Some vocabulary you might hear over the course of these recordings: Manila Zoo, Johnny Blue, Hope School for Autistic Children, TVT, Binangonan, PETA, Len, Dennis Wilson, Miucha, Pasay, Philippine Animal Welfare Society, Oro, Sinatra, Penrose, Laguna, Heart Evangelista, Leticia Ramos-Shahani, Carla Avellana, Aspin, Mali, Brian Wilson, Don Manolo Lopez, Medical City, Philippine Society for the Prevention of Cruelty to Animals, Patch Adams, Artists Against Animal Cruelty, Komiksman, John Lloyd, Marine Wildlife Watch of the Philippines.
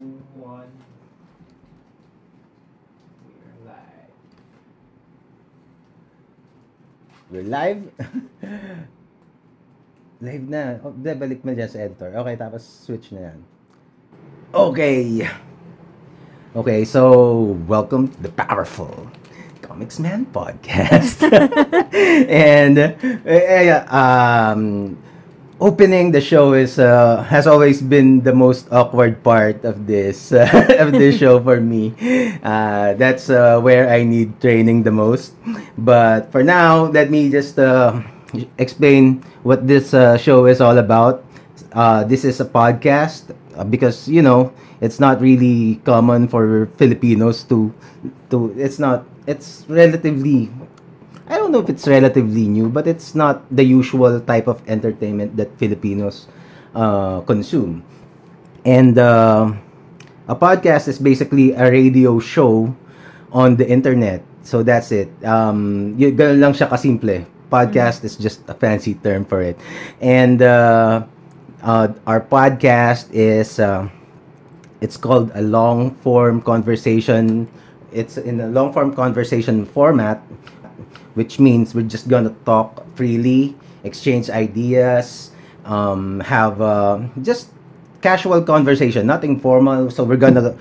One. We're live. We're live? Live na. Oh, balik mo dyan sa editor. Okay, tapos switch na yan. Okay. Okay, so welcome to the powerful Komiksman podcast. And opening the show is has always been the most awkward part of this show for me. That's where I need training the most. But for now, let me just explain what this show is all about. This is a podcast because you know it's not really common for Filipinos to. It's not. It's relatively. I don't know if it's relatively new, but it's not the usual type of entertainment that Filipinos consume. And a podcast is basically a radio show on the internet. So that's it. Ganun lang siya kasimple. Podcast is just a fancy term for it. And our podcast is it's called a long form conversation. It's in a long form conversation format, which means we're just gonna talk freely, exchange ideas, have just casual conversation, nothing formal. So we're gonna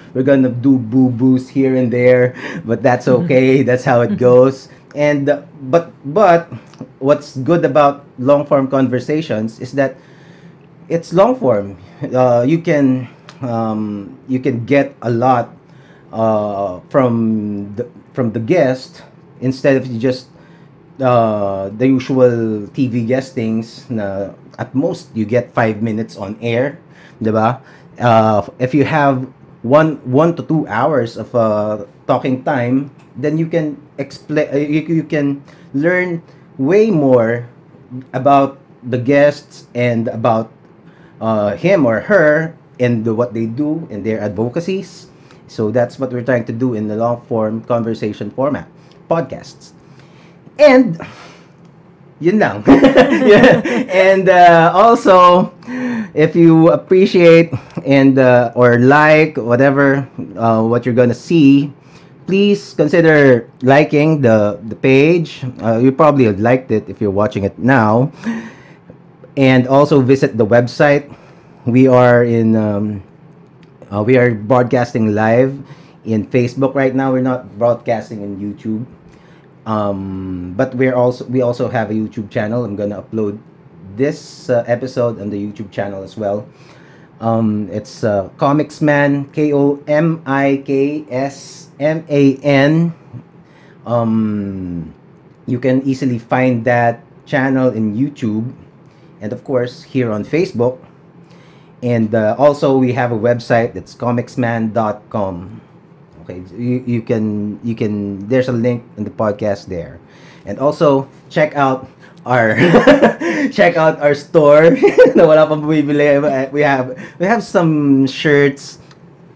do boo-boos here and there, but that's okay. That's how it goes. And but what's good about long-form conversations is that it's long-form. You can get a lot from the guest instead of just the usual TV guestings na at most you get 5 minutes on air, diba? If you have one to two hours of talking time, then you can explain. You can learn way more about the guests and about him or her and what they do and their advocacies. So that's what we're trying to do in the long form conversation format podcasts. And yun lang. Yeah. And also, if you appreciate and or like whatever what you're gonna see, please consider liking the page. You probably liked it if you're watching it now. And also visit the website. We are in we are broadcasting live in Facebook right now. We're not broadcasting in YouTube. But we also have a YouTube channel. I'm gonna upload this episode on the YouTube channel as well. It's Komiksman, Komiksman. You can easily find that channel in YouTube, and of course here on Facebook. And also we have a website that's komiksman.com. Okay, you can there's a link in the podcast there. And also check out our store. Na wala pang bumibili. We have some shirts.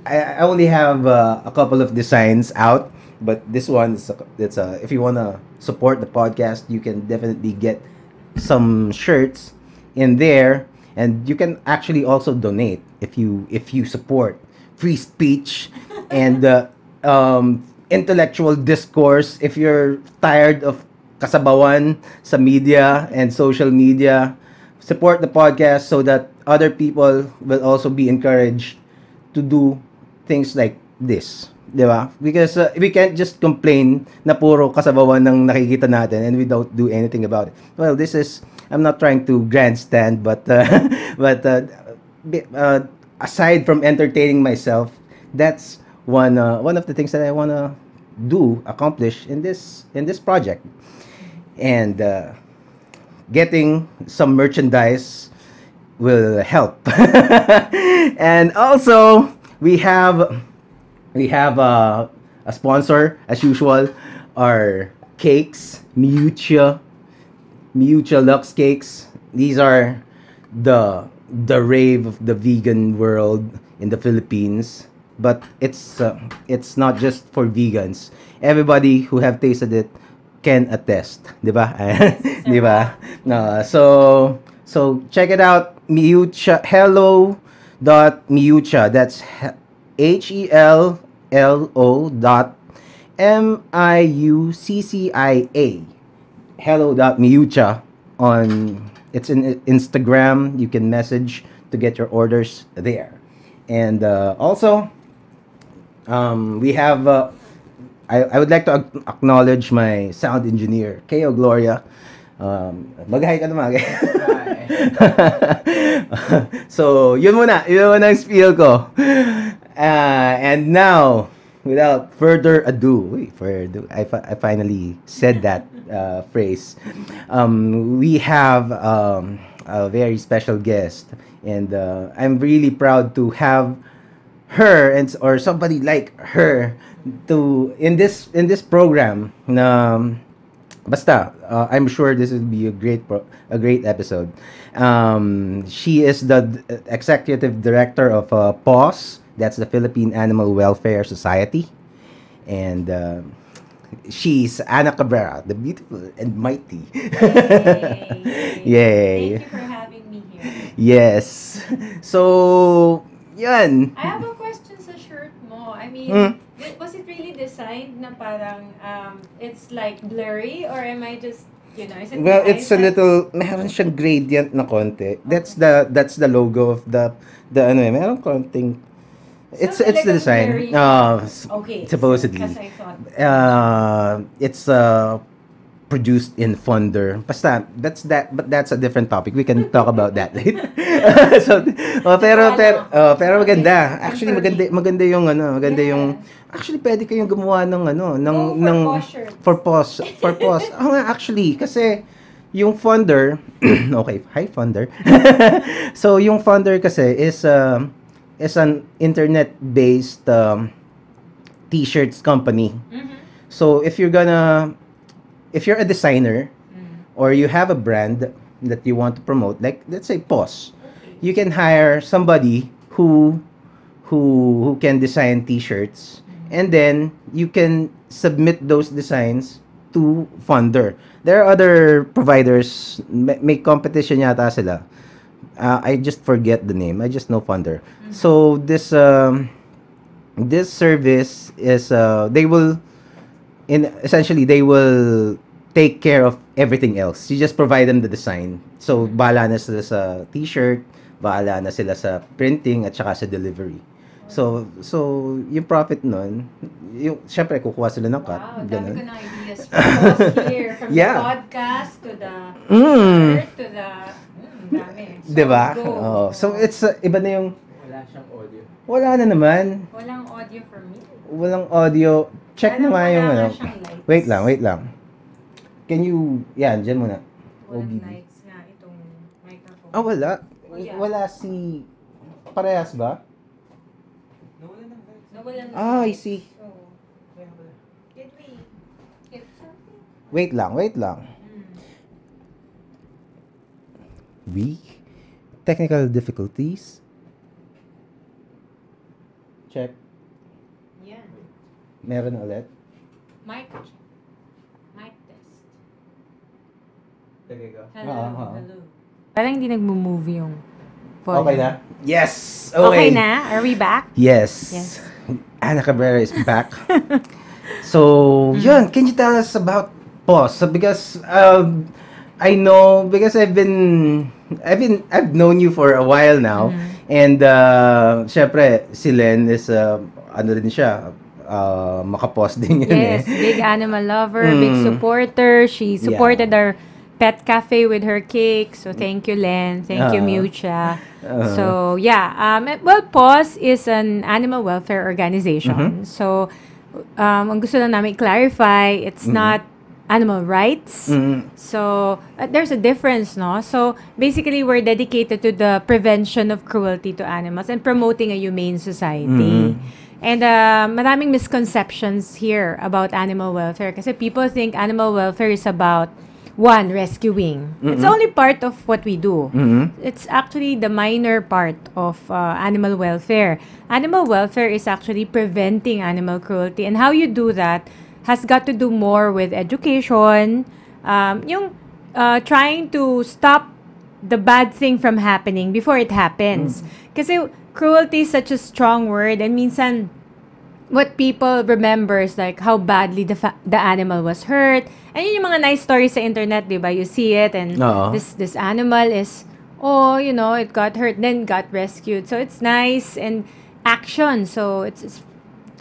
I only have a couple of designs out, but this one is if you want to support the podcast, you can definitely get some shirts in there, and you can actually also donate if you support free speech and intellectual discourse. If you're tired of kasabawan sa media and social media, support the podcast so that other people will also be encouraged to do things like this, diba? Because we can't just complain na puro kasabawan ng nakikita natin and we don't do anything about it. Well, this is, I'm not trying to grandstand, but aside from entertaining myself, that's one of the things that I want to accomplish in this project. And getting some merchandise will help. And also we have a sponsor as usual, our cakes, Miucha Lux cakes. These are the rave of the vegan world in the Philippines. But it's not just for vegans. Everybody who have tasted it can attest, diba? Diba? So check it out. Miucha. Hello. Miucha. That's hello.miuccia, hello.miucha on, it's in Instagram. You can message to get your orders there. And also, we have, I would like to acknowledge my sound engineer, K.O. Gloria. Maghay ka naman. So, yun muna ang spiel ko. And now, without further ado, I finally said that phrase. We have a very special guest, and I'm really proud to have her or somebody like her to in this program. I'm sure this will be a great episode. She is the executive director of PAWS, that's the Philippine Animal Welfare Society, and she's Anna Cabrera, the beautiful and mighty. Yay! Yay. Thank you for having me here. Yes. So, yan. I have a question sa shirt mo. I mean, was it really designed na parang it's like blurry, or am I just, you know, is it? Well, it's a little, meron siyang gradient na konti. Okay. That's the logo of the ano, meron konting, it's the design. Okay. Supposedly. Because I thought. It's produced in Funder. Basta, but that's a different topic. We can talk about that later. So, pero maganda. Actually, maganda yung ano, maganda yung, actually, pwede kayong gumawa ng ano, ng for pause. Oh, actually, kasi yung Funder, okay, hi Funder. So yung Funder kasi is an internet-based t-shirts company. Mm-hmm. So if you're a designer, mm-hmm, or you have a brand that you want to promote, like let's say PAWS, okay, you can hire somebody who can design t-shirts. And then you can submit those designs to Funder. There are other providers. May competition yata sila. I just forget the name. I just know Funder. Mm-hmm. So this service is they will take care of everything else. You just provide them the design. So bahala na sila sa t-shirt, bahala na sila sa printing at saka sa delivery. So yung profit nun, yung syempre kukuha sila ng cut. Wow, dami ko ng ideas from here, from the podcast to the shirt to the dami. So, diba? Oh, so it's iba na yung wala siyang audio. Wala na naman. Walang audio for me. Walang audio. Check na nga yung ano. Wait lang. Can you, yan, dyan muna. Walang lights na itong microphone. Ah, wala. Oh, yeah. Wala si, parehas ba? Ah, I see. Did we get something? Wait lang. We? Technical difficulties? Check. Yeah. Meron ulit? Mic check. Mic test. There you go. Hello. Parang hindi nag-move yung volume. Okay na? Yes! Okay. Okay na? Are we back? Yes. Anna Cabrera is back. So, yun, can you tell us about PAWS? So, because I know, because I've known you for a while now, and syempre si Len is ano din siya, maka-PAWS din yun. Yes, big animal lover, big supporter. She supported our pet cafe with her cake. So thank you, Len. Thank you, Miucha. So yeah, well, PAWS is an animal welfare organization. So ang gusto lang namin clarify, it's not animal rights. So there's a difference, no? So basically, we're dedicated to the prevention of cruelty to animals and promoting a humane society. And maraming misconceptions here about animal welfare, kasi people think animal welfare is about rescuing. It's only part of what we do. It's actually the minor part of animal welfare. Animal welfare is actually preventing animal cruelty. And how you do that has got to do more with education, yung trying to stop the bad thing from happening before it happens. Kasi cruelty is such a strong word, and minsan what people remember is like how badly the animal was hurt. And yun yung mga nice stories sa internet, di ba? You see it, and this animal is, oh, you know, it got hurt, then got rescued. So it's nice and action. So it's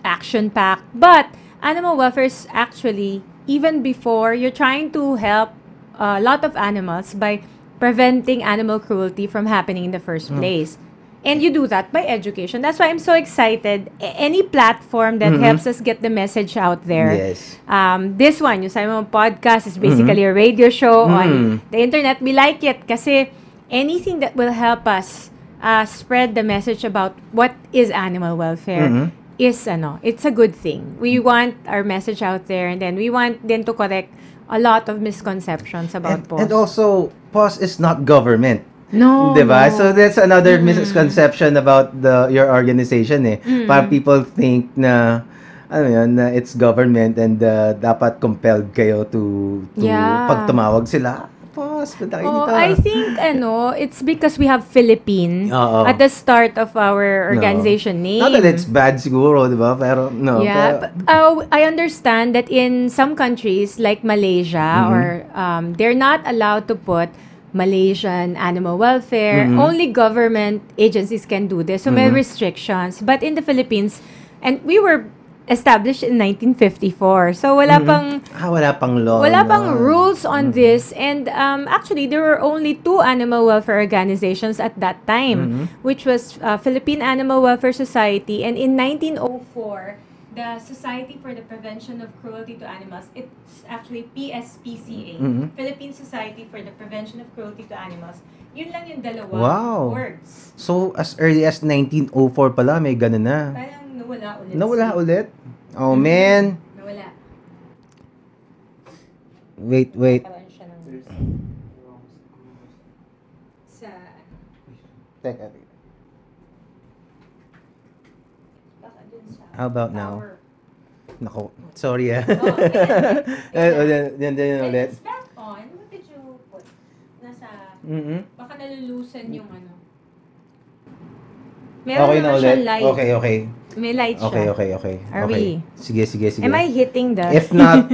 action-packed. But animal welfare is actually, even before, you're trying to help a lot of animals by preventing animal cruelty from happening in the first place. And you do that by education. That's why I'm so excited. Any platform that helps us get the message out there. Yes. This one, yung Simon podcast, is basically a radio show on the internet. We like it kasi anything that will help us spread the message about what is animal welfare is, ano, it's a good thing. We want our message out there, and then we want then to correct a lot of misconceptions about POS. And also, POS is not government. No, diba? No. So that's another misconception about your organization, eh. Para people think na, ano yun, na it's government and dapat compelled kayo to pag tumawag sila. Pos, I think ano, it's because we have Philippine at the start of our organization name. Not that it's bad siguro, diba? Pero no. Yeah, pero, but I understand that in some countries like Malaysia or they're not allowed to put Malaysian animal welfare. Only government agencies can do this. So may restrictions. But in the Philippines, and we were established in 1954. So wala pang law. Wala pang rules on this. And actually, there were only two animal welfare organizations at that time, which was Philippine Animal Welfare Society, and in 1904, the Society for the Prevention of Cruelty to Animals. It's actually PSPCA, Philippine Society for the Prevention of Cruelty to Animals. Yun lang yung dalawa words. So, as early as 1904 pala, may ganun na. Parang nawala ulit. Nawala ulit? Oh, man. Nawala. Wait. Teka. How about now? Nako, sorry. Then it's back on. What did you put? Nasa, baka nalulusan yung ano. Meron okay na ulit. Light. Okay. May light siya. Okay. Are we? Sige. Am I hitting that? If not,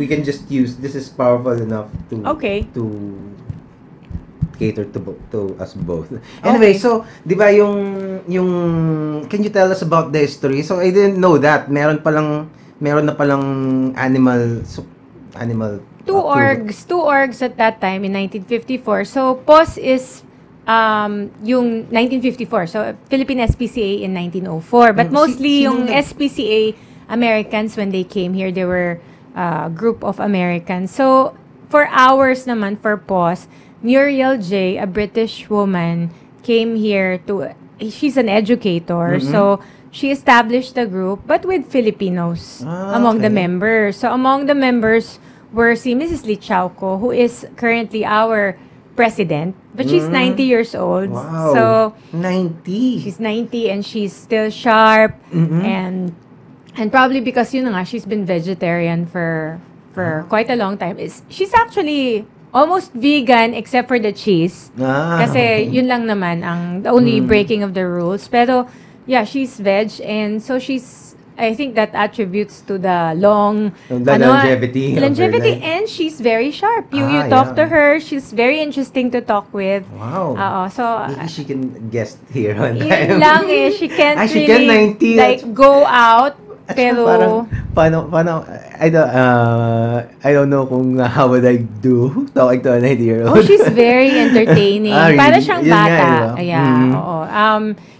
we can just use, this is powerful enough to cater to us both. Anyway, so, di ba yung can you tell us about the history? So, I didn't know that. Meron na palang animal. Two orgs at that time in 1954. So, POS is yung 1954. So, Philippine SPCA in 1904. But mostly yung SPCA Americans, when they came here, they were a group of Americans. So, for ours naman, for POS, Muriel Jay, a British woman, came here to... She's an educator, so she established a group, but with Filipinos among the members. So among the members were Mrs. Lichauco, who is currently our president, but she's 90 years old. Wow. So 90. She's 90 and she's still sharp, and probably because she's been vegetarian for quite a long time. She's actually almost vegan except for the cheese. Kasi yun lang naman ang the only breaking of the rules. Pero yeah, she's veg, and so she's, I think that attributes to the longevity, and she's very sharp. You talk to her, she's very interesting to talk with. Wow. So maybe she can guest here on time. Yun lang eh, she can't really go out. Pero parang, I don't know kung how would I do talking to an 90-year-old. Oh, she's very entertaining. Really? Para siyang bata.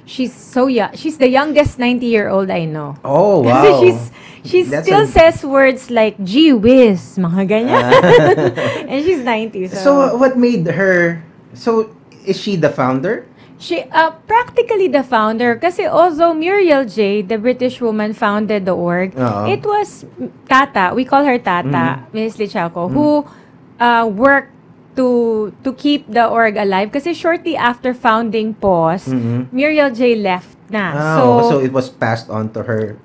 She's so young. She's the youngest 90-year-old I know. Oh, wow. So she still says words like gee whiz, mga ganyan. And she's 90. So what made her? So is she the founder? She practically the founder, kasi although Muriel Jay, the British woman, founded the org, it was Tata, we call her Tata, Ms. Lichauco, who worked to keep the org alive. Kasi shortly after founding POS, Muriel Jay left na. So it was passed on to her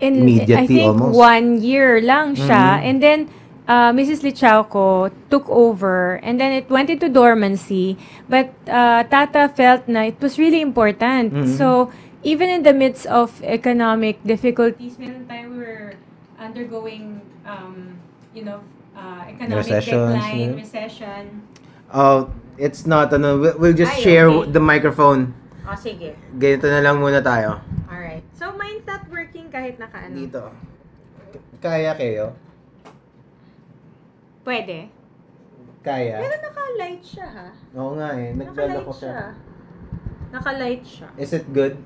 immediately almost. Yeah, I think 1 year lang siya. And then Mrs. Lichauco took over, and then it went into dormancy. But Tata felt na it was really important. Mm-hmm. So even in the midst of economic difficulties, meron time we were undergoing, you know, economic decline, recession. Oh, it's not. We'll just share the microphone. Oh, sige. Ganito na lang muna tayo. Alright. So, mine's not working kahit nakaano. Dito. Kaya kayo? Pwede. Kaya? Pero naka-light siya, ha? Oo nga eh. Nagdala ko siya. Naka-light siya. Is it good?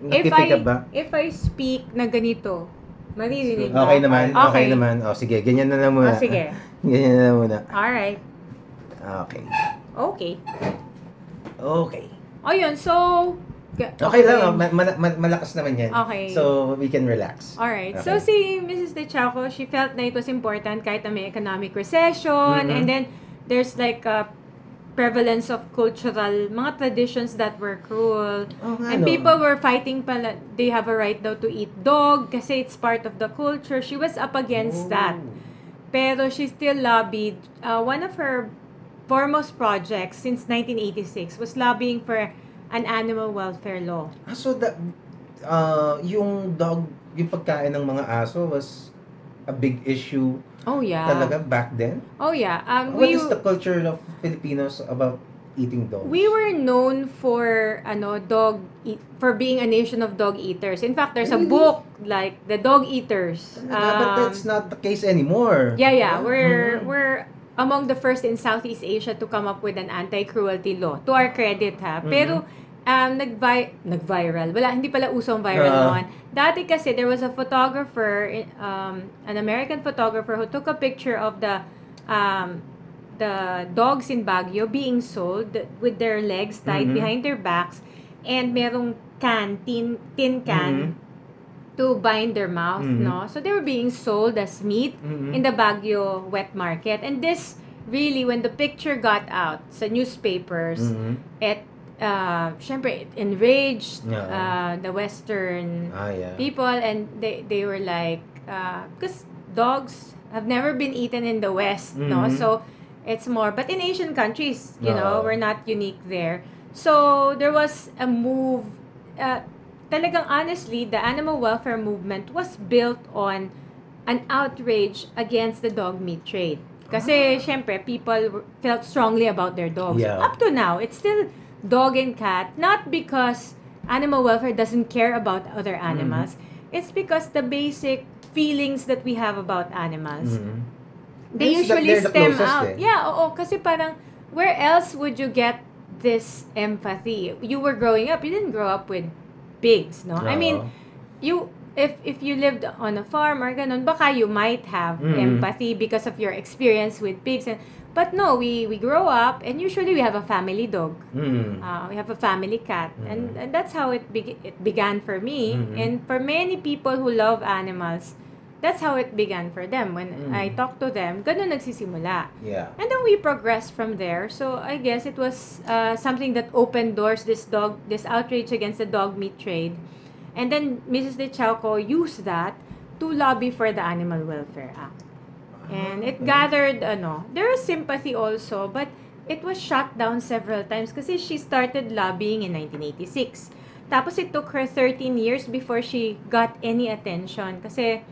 Nakitika ba? If I speak na ganito, maririnig mo. Okay naman. Okay naman. O, sige. Ganyan na lang muna. O, sige. Ganyan na lang muna. Alright. Okay. Okay. Okay. Oh, yun. So, okay lang. Malakas naman yan. Okay. So, we can relax. Alright. Okay. So, si Mrs. Lichauco, she felt na it was important kahit na may economic recession. Mm-hmm. And then, there's like a prevalence of cultural mga traditions that were cruel. Oh, and people were fighting pala. They have a right daw to eat dog kasi it's part of the culture. She was up against that. Pero she still lobbied. One of her foremost projects since 1986 was lobbying for an animal welfare law. Ah, so that yung dog, yung pagkain ng mga aso was a big issue. Oh yeah. Talaga back then? Oh yeah. What is the culture of Filipinos about eating dogs? We were known for for being a nation of dog eaters. In fact, there's a book like The Dog Eaters. But that's not the case anymore. Yeah, yeah. We're among the first in Southeast Asia to come up with an anti-cruelty law. To our credit, ha. Pero, nag-viral. Wala, hindi pala usong viral noon. Dati kasi, there was a photographer, an American photographer who took a picture of the dogs in Baguio being sold with their legs tied behind their backs, and merong tin can to bind their mouth, no? So they were being sold as meat in the Baguio wet market. And this really, when the picture got out sa newspapers, it syempre, it enraged the Western people, and they were like, because dogs have never been eaten in the West, no? So it's more, but in Asian countries, you know, we're not unique there. So there was a move. Talagang honestly, the animal welfare movement was built on an outrage against the dog meat trade. Kasi, syempre, people felt strongly about their dogs. Yeah. Up to now, it's still dog and cat, not because animal welfare doesn't care about other animals. It's because the basic feelings that we have about animals, they usually stem out. Eh. Yeah, oo, kasi parang, where else would you get this empathy? You were growing up, you didn't grow up with pigs, no? I mean, you if you lived on a farm or ganun, baka you might have empathy because of your experience with pigs. But no, we grow up, and usually we have a family dog. We have a family cat, and that's how it began for me, and for many people who love animals, that's how it began for them. When I talk to them, ganun nagsisimula. Yeah. And then we progressed from there. So I guess it was something that opened doors, this outrage against the dog meat trade. And then Mrs. Lichauco used that to lobby for the Animal Welfare Act. And it gathered, there was sympathy also, but it was shut down several times kasi she started lobbying in 1986. Tapos it took her 13 years before she got any attention kasi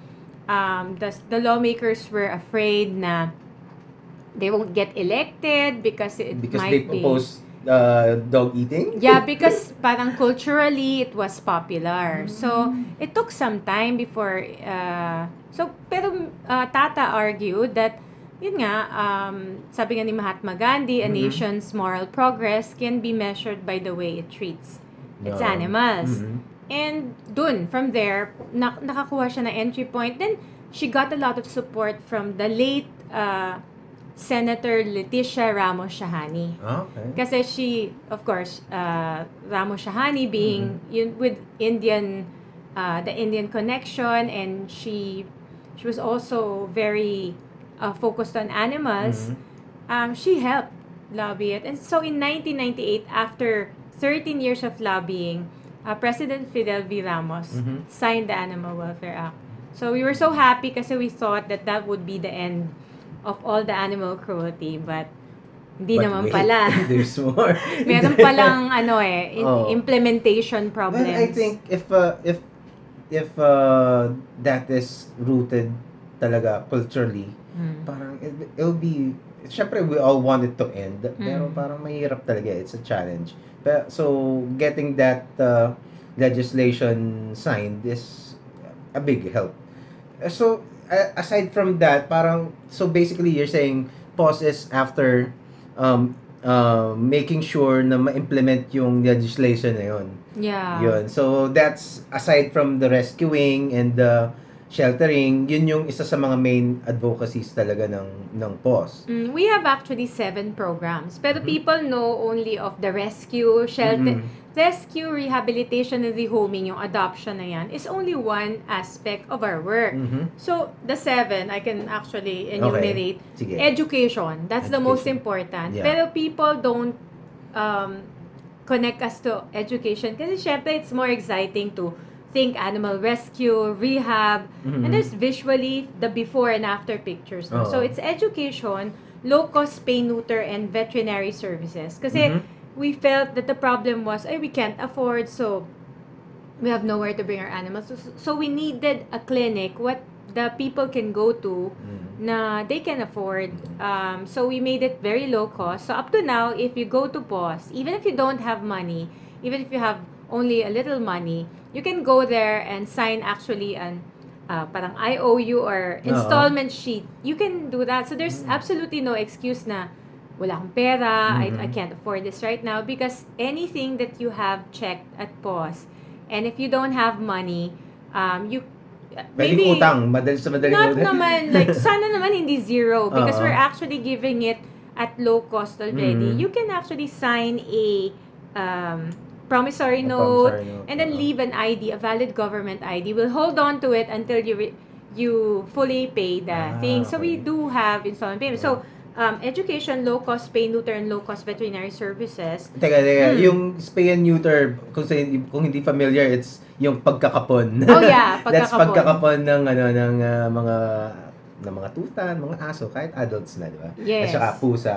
the lawmakers were afraid na they won't get elected because they oppose dog eating? Yeah, because parang culturally it was popular. So it took some time before Tata argued that yun nga, sabi nga ni Mahatma Gandhi, a nation's moral progress can be measured by the way it treats its animals. And from there, nakakuha siya ng entry point. Then she got a lot of support from the late Senator Leticia Ramos-Shahani. Okay. Kasi she, of course, Ramos-Shahani being with Indian, the Indian connection, and she was also very focused on animals. She helped lobby it. And so in 1998, after 13 years of lobbying, President Fidel V. Ramos signed the Animal Welfare Act. So we were so happy kasi we thought that that would be the end of all the animal cruelty, but Hindi naman pala. There's more. Meron palang implementation problems. Well, I think if that is rooted talaga culturally, parang it'll be, syempre we all want it to end, pero parang mahirap talaga, it's a challenge. Pero so getting that legislation signed is a big help. So aside from that, parang so basically you're saying pause is after making sure na ma-implement yung legislation na yun. Yeah. Yun. So that's aside from the rescuing and the sheltering, yun yung isa sa mga main advocacies talaga ng PAWS. We have actually 7 programs. Pero people know only of the rescue, shelter, rescue, rehabilitation, and rehoming, yung adoption na yan, is only one aspect of our work. So, the 7, I can actually enumerate. Okay. Education, that's the most important. Yeah. Pero people don't connect us to education kasi syempre it's more exciting to think animal rescue, rehab, and there's visually the before and after pictures. No? So, it's education, low-cost spay, neuter, and veterinary services. Kasi we felt that the problem was, we can't afford, so we have nowhere to bring our animals. So we needed a clinic, what the people can go to na they can afford. So we made it very low cost. So up to now, if you go to PAWS, even if you don't have money, even if you have only a little money, you can go there and sign actually an parang IOU or installment sheet. You can do that. So there's absolutely no excuse na wala akong pera, I can't afford this right now, because anything that you have checked at PAWS, and if you don't have money, you maybe utang, madaling not naman like sana naman hindi zero, because we're actually giving it at low cost already. You can actually sign a promissory note and then leave an ID, a valid government ID. We'll hold on to it until you fully pay the thing. So we do have installment payments. So education, low cost spay neuter, and low cost veterinary services. Teka, yung spay and neuter, kung hindi familiar, it's yung pagkakapon. Oh yeah, pagkakapon. That's pagkakapon ng mga tutan, mga aso, kahit adults na, di ba? Yes. At saka pusa.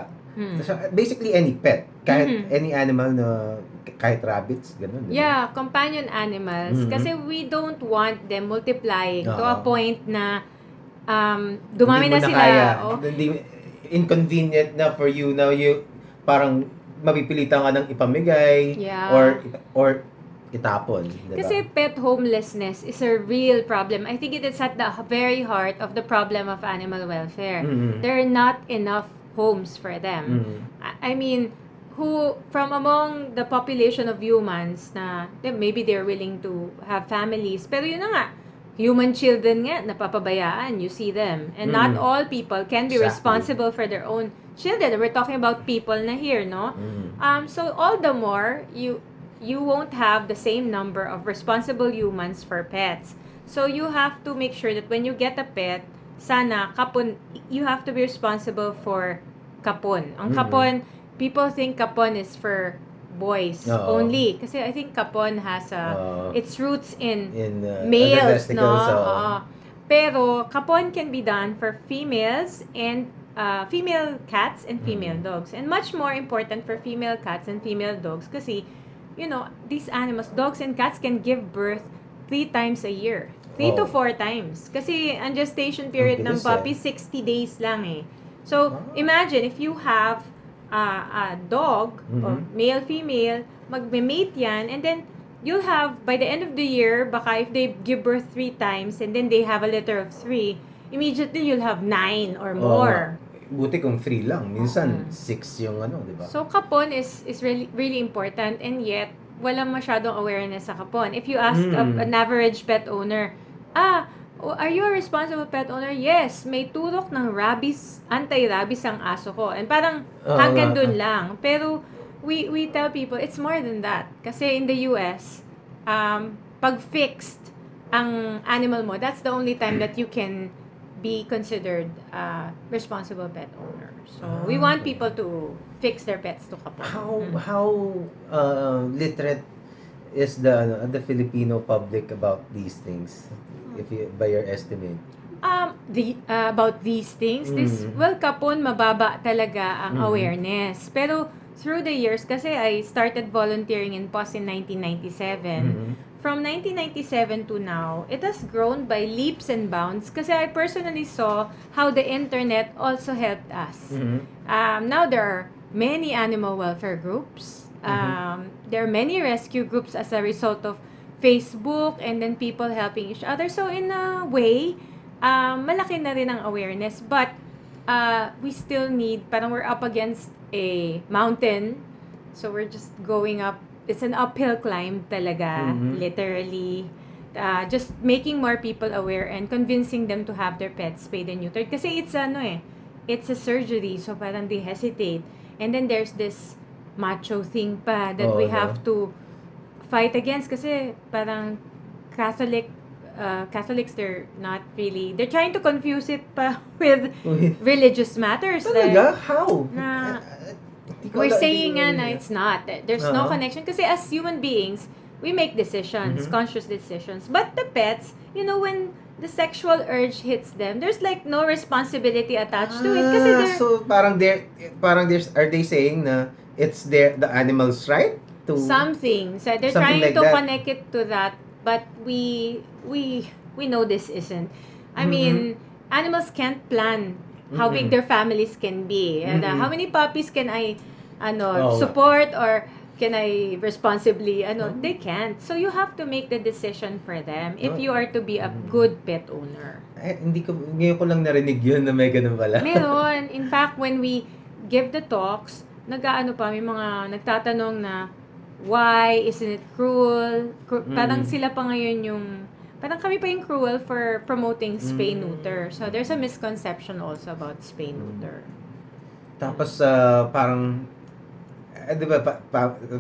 So, basically any pet, kahit any animal na, kahit rabbits, ganun. Yeah, companion animals. Kasi we don't want them multiplying to a point na dumami na sila. Inconvenient na for you now, you parang mapipilitan ka ng ipamigay or itapon. Diba? Kasi pet homelessness is a real problem. I think it is at the very heart of the problem of animal welfare. There are not enough homes for them. I mean, who from among the population of humans na maybe they're willing to have families, pero yun na nga, human children nga napapabayaan, you see them, and not all people can be responsible for their own children. We're talking about people na here, no? So all the more you won't have the same number of responsible humans for pets. So you have to make sure that when you get a pet, sana kapon, you have to be responsible for kapon. Ang kapon, people think kapon is for boys only, kasi I think kapon has its roots in males, no? Pero kapon can be done for females and female cats and female dogs, and much more important for female cats and female dogs, kasi you know these animals, dogs and cats, can give birth 3 times a year, 3 to 4 times, kasi ang gestation period ng puppy 60 days lang eh. So imagine if you have a dog, or male, female, magme-mate yan, and then you'll have, by the end of the year, baka if they give birth 3 times, and then they have a litter of 3, immediately you'll have 9 or more. Buti kung 3 lang. Minsan, 6 yung di ba? So, kapon is really, really important, and yet, walang masyadong awareness sa kapon. If you ask an average pet owner, are you a responsible pet owner? Yes, may turok ng rabies, anti-rabies ang aso ko. And parang hanggang dun lang. Pero we tell people, it's more than that. Kasi in the US, pag fixed ang animal mo, that's the only time that you can be considered responsible pet owner. So we want people to fix their pets to kapon. How literate is the Filipino public about these things, if you, by your estimate? About these things, this, well, kapon mababa talaga ang awareness. Pero through the years, kasi I started volunteering in POS in 1997. From 1997 to now, it has grown by leaps and bounds kasi I personally saw how the internet also helped us. Now there are many animal welfare groups. There are many rescue groups as a result of Facebook and then people helping each other. So in a way, malaki na rin ang awareness. But we still need, parang we're up against a mountain. So we're just going up. It's an uphill climb talaga, literally. Just making more people aware and convincing them to have their pets spayed and neutered. Kasi it's ano eh, it's a surgery, so parang they hesitate. And then there's this macho thing pa that we have to fight against. Kasi parang Catholic, Catholics, they're not really, they're trying to confuse it pa with religious matters. Talaga? How? Na, we're saying na it's not. There's no connection. Kasi as human beings, we make decisions, conscious decisions. But the pets, you know, when the sexual urge hits them, there's like no responsibility attached to it. Kasi parang are they saying na it's the animal's right to something? So they're something trying like to connect it to that. But we know this isn't. I mean, animals can't plan how big their families can be, and how many puppies can I support or can I responsibly they can't. So you have to make the decision for them if you are to be a good pet owner. Eh, ngayon ko lang narinig yun na may ganun pala. Meron. In fact, when we give the talks, may mga nagtatanong na why isn't it cruel? Parang sila pa ngayon yung parang kami pa yung cruel for promoting spay-neuter. So, there's a misconception also about spay-neuter. Tapos, parang, di ba,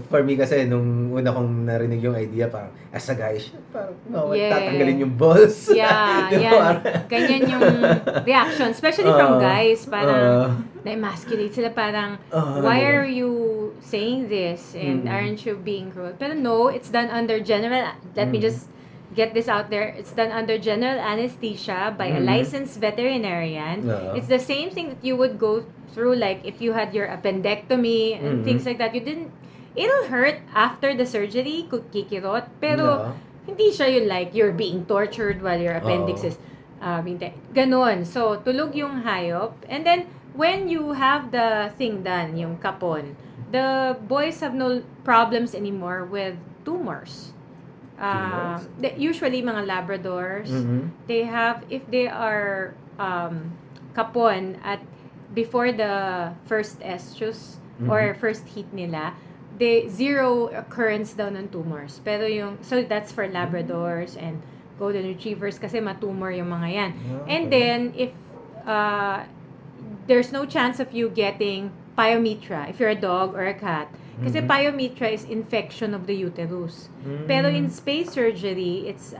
for me kasi, nung una kong narinig yung idea, parang, as a guy, parang, tatanggalin yung balls. Yeah, yeah. Ganyan yung reaction, especially from guys, parang, na-emasculate sila, parang, why are you saying this? And aren't you being cruel? Pero no, it's done under general, let me just get this out there, it's done under general anesthesia by a licensed veterinarian. It's the same thing that you would go through, like if you had your appendectomy and things like that. You didn't, it'll hurt after the surgery, kikirot, pero hindi siya yun like you're being tortured while your appendix is ganon. So tulog yung hayop, and then when you have the thing done, yung kapon, the boys have no problems anymore with tumors. Usually mga Labradors, they have, if they are kapon at before the first estrus or first heat nila, they zero occurrence down on tumors. Pero yung, so that's for Labradors and Golden Retrievers kasi matumor yung mga yan. And then if there's no chance of you getting Pyometra, if you're a dog or a cat, kasi Pyometra is infection of the uterus. Pero in spay surgery, it's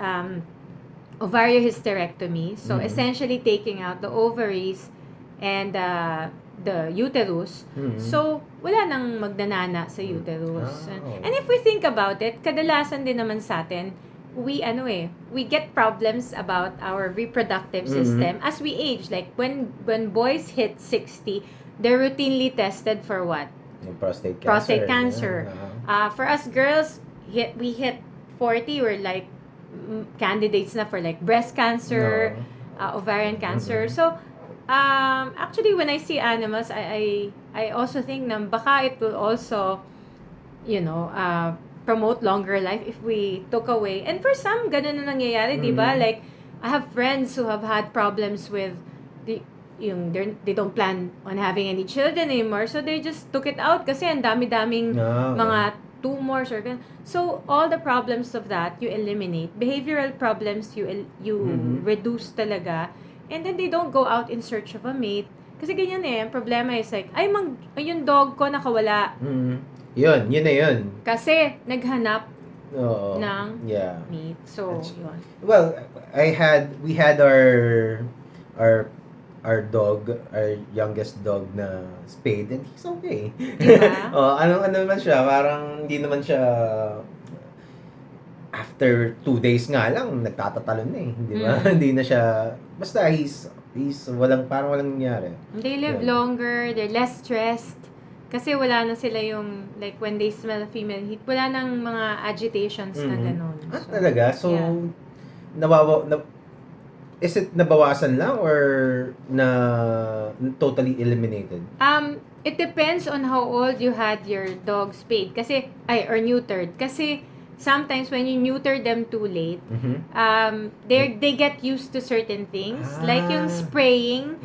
ovariohysterectomy. So essentially taking out the ovaries and the uterus. So wala nang magnanana sa uterus. And if we think about it, kadalasan din naman sa atin, we get problems about our reproductive system as we age. Like when boys hit 60, they're routinely tested for what? Prostate cancer. Prostate cancer. For us girls, we hit 40, we're like candidates na for like breast cancer, ovarian cancer. So, actually, when I see animals, I also think na baka it will also, promote longer life if we took away. And for some, ganun na nangyayari, diba? Like, I have friends who have had problems with they don't plan on having any children anymore, so they just took it out kasi ang dami-daming mga tumors or ganun. So all the problems of that you eliminate, behavioral problems you reduce talaga, and then they don't go out in search of a mate kasi ganyan eh ang problema is like yung dog ko nakawala. Yun na yun kasi naghanap ng mate. So yun. Well, we had our dog, our youngest dog na spayed, and he's okay. Diba? Ano naman siya, parang hindi naman siya after 2 days nga lang, nagtatatalon na eh. Di ba? Hindi na siya, basta he's walang, parang walang nangyari. They live longer, they're less stressed. Kasi wala na sila yung, like, when they smell a female heat, wala nang mga agitations na gano'n. So, ah, talaga? So, is it nabawasan lang or na totally eliminated? It depends on how old you had your dog spayed kasi or neutered kasi sometimes when you neuter them too late, they get used to certain things like yung spraying.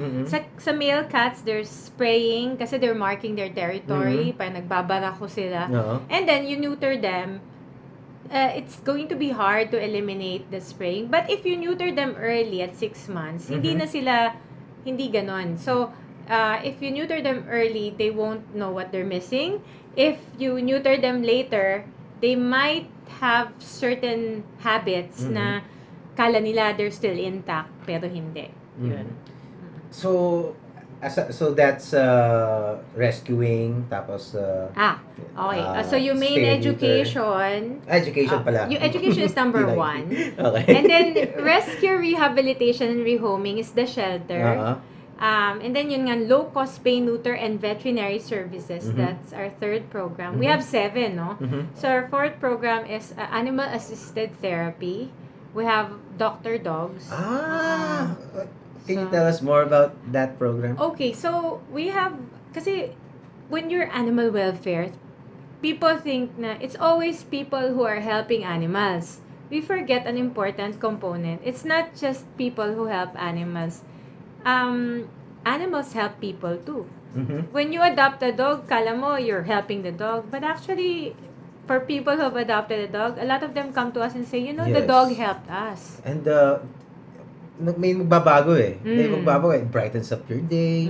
Sa male cats, they're spraying kasi they're marking their territory, parang nagbabarako sila. And then you neuter them. It's going to be hard to eliminate the spraying. But if you neuter them early at 6 months, hindi na sila, hindi ganon. So, if you neuter them early, they won't know what they're missing. If you neuter them later, they might have certain habits na kala nila they're still intact, pero hindi. Yun. So, so that's rescuing, tapos okay. So humane education. Education pala. Yung education is number one. Okay. And then rescue, rehabilitation, and rehoming is the shelter. And then yun nga, low cost spay, neuter, and veterinary services. That's our third program. We have 7, no? So our fourth program is animal assisted therapy. We have doctor dogs. Can you tell us more about that program? Okay, so we have, kasi when you're animal welfare, people think na it's always people who are helping animals. We forget an important component. It's not just people who help animals. Animals help people too. When you adopt a dog, kala mo you're helping the dog. But actually, for people who have adopted a dog, a lot of them come to us and say, you know, the dog helped us. And may magbabago eh. May magbabago eh. It brightens up your day.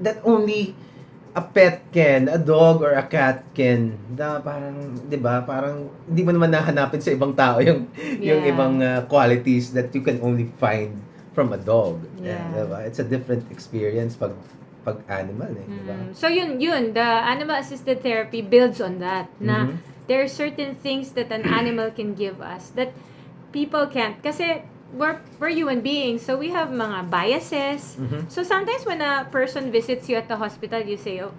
That only a pet can, a dog or a cat can. Parang, di ba? Parang, hindi mo naman nahanapin sa ibang tao yung ibang qualities that you can only find from a dog. Di ba? It's a different experience pag animal eh. Di ba? So yun, the animal-assisted therapy builds on that. Na there are certain things that an animal can give us that people can't. Kasi, we're human beings, so we have mga biases. So sometimes when a person visits you at the hospital, you say, oh,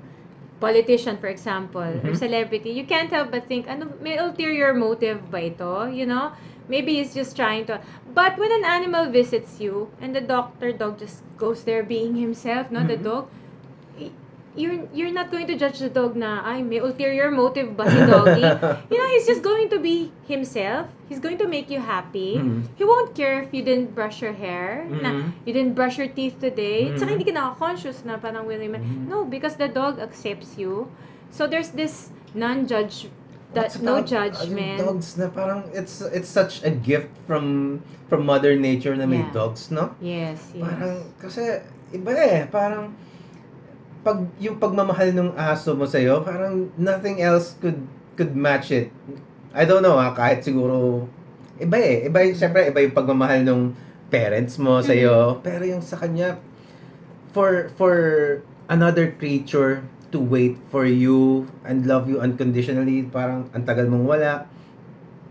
politician, for example, or celebrity, you can't help but think, ano, may ulterior motive ba ito? You know? Maybe he's just trying to... But when an animal visits you, and the doctor dog just goes there being himself, no? The dog, you're not going to judge the dog na, ay, may ulterior motive ba si doggy? You know, he's just going to be himself. He's going to make you happy. He won't care if you didn't brush your hair, na you didn't brush your teeth today. Tsaka hindi ka naka-conscious na parang will remain. No, because the dog accepts you. So there's this non-judge, no judgment. Dogs na parang it's such a gift from Mother Nature na may dogs, no? Yes. Parang kasi iba eh, parang yung pagmamahal ng aso mo sa iyo, parang nothing else could match it. I don't know, kahit siguro, iba eh. Siyempre, iba yung pagmamahal ng parents mo sa'yo. Pero yung sa kanya, for another creature to wait for you and love you unconditionally, parang ang tagal mong wala.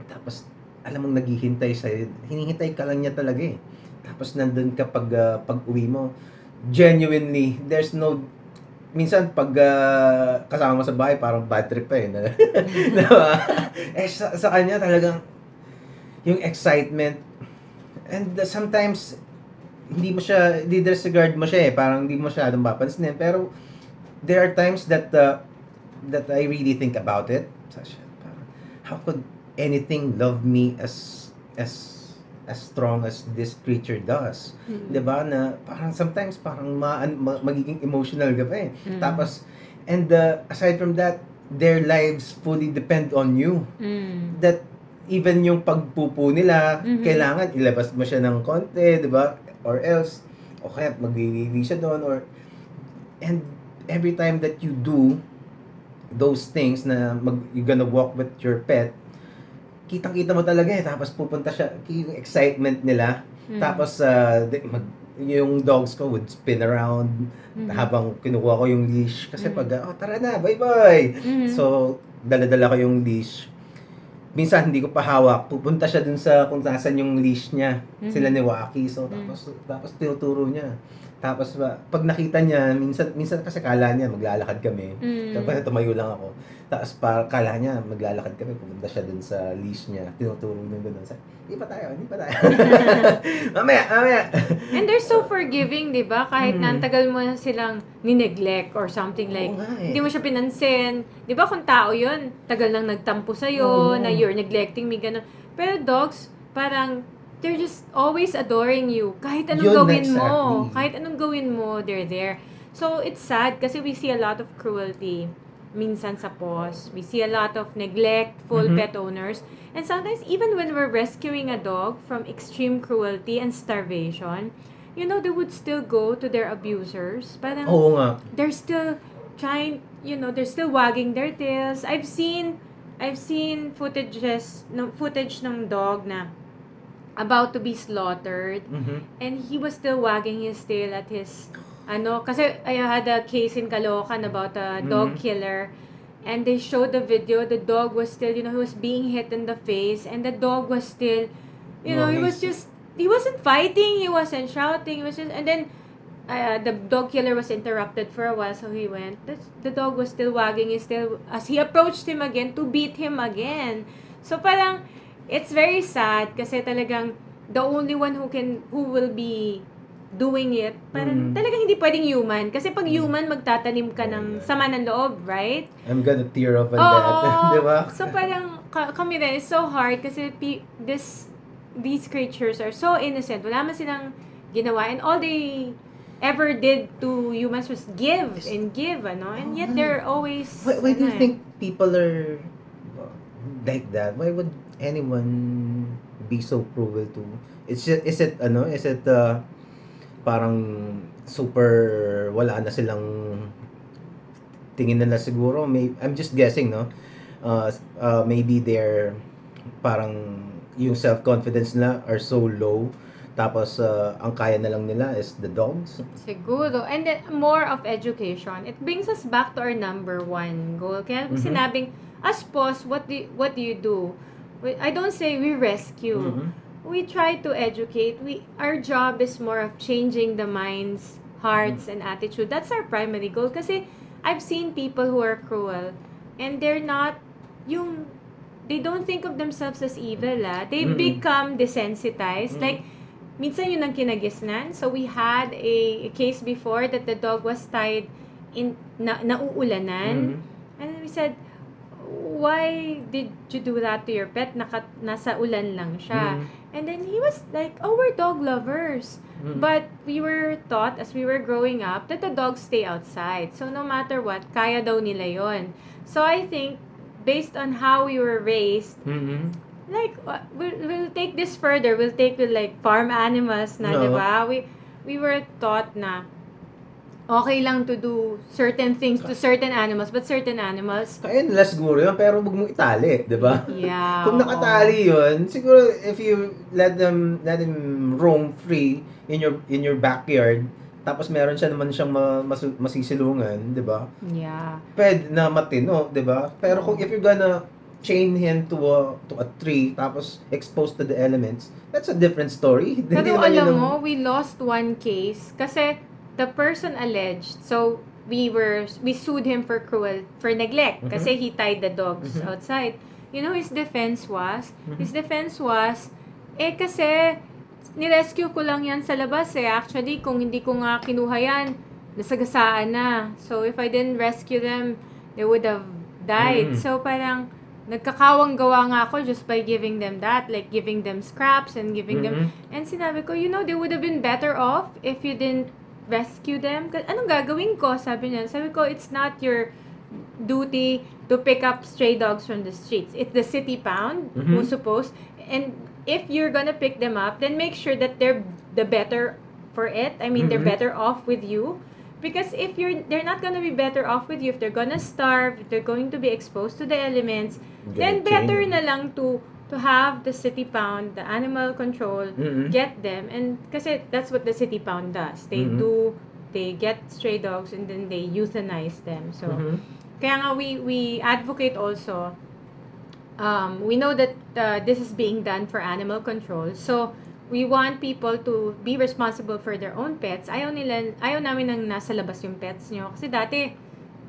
Tapos, alam mong naghihintay sa'yo. Hinihintay ka lang niya talaga eh. Tapos, nandun ka pag-uwi mo. Genuinely, there's no... Minsan, pag kasama mo sa bahay, parang bad trip pa eh. Sa kanya talagang yung excitement. And sometimes, hindi mo siya, disregard mo siya eh. Parang hindi mo siya mapapansin. Pero, there are times that I really think about it. Parang, how could anything love me as strong as this creature does? Diba? Na parang sometimes parang magiging emotional ka pa eh. Tapos, and aside from that, their lives fully depend on you. That even yung pagpupo nila, kailangan ilabas mo siya ng konti, diba? Or else, o kaya magwiwiwi siya doon. And every time that you do those things na you're gonna walk with your pet, kitang-kita mo talaga eh. Tapos pupunta siya, yung excitement nila. Tapos yung dogs ko would spin around habang kinukuha ko yung leash. Kasi pag, tara na, bye-bye. So, dala-dala ko yung leash. minsan hindi ko pa hawak, pupunta siya dun sa kung saan yung leash niya, sila ni Waki, so tapos tinuturo niya. Tapos pag nakita niya, minsan kasi kala niya maglalakad kami, tapos tumayo lang ako, tapos kala niya maglalakad kami, pupunta siya dun sa leash niya, tinuturo niya dun sa, hindi pa tayo. mamaya. And they're so forgiving, di ba? Kahit nantagal mo silang ni-neglect or something, like, hindi mo siya pinansin, di ba? Kung tao yun, tagal lang nagtampo sa'yo, na you're neglecting me, ganun. Pero dogs, parang, they're just always adoring you. Kahit anong gawin mo, they're there. So, it's sad kasi we see a lot of cruelty minsan sa paws. We see a lot of neglectful pet owners. And sometimes, even when we're rescuing a dog from extreme cruelty and starvation, you know, they would still go to their abusers. Parang, they're still trying, you know, they're still wagging their tails. I've seen footage ng dog na about to be slaughtered, and he was still wagging his tail at his, kasi I had a case in Caloocan about a dog killer, and they showed the video, the dog was still, he was being hit in the face, and the dog was still, he wasn't fighting, he wasn't shouting, and then, the dog killer was interrupted for a while, so he went. The dog was still wagging his tail as he approached him again to beat him again. So parang it's very sad kasi talagang the only one who will be doing it, parang talagang hindi pwedeng human, kasi pag human magtatanim ka ng sama ng loob, right? I'm gonna tear up on that. Di ba? So parang kami rin, it's so hard kasi these creatures are so innocent, wala man silang ginawa, and all they ever did to humans was give, and yet they're always... Why do you think people are like that? Why would anyone be so cruel to... Is it parang super wala na silang tingin nila siguro? Maybe, I'm just guessing, no? Maybe they're parang yung self-confidence nila are so low. Tapos, ang kaya na lang nila is the dogs. Siguro. And then, more of education. It brings us back to our number one goal. Kaya sinabing, as paws, what do you do? I don't say we rescue. We try to educate. Our job is more of changing the minds, hearts, and attitude. That's our primary goal. Kasi, I've seen people who are cruel. And they're not, they don't think of themselves as evil. They become desensitized. Like, minsan yun ang kinagisnan. So, we had a case before that the dog was tied in, nauulanan. And we said, why did you do that to your pet? Nasa ulan lang siya. And then he was like, we're dog lovers. But we were taught as we were growing up that the dogs stay outside. So, no matter what, kaya daw nila yon. So, I think, based on how we were raised, like, we'll take this further. We'll take the, like, farm animals na, di ba? We were taught na okay lang to do certain things to certain animals, but certain animals... Kaya nila siguro yun, pero huwag mong itali, di ba? Yeah. Kung nakatali yun, siguro if you let them roam free in your backyard, tapos meron siya naman siyang masisilungan, di ba? Yeah. Pwede na matino, di ba? Pero kung if you're gonna chain him to a tree, tapos exposed to the elements, that's a different story. Pero alam mo, we lost one case kasi the person alleged, so we sued him for neglect kasi he tied the dogs outside. You know, his defense was, kasi nirescue ko lang yan sa labas . Actually, kung hindi ko nga kinuha yan, nasagasaan na. So, if I didn't rescue them, they would have died. So, parang, nagkakawang gawa nga ako just by giving them that, like giving them scraps and giving them, and sinabi ko, they would have been better off if you didn't rescue them. Kasi anong gagawin ko? Sabi niya, sabi ko, it's not your duty to pick up stray dogs from the streets. It's the city pound, who's supposed, and if you're gonna pick them up, then make sure that they're the better for it. I mean, they're better off with you. Because if they're not gonna be better off with you, if they're gonna starve, if they're going to be exposed to the elements, then better na lang to have the city pound, the animal control, get them. And kasi that's what the city pound does. They they get stray dogs and then they euthanize them. So, kaya nga we advocate also we know that this is being done for animal control. So, we want people to be responsible for their own pets. Ayaw namin nang nasa labas yung pets nyo. Kasi dati,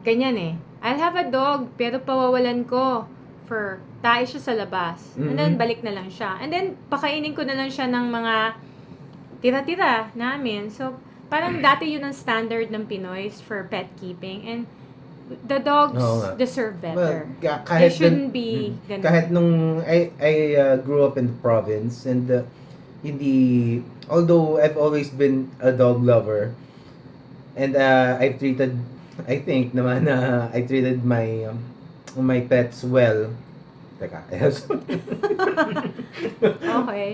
ganyan eh. I'll have a dog, pero pawawalan ko for tayo siya sa labas. Mm-hmm. And then, balik na lang siya. And then, pakainin ko na lang siya ng mga tira-tira namin. So, parang dati yun ang standard ng Pinoys for pet keeping. And the dogs deserve better. Well, kahit they shouldn't be ganun. Kahit nung I grew up in the province and although I've always been a dog lover, and I treated my my pets well. Teka, I have something. Okay.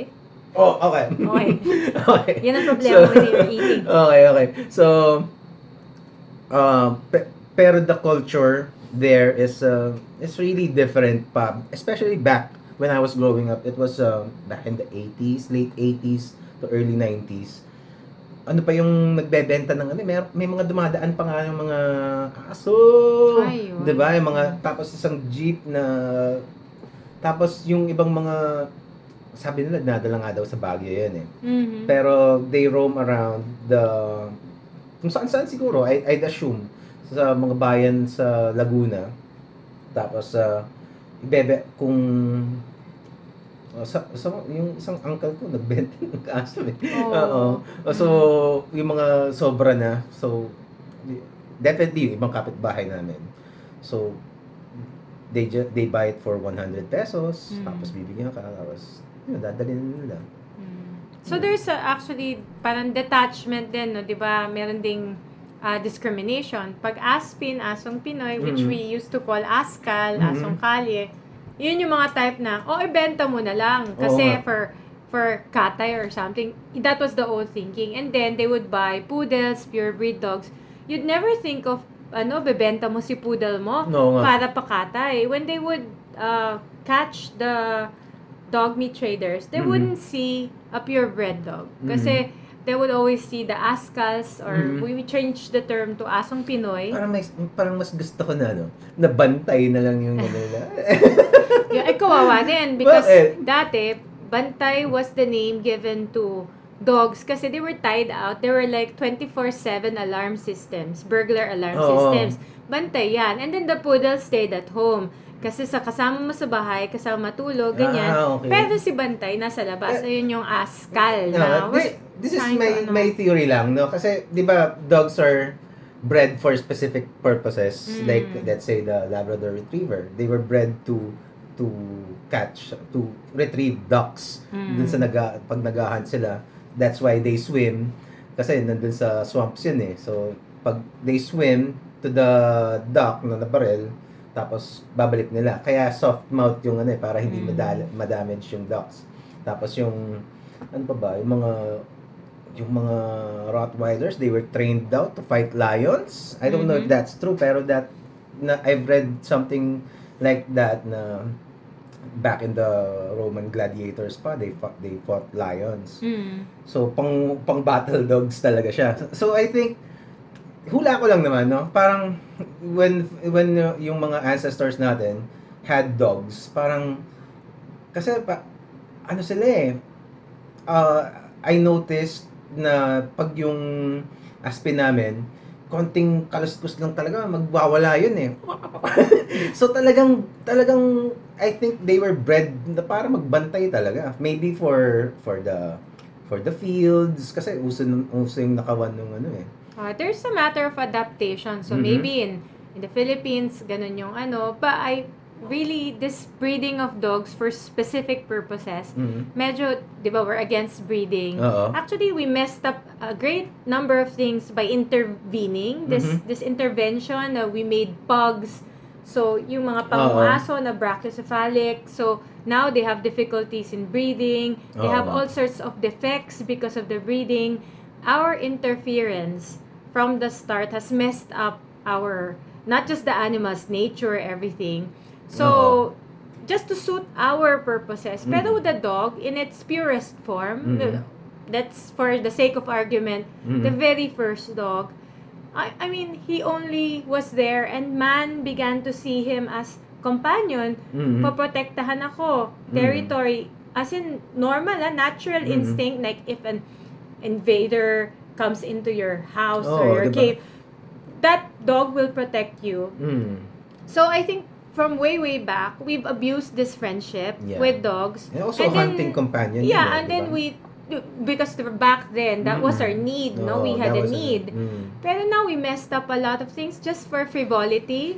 Oh, okay. Okay. Okay. Yan ang problema when you're eating. Okay, okay. So, pero the culture there is really different pa, especially back when I was growing up. It was back in the 80s, late 80s to early 90s. Ano pa yung nagbebenta ng ano, may mga dumadaan pa nga yung mga aso. Di ba? Yung mga, tapos isang jeep na, tapos yung ibang mga, sabi nila, nadala nga daw sa Baguio yun eh. Mm-hmm. Pero they roam around kung saan-saan siguro, I'd assume, sa mga bayan sa Laguna. Tapos yung isang uncle ko nagbenta ng aso eh. Oo. So, yung mga sobra na. So, definitely yung ibang kapitbahay namin. So, they buy it for 100 pesos. Mm. Tapos bibigyan ka. Tapos, dadalhin nila. Mm. So, there's actually parang detachment din, no? Diba? Meron ding discrimination. Pag Aspin, Asong Pinoy, which we used to call Askal, Asong Kalye, yun yung mga type na, ibenta mo na lang. Kasi for katay or something, that was the old thinking. And then, they would buy poodles, pure breed dogs. You'd never think of, bebenta mo si poodle mo para pakatay. When they would catch the dog meat traders, they wouldn't see a purebred dog. Kasi, they would always see the Askals, or we changed the term to Asong Pinoy. Parang mas gusto ko na, nabantay na lang yung nila. Yeah, kawawa din, because dati, bantay was the name given to dogs kasi they were tied out. They were like 24/7 alarm systems, burglar alarm systems. Bantay yan. And then the poodle stayed at home. Kasi sa kasama mo sa bahay, kasama matulog, ganyan. Pero si bantay nasa labas. Ayun yung Askal. This is my theory lang, no? Kasi, di ba, dogs are bred for specific purposes. Like, let's say, the Labrador Retriever. They were bred to catch, to retrieve ducks. Dun sa pag nagahan sila. That's why they swim. Kasi, nandun sa swamps yun, eh. So, pag they swim to the duck na nabarel, tapos babalik nila. Kaya soft mouth yung ano eh, para hindi madamage yung ducks. Tapos yung, ano pa ba, yung mga Rottweilers, they were trained out to fight lions. I don't know if that's true, pero I've read something like that na back in the Roman gladiators pa, they fought lions. So, pang battle dogs talaga siya. So, I think, hula ko lang naman, no? Parang when yung mga ancestors natin had dogs, parang kasi ano sila eh, I noticed na pag yung Aspin namin, konting kaluskus lang talaga, magwawala yun eh. So talagang I think they were bred na para magbantay talaga. Maybe for the fields, kasi uso yung nakawan nung ano eh. There's a matter of adaptation. So maybe in the Philippines, ganun yung ano. But really, this breeding of dogs for specific purposes, medyo, di ba, we're against breeding. Actually, we messed up a great number of things by intervening. This intervention, we made pugs. So, yung mga pangaso na brachycephalic. So, now they have difficulties in breeding. They have all sorts of defects because of the breeding. Our interference from the start has messed up our, not just the animals, nature, everything. So, just to suit our purposes. Pero the dog, in its purest form, that's for the sake of argument, the very first dog, I mean, he only was there and man began to see him as companion, mm-hmm. poprotektahan ako, territory, mm-hmm. as in normal, natural mm-hmm. instinct, like if an invader comes into your house or your cave, that dog will protect you. Mm. So I think from way back, we've abused this friendship with dogs. And also and hunting companion. Yeah, and then because back then, that was our need, no? We had a need. Pero now we messed up a lot of things just for frivolity.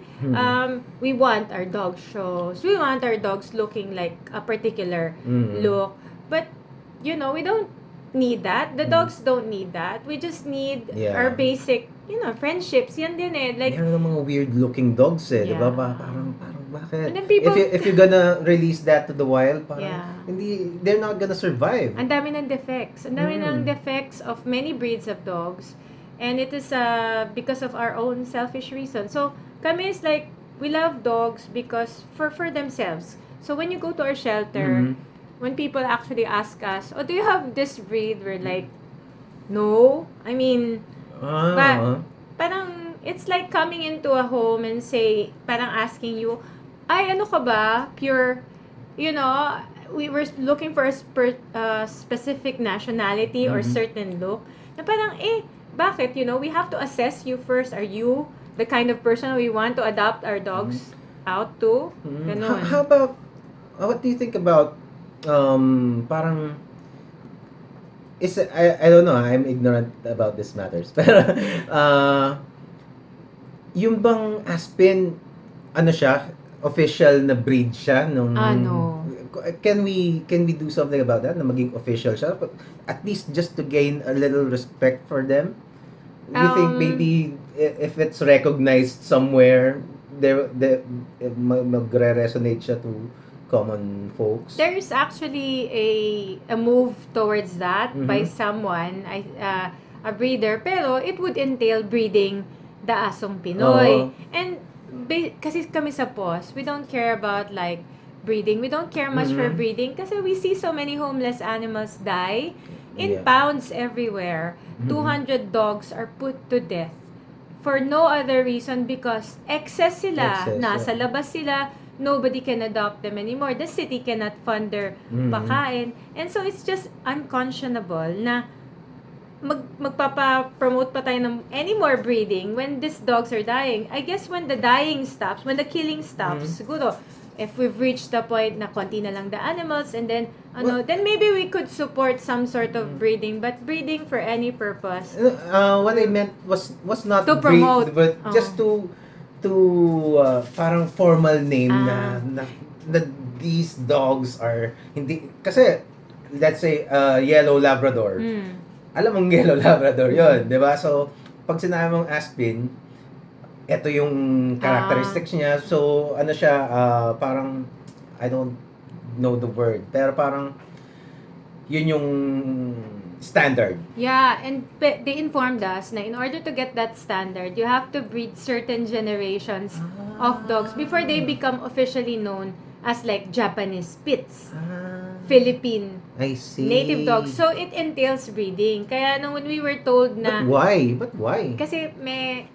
We want our dog shows. We want our dogs looking like a particular look. But, you know, we don't need that. The dogs don't need that. We just need our basic, you know, friendships. Yan din eh. Like, meron ng mga weird-looking dogs eh. Yeah. Diba? Parang, bakit? People, if you're gonna release that to the wild, parang, hindi, they're not gonna survive. Ang dami ng defects. Ang dami ng defects of many breeds of dogs. And it is because of our own selfish reasons. So, kami is like, we love dogs because for themselves. So, when you go to our shelter, when people actually ask us, oh, do you have this breed? We're like, no. I mean, but parang, it's like coming into a home and say, parang asking you, ay, ano ka ba? Pure, you know, we were looking for a specific nationality or certain look. Na parang, bakit? You know, we have to assess you first. Are you the kind of person we want to adopt our dogs out to? Ganun. How about, what do you think about parang is I don't know, I'm ignorant about these matters, pero yung bang Aspen, ano siya, official na breed siya nung can we do something about that na maging official siya, but at least just to gain a little respect for them? Do you think maybe if it's recognized somewhere, there magre-resonate siya to common folks? There is actually a move towards that by someone, a breeder, pero it would entail breeding the Asong Pinoy. And kasi kami sa POS, we don't care about like breeding. We don't care much for breeding kasi we see so many homeless animals die in pounds everywhere. 200 dogs are put to death for no other reason because excess sila, nasa labas sila. Nobody can adopt them anymore. The city cannot fund their pakain. And so it's just unconscionable na magpapa-promote pa tayo ng any more breeding when these dogs are dying. I guess when the dying stops, when the killing stops, siguro, if we've reached the point na konti na lang the animals and then, then maybe we could support some sort of breeding, but breeding for any purpose. What I meant was not to breed, promote, but just to parang formal name na these dogs are hindi kasi, let's say yellow Labrador. Alam mong yellow Labrador 'yon, 'di ba? So pag sinabi mong Aspen, ito yung characteristics niya. So ano siya, parang I don't know the word, pero parang yun yung standard. Yeah, and they informed us na in order to get that standard, you have to breed certain generations of dogs before they become officially known as like Japanese Spitz, Philippine native dogs. So it entails breeding. Kaya nung when we were told na... But why? Kasi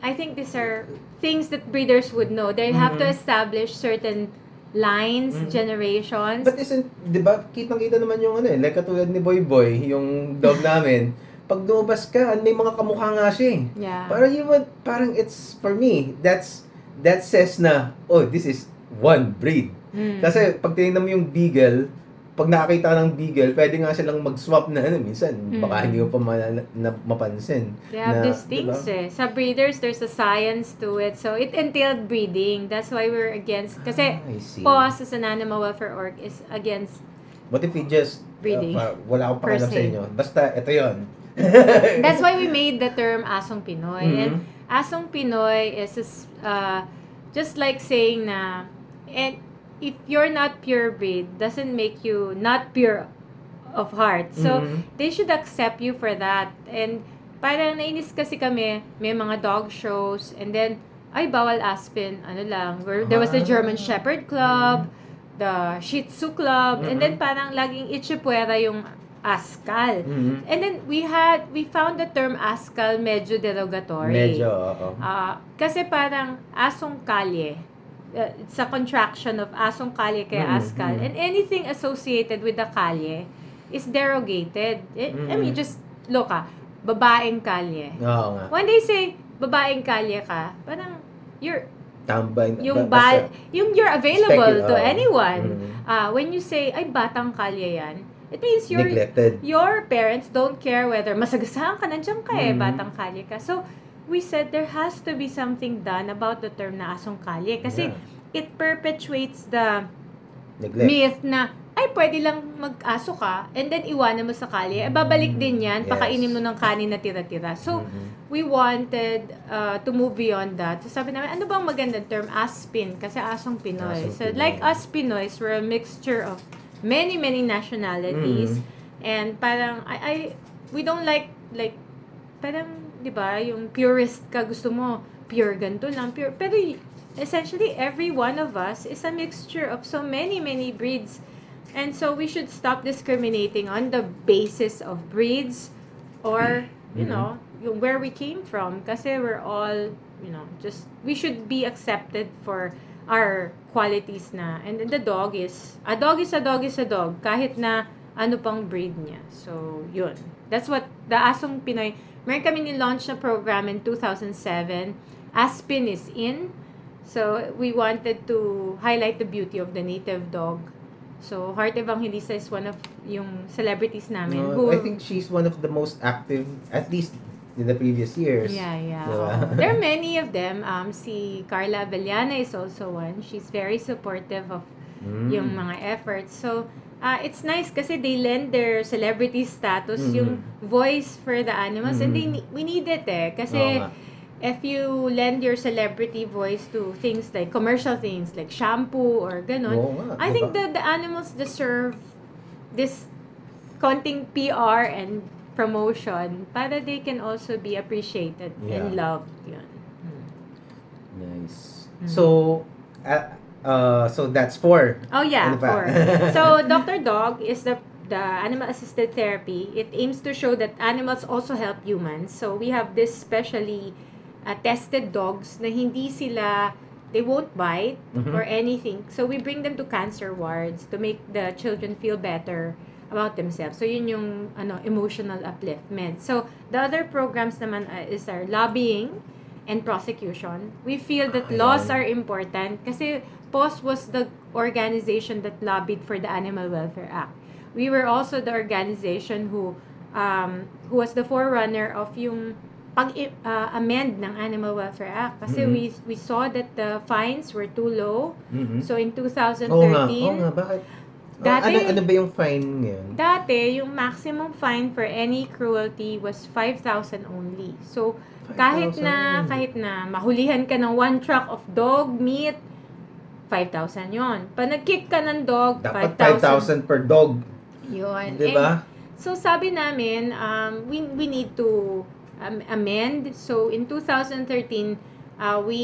I think these are things that breeders would know. They have to establish certain lines, generations. But isn't, di ba, kitang-kita naman yung like katulad ni Boy Boy, yung dog namin, pag lumabas ka, may mga kamukha nga siya eh. Yeah. Parang it's, for me, that says na, oh, this is one breed. Kasi pag tinignan mo yung beagle, pag nakakita ng beagle, pwede nga silang mag-swap na, minsan, baka hindi mo pa mapansin. They have these things eh. Sa breeders, there's a science to it. So, it entailed breeding. That's why we're against, kasi PAWS as an animal welfare org is against breeding. What if we just, wala akong pakialam sa inyo. Basta, ito yun. That's why we made the term Asong Pinoy. And Asong Pinoy is just like saying na, and if you're not purebred, doesn't make you not pure of heart. So, they should accept you for that. And parang nainis kasi kami, may mga dog shows, and then, ay, bawal Aspen, ano lang. There was the German Shepherd Club, the Shih Tzu Club, and then parang laging itchepuera yung askal. And then, we found the term askal medyo derogatory. Medyo, kasi parang asong kalye. it's a contraction of asong kalye kay askal, and anything associated with the kalye is derogated. I mean, just look, babaeng kalye. Oo nga. When they say babaeng kalye ka, parang you're tambay, yung you're available to anyone. When you say ay batang kalye yan, it means you're neglected. Your parents don't care whether masagasaan ka, nandiyan ka eh, batang kalye ka. So we said there has to be something done about the term na asong kalye kasi it perpetuates the neglect myth na ay pwede lang mag-aso ka and then iwanan mo sa kalye, eh, babalik din yan, pakainin mo ng kanin na tira-tira. So we wanted to move beyond that. So sabi namin, ano bang magandang term? Aspin, kasi asong Pinoy. So like us Pinoys, we're a mixture of many nationalities, and parang we don't like parang, di ba, yung purist ka, gusto mo pure ganito lang, pure, pero essentially every one of us is a mixture of so many breeds. And so we should stop discriminating on the basis of breeds or, you know, where we came from. Kasi we're all, you know, just, we should be accepted for our qualities na. And the dog is, a dog is a dog is a dog, kahit na ano pang breed niya. So, yun. That's what the Asong Pinoy, meron kami ni-launch na program in 2007. Aspin is in. So, we wanted to highlight the beauty of the native dog. So, Heart Evangelista is one of yung celebrities namin. Who, I think she's one of the most active, at least in the previous years. Yeah. There are many of them. Si Carla Avellana is also one. She's very supportive of yung mga efforts. So, it's nice kasi they lend their celebrity status, yung voice for the animals. And we need it eh. Kasi if you lend your celebrity voice to things like commercial things like shampoo or ganun, I think that the animals deserve this konting PR and promotion para they can also be appreciated and loved. Yun. Nice. So so that's four. Oh yeah, four. So Dr. Dog is the animal-assisted therapy. It aims to show that animals also help humans. So we have this specially tested dogs na hindi sila, they won't bite or anything. So we bring them to cancer wards to make the children feel better about themselves. So yun yung ano, emotional upliftment. So the other programs naman is our lobbying and prosecution. We feel that laws are important kasi POS was the organization that lobbied for the Animal Welfare Act. We were also the organization who was the forerunner of yung pag-amend ng Animal Welfare Act kasi we saw that the fines were too low. So in 2013, bakit? Dati, ano ba yung fine ngayon? Dati, yung maximum fine for any cruelty was 5,000 only. So kahit na mahulihan ka ng 1 truck of dog meat, 5,000 yon. Pag nag-kick ka ng dog, dapat 5,000 per dog. Yun. Diba? And so sabi namin, we need to amend. So in 2013, we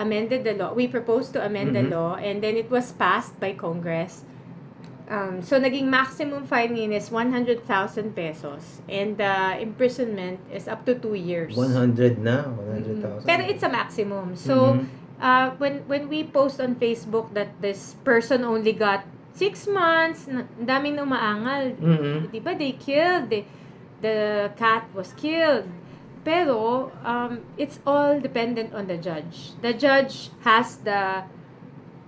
amended the law. We proposed to amend the law, and then it was passed by Congress. So naging maximum fine ngayon is 100,000 pesos, and imprisonment is up to 2 years. 100,000. Pero it's a maximum. So when we post on Facebook that this person only got 6 months, daming umaangal. Diba they killed the cat was killed. Pero, it's all dependent on the judge. The judge has the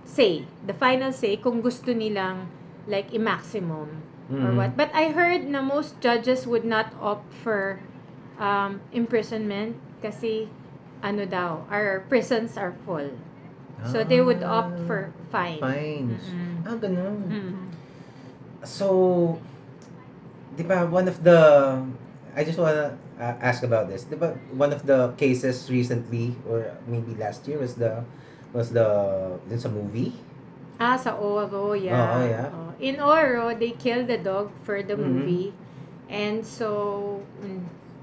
say, the final say, kung gusto nilang, like, i-maximum or what. But I heard na most judges would not opt for imprisonment kasi, ano daw, our prisons are full. So, they would opt for fines. Ganun. So, di ba, one of the... I just want to ask about this. One of the cases recently, or maybe last year, was it's a movie. Sa Oro, yeah. In Oro, they killed the dog for the movie, and so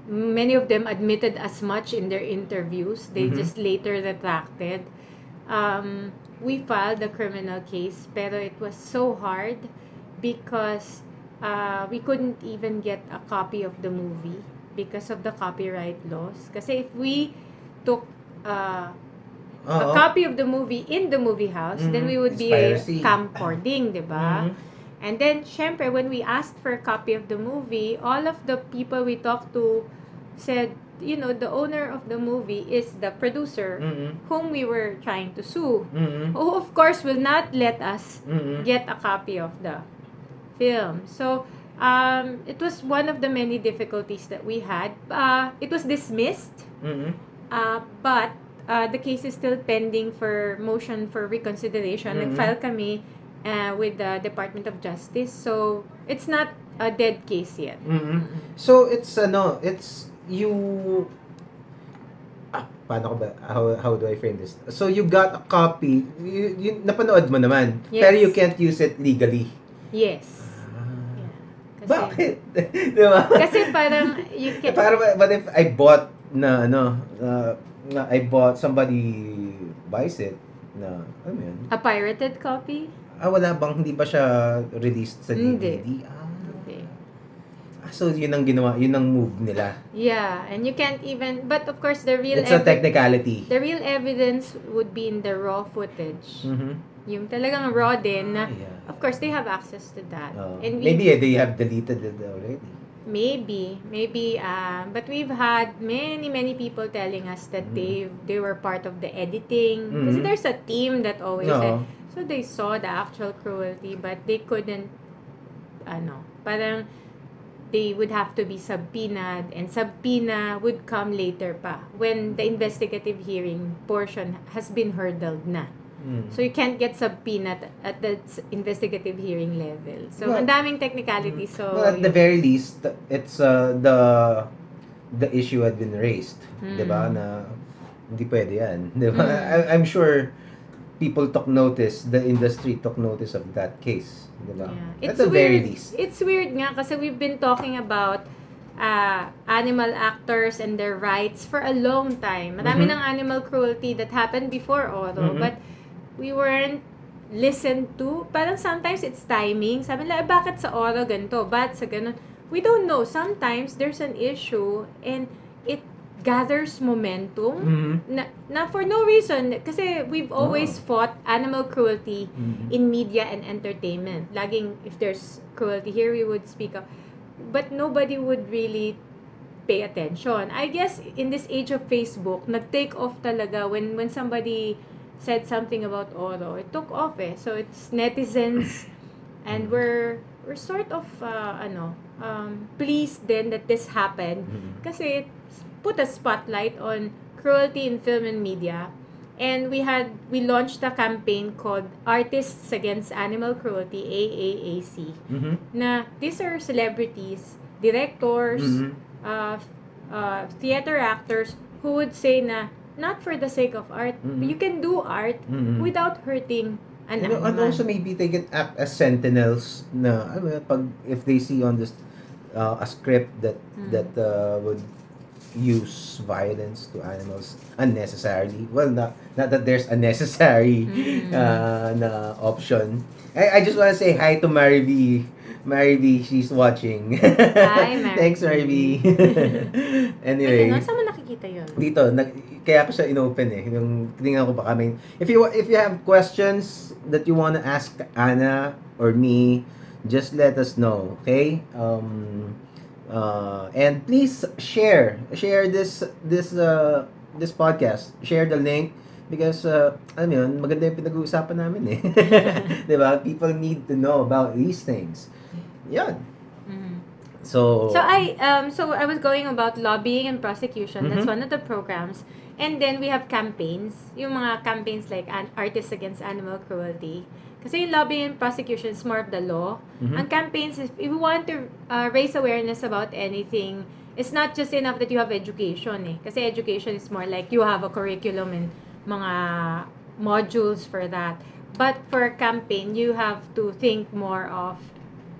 many of them admitted as much in their interviews. They just later retracted. We filed the criminal case, pero it was so hard because. We couldn't even get a copy of the movie because of the copyright laws. Kasi if we took a copy of the movie in the movie house, then we would be camcording, diba? And then, syempre, when we asked for a copy of the movie, all of the people we talked to said, you know, the owner of the movie is the producer whom we were trying to sue, who of course will not let us get a copy of the film. So, it was one of the many difficulties that we had. It was dismissed, but the case is still pending for motion for reconsideration. Nag-file kami with the Department of Justice, so it's not a dead case yet. So it's ano, it's you. Paano ko ba? How do I frame this? So you got a copy. You napanood mo naman, pero you can't use it legally. Yes. Bakit? Diba? Kasi parang you can... Parang, but if I bought na ano, na I bought, somebody buys it, na, ano yun? A pirated copy? Ah, wala bang, hindi ba siya released sa DVD? Hindi. Ah, okay. Ah, so yun ang ginawa, yun ang move nila. Yeah, and you can't even, but of course the real... It's a technicality. The real evidence would be in the raw footage. Yung talagang raw din, of course, they have access to that. And we, maybe they have deleted it already. Maybe. But we've had many people telling us that they were part of the editing. Because there's a team that always... So they saw the actual cruelty, but they couldn't... parang they would have to be subpoenaed, and subpoena would come later pa, when the investigative hearing portion has been hurdled na. So you can't get subpoenaed at the investigative hearing level. So, well, andaming technicality. So, well, at the very least, it's the issue had been raised, diba? Na hindi pwede yan, diba? I'm sure people took notice. The industry took notice of that case, diba? Yeah. At the very least, it's weird nga kasi we've been talking about animal actors and their rights for a long time. Marami ng animal cruelty that happened before Oro, but we weren't listened to. Parang sometimes it's timing. Sabi nila, bakit sa Oro ganito? Ba't sa ganun? We don't know. Sometimes there's an issue and it gathers momentum na for no reason. Kasi we've always fought animal cruelty in media and entertainment. Laging, if there's cruelty here, we would speak up. But nobody would really pay attention. I guess in this age of Facebook, nag-take off talaga when somebody... said something about Oro, it took off eh. So it's netizens, and we're sort of pleased then that this happened, kasi it put a spotlight on cruelty in film and media, and we launched a campaign called Artists Against Animal Cruelty, AAAC. Na these are celebrities, directors, theater actors who would say na, not for the sake of art. You can do art without hurting an animal. And also maybe they can act as sentinels na, if they see on this a script that would use violence to animals unnecessarily. Well, not that there's a necessary na option. I just want to say hi to Mary B, she's watching. Hi, Mary. Thanks, Mary B. Anyway. Ito, saan mo nakikita yun? Dito. Kaya ko siya in-open eh. Tingnan ko baka may... If you have questions that you want to ask Anna or me, just let us know, okay? And please share this podcast. Share the link because maganda yung pinag-uusapan namin eh. Diba? People need to know about these things. Yun. So I was going about lobbying and prosecution. That's one of the programs. And then we have campaigns. Yung mga campaigns like Artists Against Animal Cruelty. Kasi yung lobbying and prosecution is more of the law. And campaigns, if you want to raise awareness about anything, it's not just enough that you have education eh. Kasi education is more like you have a curriculum and mga modules for that. But for a campaign, you have to think more of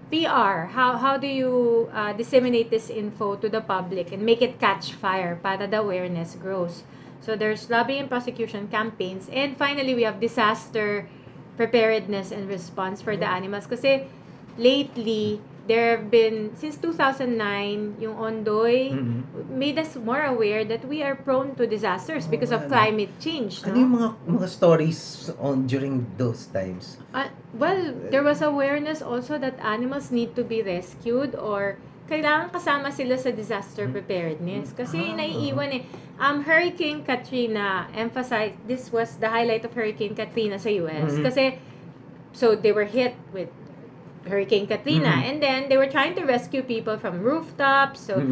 PR. How do you disseminate this info to the public and make it catch fire para the awareness grows? So there's lobbying and prosecution campaigns. And finally, we have disaster preparedness and response for the animals. Kasi lately, there have been, since 2009, yung Ondoy made us more aware that we are prone to disasters because of climate change. No? Ano yung mga stories on during those times? Well, there was awareness also that animals need to be rescued or kailangan kasama sila sa disaster preparedness. Kasi naiiwan eh. Hurricane Katrina emphasized, this was the highlight of Hurricane Katrina sa US. Kasi, so they were hit with Hurricane Katrina, and then they were trying to rescue people from rooftops. So,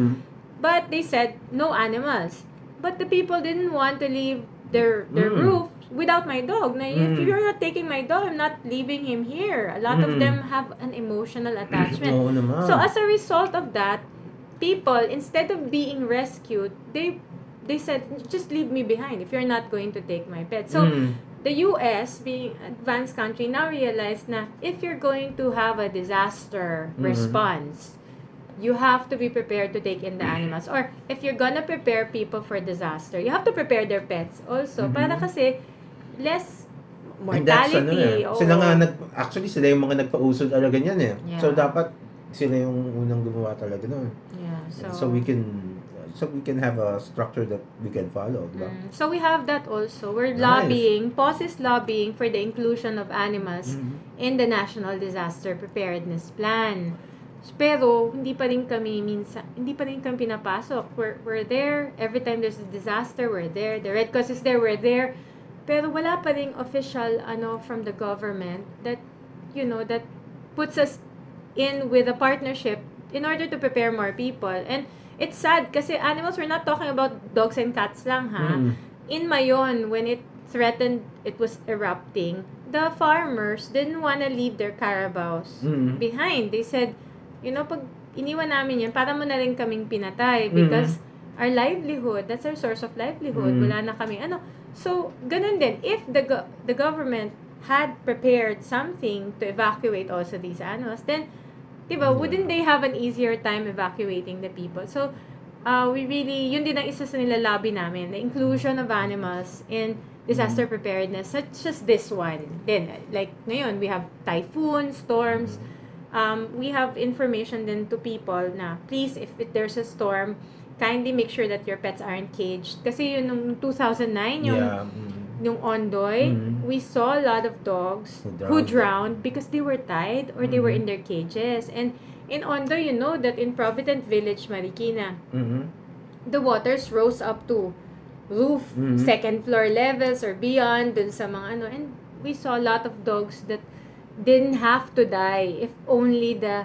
but they said no animals. But the people didn't want to leave their roof without my dog. Now, if you're not taking my dog, I'm not leaving him here. A lot of them have an emotional attachment. No, naman. So as a result of that, people, instead of being rescued, they said just leave me behind if you're not going to take my pet. So. The US, being an advanced country, now realized na if you're going to have a disaster response, you have to be prepared to take in the animals. Or if you're gonna prepare people for disaster, you have to prepare their pets also. Para kasi less mortality. Sila nga, actually sila yung mga nagpa-uso talaga niyan eh. Yeah. So dapat sila yung unang gumawa talaga nun. Yeah, so we can have a structure that we can follow. So we have that also. We're lobbying, POS is lobbying for the inclusion of animals in the National Disaster Preparedness Plan. Pero hindi pa rin kami pinapasok. We're there every time there's a disaster, we're there. The Red Cross is there, we're there. Pero wala pa ring official from the government that that puts us in with a partnership in order to prepare more people. And it's sad kasi animals, we're not talking about dogs and cats lang, ha? In Mayon, when it threatened, it was erupting, the farmers didn't want to leave their carabaos behind. They said, pag iniwan namin yan, para mo na rin kaming pinatay because our livelihood, that's our source of livelihood, wala na kami, So, ganun din. If the government had prepared something to evacuate also these animals, then wouldn't they have an easier time evacuating the people? So, we really, yun din ang isa sa nilalobby namin, the inclusion of animals in disaster preparedness, such as this one. Then, like ngayon, we have typhoons, storms. We have information then to people na, please, if there's a storm, kindly make sure that your pets aren't caged. Kasi yun, nung 2009, yung Ondoy, we saw a lot of dogs who drowned because they were tied or they were in their cages. And in Ondoy, that in Provident Village, Marikina, the waters rose up to roof, second floor levels or beyond, dun sa mga and we saw a lot of dogs that didn't have to die if only the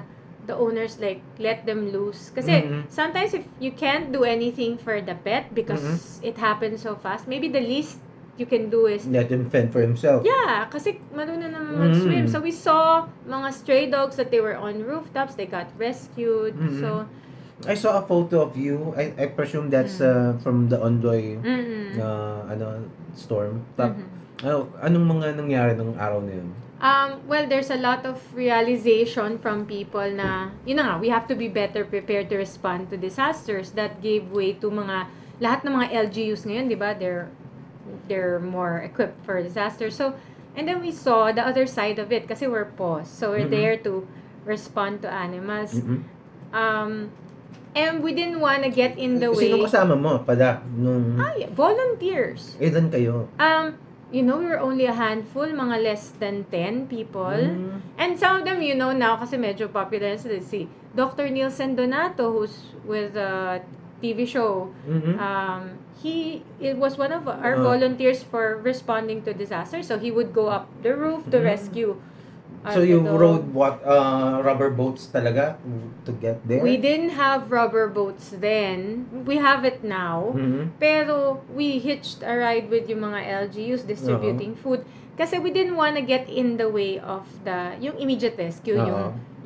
owners let them loose. Kasi sometimes if you can't do anything for the pet because it happens so fast, maybe the least you can do is let him fend for himself. Yeah, kasi marunong na mag-swim. So we saw mga stray dogs that they were on rooftops, they got rescued. So I saw a photo of you. I presume that's from the Ondoy storm. Anong mga nangyari nung araw na yun? Well, there's a lot of realization from people na we have to be better prepared to respond to disasters that gave way to lahat ng mga LGUs ngayon, 'di ba? They're more equipped for disaster. So, and then we saw the other side of it kasi we're paused. So, we're there to respond to animals. And we didn't want to get in the way. Sino kasama mo pala? Volunteers. Ilan kayo? We were only a handful, mga less than 10 people. And some of them, now kasi medyo popular. So, let's see. Dr. Nielsen Donato, who's with TV show, it was one of our volunteers for responding to disaster. So he would go up the roof to rescue. So you rode what rubber boats talaga to get there? We didn't have rubber boats then. We have it now. Pero we hitched a ride with yung mga LGUs distributing food. Kasi we didn't want to get in the way of yung immediate rescue,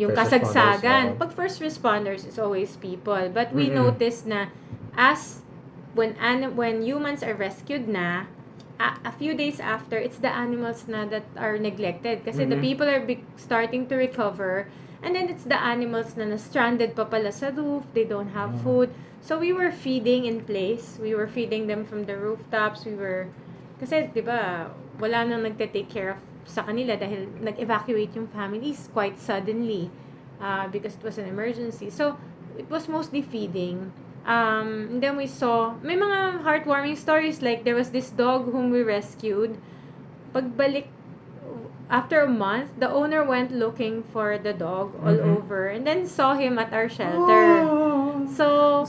yung kasagsagan. Pag first responders, it's always people. But we noticed na when humans are rescued na, a few days after, it's the animals na that are neglected. Kasi the people are starting to recover. And then it's the animals na stranded pa pala sa roof. They don't have food. So we were feeding in place. We were feeding them from the rooftops. Kasi, di ba, wala nang nagte-take care of sa kanila dahil nag-evacuate yung families quite suddenly. because it was an emergency. So, it was mostly feeding. And then we saw, may mga heartwarming stories, like there was this dog whom we rescued. Pagbalik, after a month, the owner went looking for the dog all over, and then saw him at our shelter. Oh. So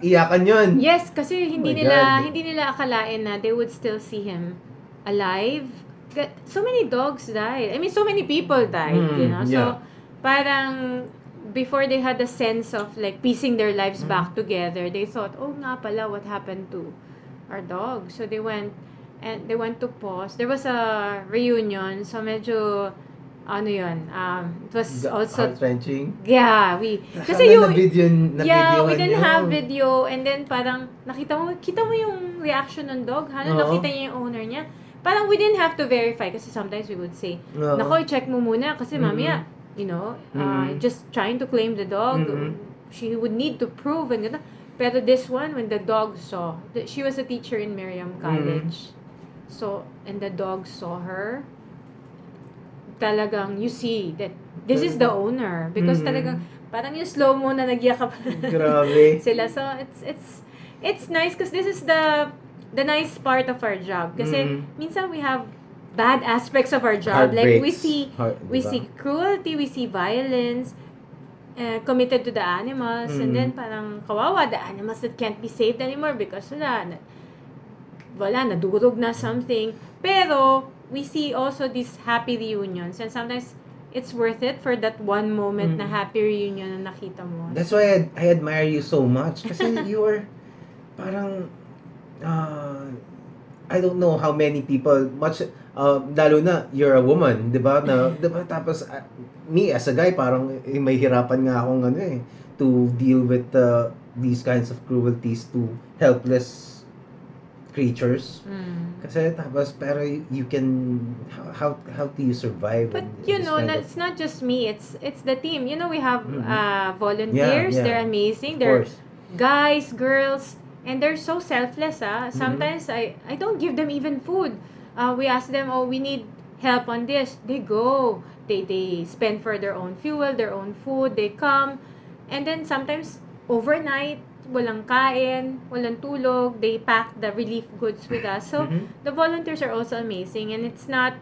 iyakan yun. Yes, kasi hindi nila akalain na they would still see him alive. So many dogs died. I mean, so many people died, you know. Yeah. So parang before they had a sense of like piecing their lives back together, they thought, "Oh nga pala, what happened to our dog?" So they went to PAWS. There was a reunion, so medyo, ano yun, it was also... heart-wrenching? Yeah, we... Kasi yung... Yeah, we didn't have video, and then parang, kita mo yung reaction ng dog, ha? Nakita niya yung owner niya. Parang we didn't have to verify, kasi sometimes we would say, nako, check mo muna, kasi mamaya, you know, just trying to claim the dog, she would need to prove, and gano'n. Pero this one, when the dog saw, she was a teacher in Miriam College. So, and the dog saw her, talagang, you see that this is the owner. Because talagang, parang yung slow-mo na nagyakap sila. So, it's nice because this is the nice part of our job. Kasi, minsan we have bad aspects of our job. Heartbreaks. Like, we see cruelty, we see violence, committed to the animals. And then, parang, kawawa, the animals that can't be saved anymore because wala, nadurog na something. Pero, we see also these happy reunions. And sometimes, it's worth it for that one moment na happy reunion na nakita mo. That's why I admire you so much. Kasi you are parang, I don't know how many people, much, lalo na, you're a woman, di ba? Diba? Tapos, me as a guy, parang may hirapan nga akong ano eh, to deal with these kinds of cruelties to helpless creatures, kasi tapos pero you can how do you survive? But you know, it's not just me. It's the team. You know, we have volunteers. Yeah. They're amazing. They're guys, girls, and they're so selfless. Sometimes I don't give them even food. We ask them, oh, we need help on this. They go. They spend for their own fuel, their own food. They come, and then sometimes overnight. Walang kain, walang tulog, they pack the relief goods with us. So, the volunteers are also amazing, and it's not,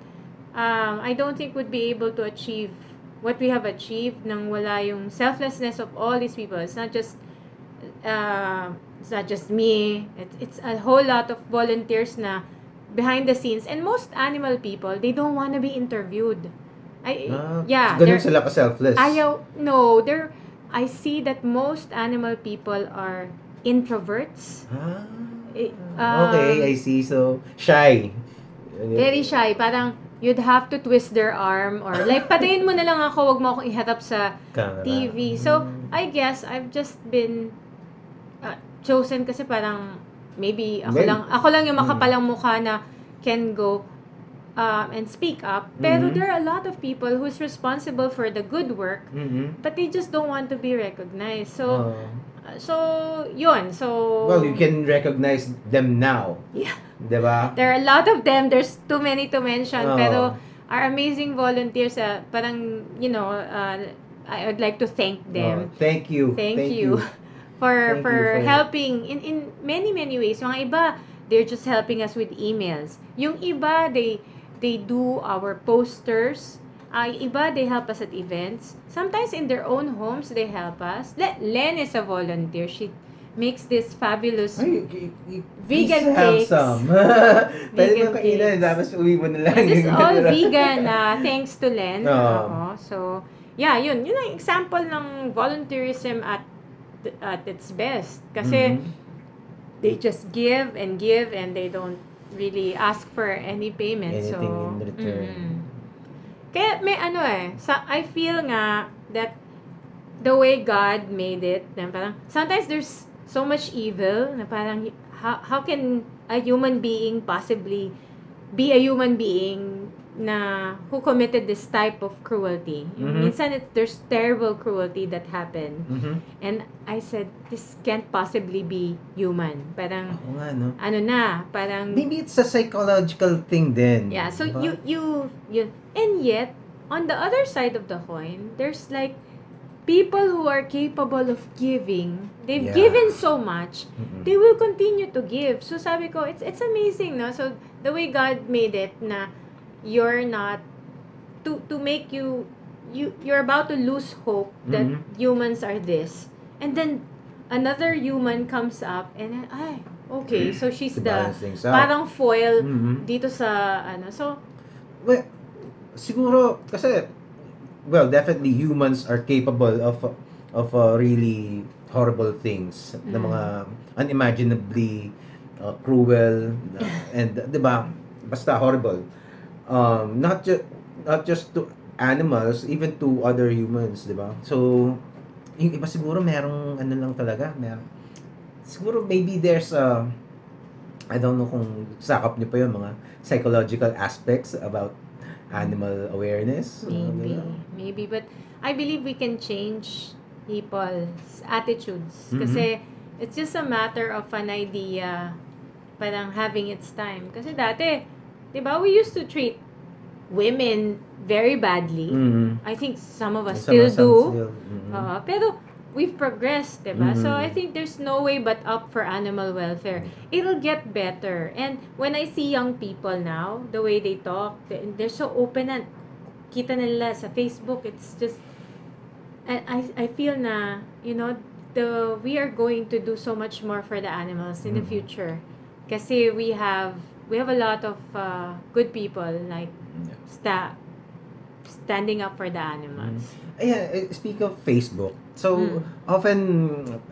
I don't think we'd be able to achieve what we have achieved nang wala yung selflessness of all these people. It's not just me, it's a whole lot of volunteers na behind the scenes, and most animal people, they don't want to be interviewed. Ganun sila ka selfless. I see that most animal people are introverts. Okay, I see. So, shy. Very shy. Parang, you'd have to twist their arm or like, patayin mo na lang ako, wag mo akong iharap sa camera. TV. So, I guess I've just been chosen kasi parang maybe ako lang yung makapalang mukha na can go and speak up, pero there are a lot of people who's responsible for the good work, but they just don't want to be recognized. So, yun. So, well, you can recognize them now. Yeah. Diba? There are a lot of them. There's too many to mention. Pero our amazing volunteers, parang, you know, I would like to thank them. Thank you. Thank you. for helping in many ways. Mga iba, they're just helping us with emails. Yung iba, they do our posters. Iba, they help us at events. Sometimes in their own homes, they help us. Len is a volunteer. She makes this fabulous vegan cakes. Vegan cakes. This is all vegan, thanks to Len. So, yeah, yun. Yun ang example ng volunteerism at its best. Kasi, they just give, and they don't really ask for any payment. Anything in return. Kaya may ano eh. I feel nga that the way God made it, na parang, sometimes there's so much evil, na parang, how can a human being possibly be a human being na who committed this type of cruelty? Minsan there's terrible cruelty that happened. And I said, this can't possibly be human. Parang, ano na, parang... Maybe it's a psychological thing then. Yeah, so you... And yet, on the other side of the coin, there's like people who are capable of giving. They've given so much, they will continue to give. So sabi ko, it's amazing, no? So the way God made it na you're not to make you're about to lose hope that humans are this. And then another human comes up and ay, okay, so she's the parang foil dito sa ano. So well, siguro kasi well, definitely humans are capable of really horrible things, na mga unimaginably cruel and 'di ba? Basta horrible. Not just to animals, even to other humans, 'di ba? So yung iba siguro merong ano lang talaga, merong siguro maybe there's a I don't know kung sakap niyo pa yung mga psychological aspects about animal awareness. Maybe but I believe we can change people's attitudes kasi it's just a matter of an idea parang having its time. Kasi dati, 'di ba, we used to treat women very badly. I think some of us still do. Pero we've progressed, diba? So I think there's no way but up for animal welfare. It'll get better. And when I see young people now, the way they talk, they're so open and kita nila sa Facebook. It's just, I feel na, you know, we are going to do so much more for the animals in the future. Kasi we have a lot of good people like standing up for the animals. Yeah, speak of Facebook. So often,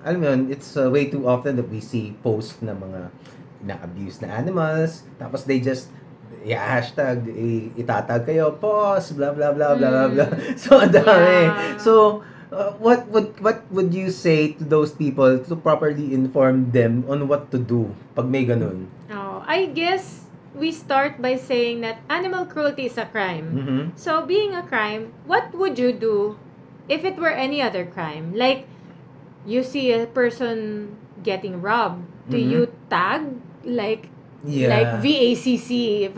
alam mo yun, it's way too often that we see posts na mga na-abuse na animals. Tapos they just hashtag, itatag kayo, pause, blah blah blah blah blah blah. So dami. Yeah. So what would you say to those people to properly inform them on what to do pag may ganun? Oh, I guess we start by saying that animal cruelty is a crime. So, being a crime, what would you do if it were any other crime? Like, you see a person getting robbed. Do you tag? Like VACC?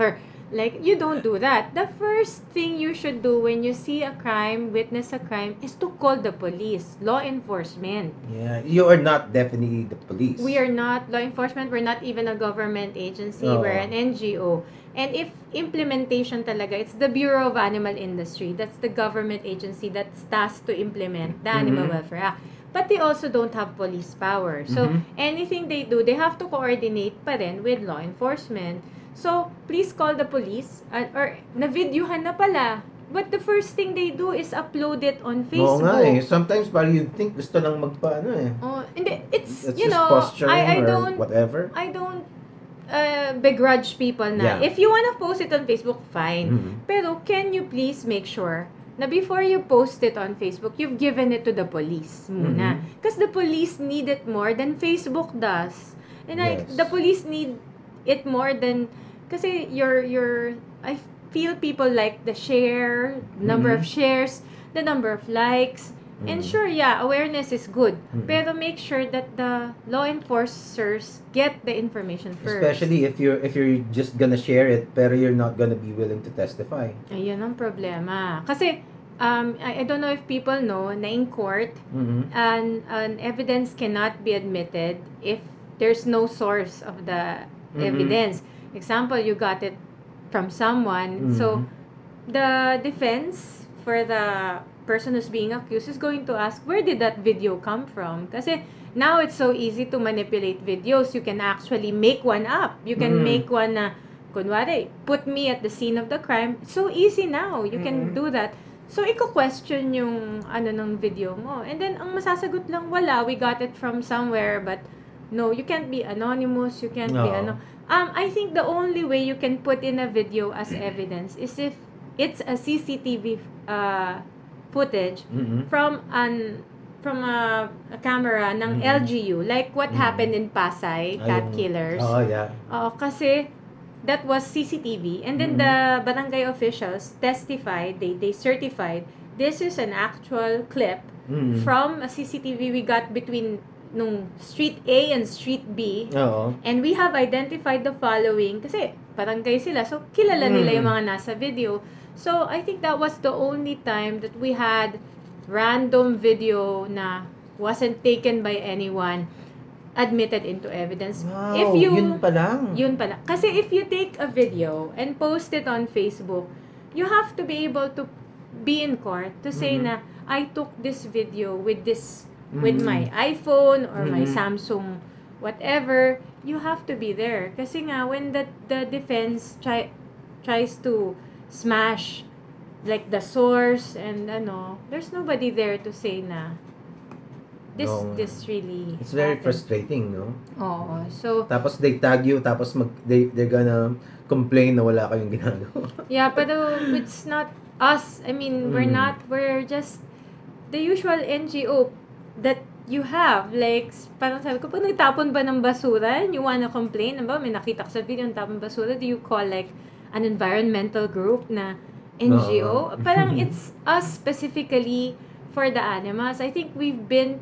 Like, you don't do that. The first thing you should do when you see a crime, witness a crime, is to call the police, law enforcement. Yeah, you are not definitely the police. We are not law enforcement. We're not even a government agency. Oh. We're an NGO. And if implementation talaga, it's the Bureau of Animal Industry. That's the government agency that's tasked to implement the Animal Welfare Act. But they also don't have police power. So, anything they do, they have to coordinate pa rin with law enforcement. So, please call the police or na-videohan na pala. But the first thing they do is upload it on Facebook. Oo nga eh. Sometimes parang you think gusto lang magpaano eh. Oh, hindi. It's you know, I don't, whatever. I don't begrudge people na. Yeah. If you wanna post it on Facebook, fine. Pero can you please make sure na before you post it on Facebook, you've given it to the police muna. Because the police need it more than Facebook does. And the police need it more than kasi your I feel people like the share number of shares, the number of likes, and sure, yeah, awareness is good, pero make sure that the law enforcers get the information first, especially if you're just gonna share it pero you're not gonna be willing to testify. Ayun ang problema kasi I don't know if people know na in court an evidence cannot be admitted if there's no source of the evidence. Example, you got it from someone. So, the defense for the person who's being accused is going to ask, where did that video come from? Kasi now it's so easy to manipulate videos. You can actually make one up. You can make one na, kunwari, put me at the scene of the crime. It's so easy now. You can do that. So, iko-question yung ano ng video mo. And then, ang masasagot lang, wala. We got it from somewhere, but no, you can't be anonymous, you can't be I think the only way you can put in a video as evidence is if it's a CCTV footage from a camera ng LGU, like what happened in Pasay, cat killers. Oh yeah. Kasi that was CCTV, and then the barangay officials testified, they certified this is an actual clip from a CCTV we got between nung street A and street B. Oo. And we have identified the following kasi parang kayo sila, so kilala nila yung mga nasa video. So I think that was the only time that we had random video na wasn't taken by anyone admitted into evidence. Wow, if you, yun pa lang. Yun pa lang. Kasi if you take a video and post it on Facebook, you have to be able to be in court to say na, I took this video with this, with my iPhone or my Samsung whatever. You have to be there. Kasi nga, when the defense tries to smash like the source and ano, there's nobody there to say na, this really it's very happened. Frustrating, no? Oo. So tapos they tag you, tapos they're gonna complain na wala kayong ginagawa. Yeah, pero it's not us. I mean, we're just the usual NGO that you have. Like, parang sabi ko, pag nagtapon ba ng basura, you wanna complain, ba? May nakita ko sa video ng tapon basura, do you call like an environmental group na NGO? Parang it's us specifically for the animals. I think we've been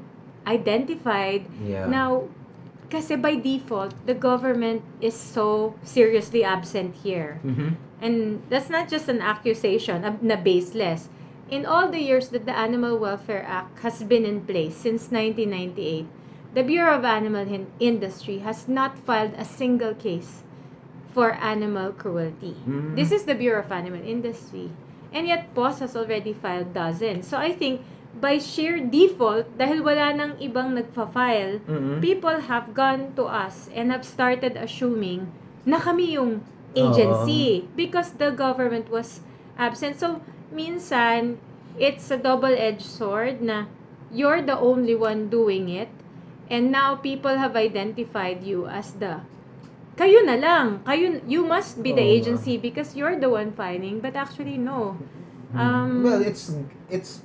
identified now kasi by default the government is so seriously absent here, and that's not just an accusation na baseless. In all the years that the Animal Welfare Act has been in place since 1998, the Bureau of Animal Industry has not filed a single case for animal cruelty. This is the Bureau of Animal Industry, and yet POS has already filed dozens. So I think by sheer default, dahil wala nang ibang nagpa-file, people have gone to us and have started assuming na kami yung agency because the government was absent. So, minsan, it's a double-edged sword na you're the only one doing it, and now people have identified you as the kayo na lang. Kayo, you must be the agency because you're the one filing. But actually, no. Well, it's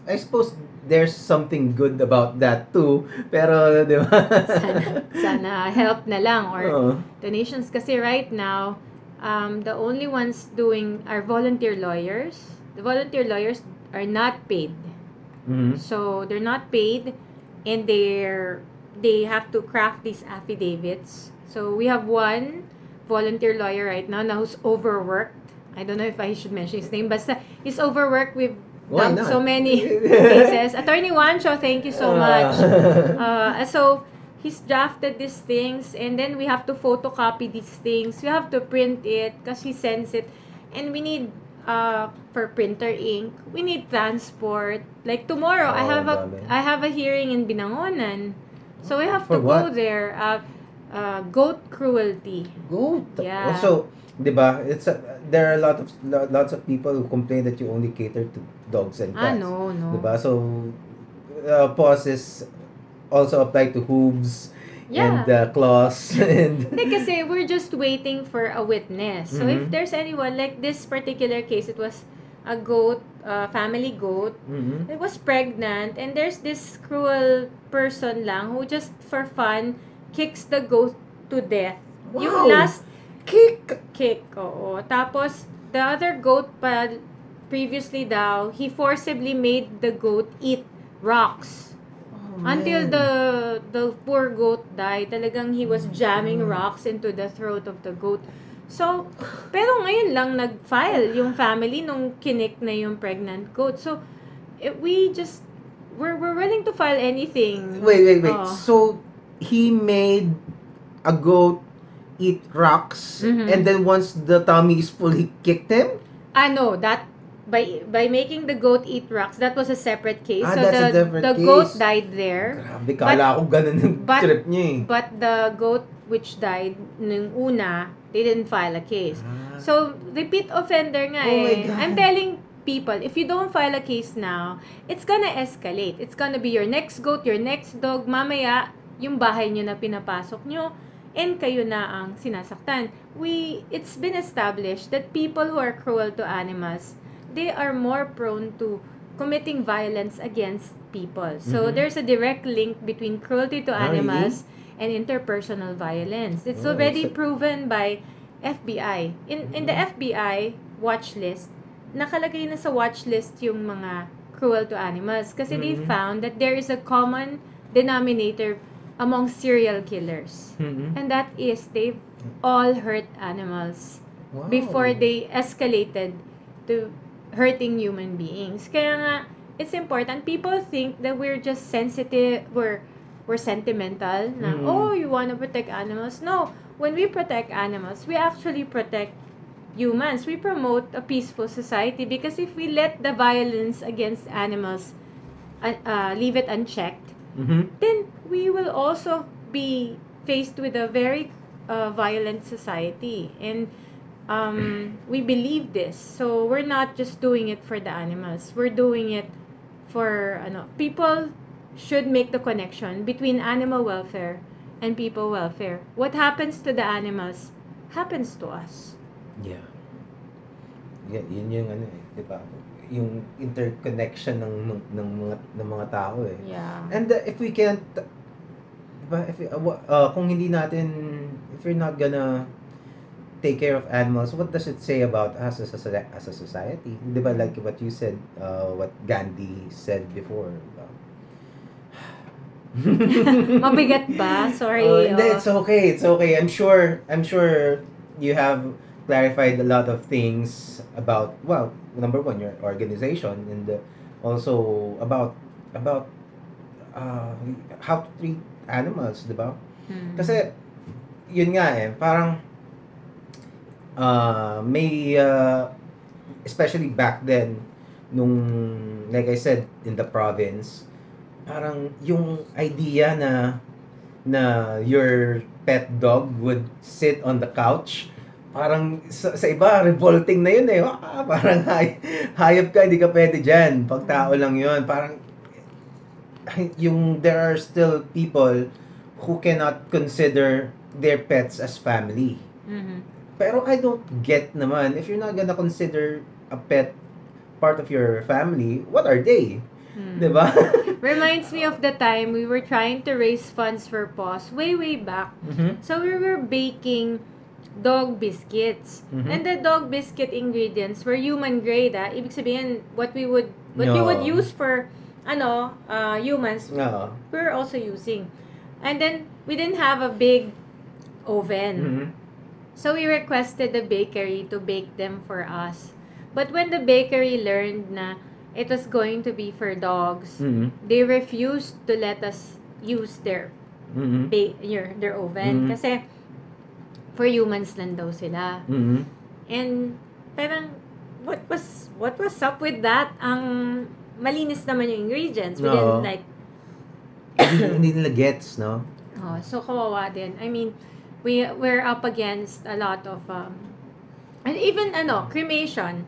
I suppose there's something good about that too. Pero, di ba? Sana help na lang or donations. Kasi right now, the only ones doing are volunteer lawyers. The volunteer lawyers are not paid. So, they're not paid and they have to craft these affidavits. So, we have one volunteer lawyer right now who's overworked. I don't know if I should mention his name, but he's overworked. We've done so many cases. Attorney Juancho, thank you so much. So, he's drafted these things, and then we have to photocopy these things. We have to print it because he sends it. And we need, for printer ink, we need transport. Like, tomorrow, I have a hearing in Binangonan. So, we have to go there. Goat cruelty. Goat. Yeah. Also, diba, there are lots of people who complain that you only cater to dogs and cats. No. Diba? So, POS is also applied to hooves and claws. And kasi we're just waiting for a witness. So if there's anyone, like this particular case, it was a goat, family goat. It was pregnant, and there's this cruel person lang who just for fun kicks the goat to death. Wow. Yung last kick, oo. Tapos, the other goat pa, previously daw, he forcibly made the goat eat rocks. Oh, until the poor goat died, talagang he was jamming rocks into the throat of the goat. So, pero ngayon lang nag-file yung family nung kinik na yung pregnant goat. So, we're willing to file anything. Wait. Oh. So, he made a goat eat rocks, and then once the tummy is full, he kicked him? No, that by making the goat eat rocks, that was a separate case. So that's the case. Goat died there. Grabe, kala ko ganun yung trip niya eh. But the goat which died nung una, they didn't file a case. So, repeat offender nga eh. I'm telling people, if you don't file a case now, it's gonna escalate. It's gonna be your next goat, your next dog, mamaya, yung bahay nyo na pinapasok nyo, and kayo na ang sinasaktan. It's been established that people who are cruel to animals, they are more prone to committing violence against people. So, there's a direct link between cruelty to animals and interpersonal violence. It's already proven by FBI. In the FBI watch list, nakalagay na sa watch list yung mga cruel to animals kasi they found that there is a common denominator among serial killers. And that is, they've all hurt animals before they escalated to hurting human beings. Kaya nga, it's important. People think that we're just sensitive, we're sentimental. Na, oh, you want to protect animals? No. When we protect animals, we actually protect humans. We promote a peaceful society, because if we let the violence against animals leave it unchecked, then we will also be faced with a very violent society. And we believe this. So we're not just doing it for the animals. We're doing it for people should make the connection between animal welfare and people welfare. What happens to the animals happens to us. Yeah. Yeah, yun yung ano eh, 'di ba? Yung interconnection ng mga tao eh. Yeah. And if we can't, 'di ba, kung hindi natin, if we're not gonna take care of animals, what does it say about us as a society? 'Di ba, like what you said, what Gandhi said before. Mabigat ba? Sorry. It's okay. It's okay. I'm sure you have clarified a lot of things about, well, number one, your organization, and also about how to treat animals, 'di ba? Kasi yun nga eh, parang may especially back then, nung, like I said, in the province, parang yung idea na your pet dog would sit on the couch, parang sa iba revolting na yun eh. Parang hayop ka, hindi ka pwede dyan, pag tao lang yun. Parang yung, there are still people who cannot consider their pets as family. Pero I don't get naman, if you're not gonna consider a pet part of your family, what are they? Diba? Reminds me of the time we were trying to raise funds for PAWS way back. So we were baking dog biscuits. And the dog biscuit ingredients were human grade. Ibig sabihin, you would use for humans, we were also using. And then we didn't have a big oven. So we requested the bakery to bake them for us. But when the bakery learned na it was going to be for dogs, they refused to let us use their their oven, kasi for humans lang daw sila. And parang what was up with that? Ang malinis naman yung ingredients. We didn't like hindi nila gets, no? Oh, so kawawa din. I mean, we're up against a lot of and even cremation.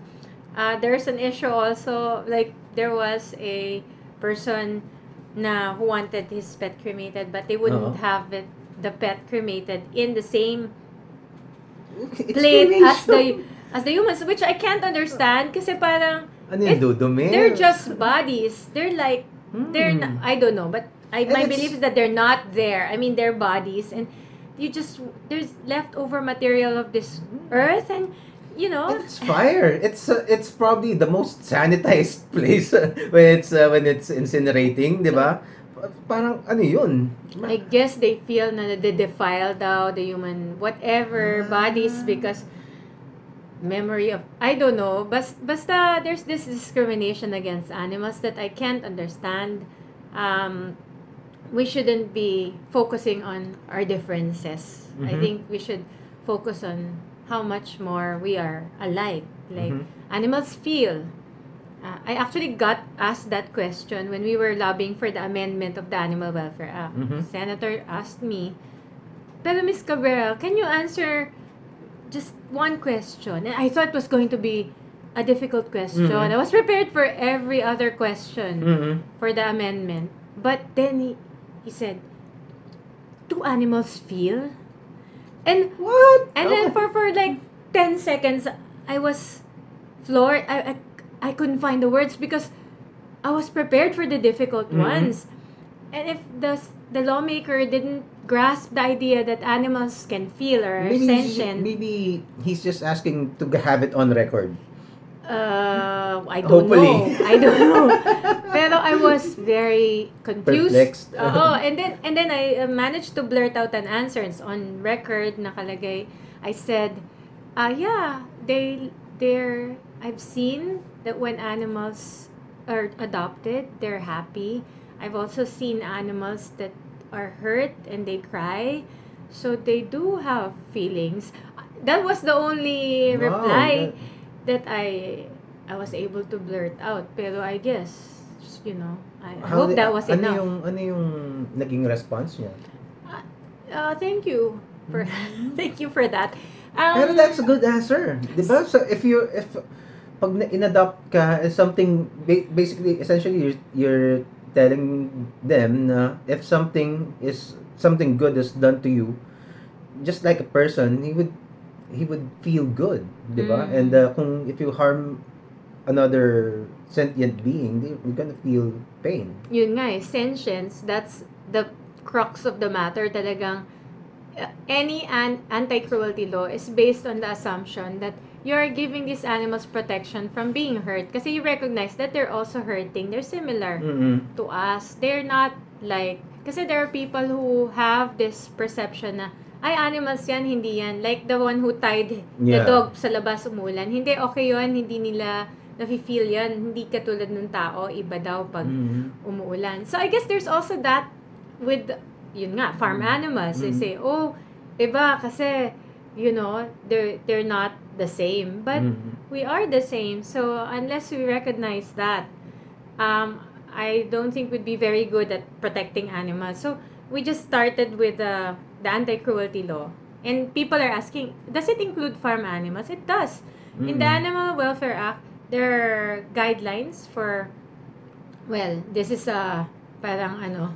There's an issue also, like, there was a person na who wanted his pet cremated, but they wouldn't have it, the pet cremated in the same plate as the humans, which I can't understand, kasi parang, they're just bodies, they're like, they're not, I don't know, but my belief is that they're not there, I mean, they're bodies, and there's leftover material of this earth, and it's fire. It's probably the most sanitized place when it's incinerating, di ba? Parang ano yun? I guess they feel na they defile daw the human whatever bodies, because memory of, I don't know. Basta there's this discrimination against animals that I can't understand. We shouldn't be focusing on our differences. I think we should focus on how much more we are alike. Like, animals feel. I actually got asked that question when we were lobbying for the amendment of the Animal Welfare Act. Senator asked me, "Pero Ms. Cabrera, can you answer just one question?" And I thought it was going to be a difficult question. I was prepared for every other question for the amendment. But then he said, "Do animals feel?" And what? And then for like 10 seconds, I was floored. I couldn't find the words because I was prepared for the difficult ones. And if the lawmaker didn't grasp the idea that animals can feel or maybe sentient, maybe he's just asking to have it on record. I don't know. I don't know. Pero I was very confused. Perplexed. And then I managed to blurt out an answer. It's on record, nakalagay. I said, I've seen that when animals are adopted, they're happy. I've also seen animals that are hurt and they cry. So they do have feelings. That was the only reply that I was able to blurt out. Pero I guess, you know, I hope that was enough. Ano yung naging response niya? Thank you for thank you for that. Pero that's a good answer, diba? So if pag inadopt ka is something basically essentially you're telling them na if something good is done to you, just like a person, he would feel good, diba? And kung if you harm another sentient being, you're gonna feel pain. Yun nga eh, sentience, that's the crux of the matter. Talagang any anti-cruelty law is based on the assumption that you're giving these animals protection from being hurt. Kasi you recognize that they're also hurting. They're similar to us. They're not like... Kasi there are people who have this perception na, ay, animals yan, hindi yan. Like the one who tied the dog sa labas umulan. Hindi, okay yun. Hindi nila nafe-feel yan. Hindi katulad ng tao. Iba daw pag umuulan. So I guess there's also that with, yun nga, farm animals. They say, oh, iba kasi, you know, they're not the same, but we are the same. So unless we recognize that, I don't think we'd be very good at protecting animals. So we just started with the anti-cruelty law, and people are asking, does it include farm animals? It does. In the Animal Welfare Act, there are guidelines for, well, this is parang ano,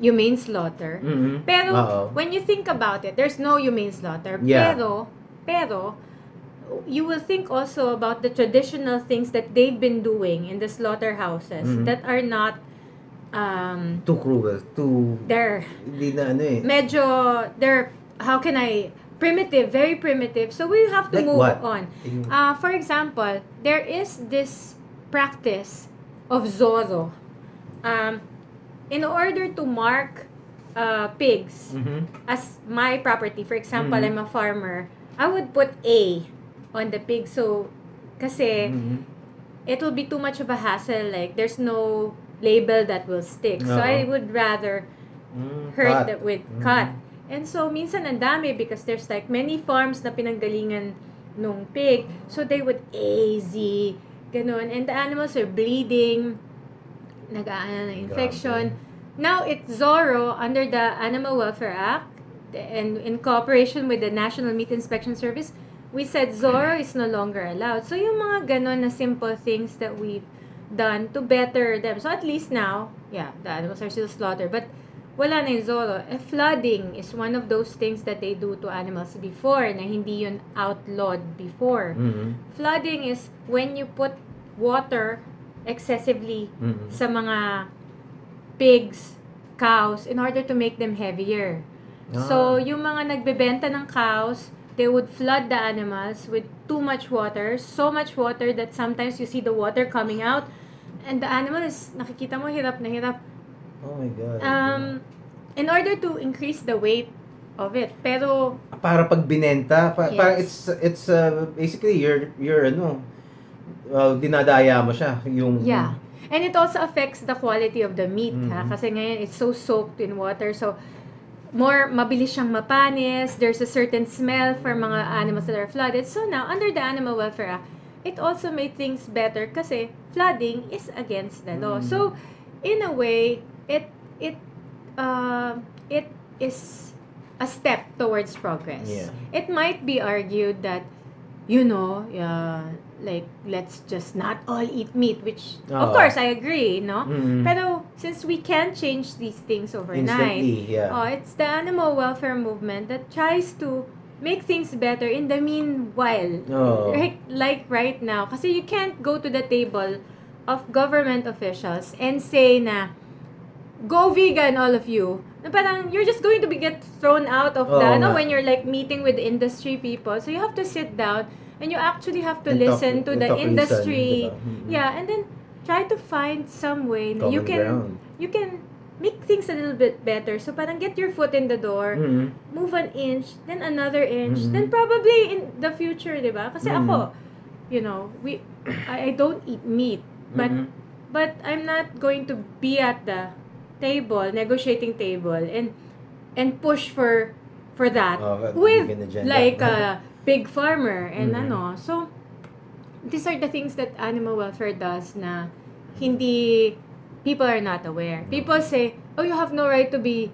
humane slaughter. Pero when you think about it, there's no humane slaughter. Pero you will think also about the traditional things that they've been doing in the slaughterhouses that are not too cruel, too medyo they're, how can I, primitive, very primitive. So we have to like move on. For example, there is this practice of Zorro. In order to mark pigs as my property, for example, I'm a farmer, I would put A on the pig. So, kasi it will be too much of a hassle. Like, there's no label that will stick. So, I would rather hurt that with cut. And so, minsan ang dami because there's like many farms na pinanggalingan nung pig. So, they would A, Z, ganun. And the animals are bleeding, nag-aana ng infection. Now, it's Zorro under the Animal Welfare Act. And in cooperation with the National Meat Inspection Service, we said Zorro is no longer allowed. So yung mga ganon na simple things that we've done to better them. So at least now, yeah, the animals are still slaughtered, but wala na yung Zorro. Flooding is one of those things that they do to animals before na hindi yun outlawed before. Flooding is when you put water excessively sa mga pigs, cows, in order to make them heavier. So, yung mga nagbebenta ng cows, they would flood the animals with too much water, so much water that sometimes you see the water coming out, and the animal is, nakikita mo, hirap na hirap. Oh my God. In order to increase the weight of it, pero... Para pag binenta, para it's basically, you're ano, dinadaya mo siya, yung... Yeah. And it also affects the quality of the meat, ha? Kasi ngayon, it's so soaked in water, so... more mabilis siyang mapanis. There's a certain smell for mga animals that are flooded. So now, under the Animal Welfare Act, it also made things better kasi flooding is against the law. So, in a way, it is a step towards progress. Yeah. It might be argued that, you know, like, let's just not all eat meat, which, of course, I agree, no? Pero, since we can't change these things overnight, it's the animal welfare movement that tries to make things better in the meanwhile. Like right now. Kasi you can't go to the table of government officials and say na, go vegan, all of you. Na parang, you're just going to get thrown out of when you're like meeting with industry people. So you have to sit down. And you actually have to listen to the industry. Yeah, and then try to find some way that you can make things a little bit better. So parang get your foot in the door, move an inch, then another inch, then probably in the future, diba? Kasi ako, you know, I don't eat meat, but mm-hmm. but I'm not going to be at the table, negotiating table, and push for that with like a big farmer and mm-hmm. ano. So these are the things that animal welfare does na hindi people are not aware. People say, "Oh, you have no right to be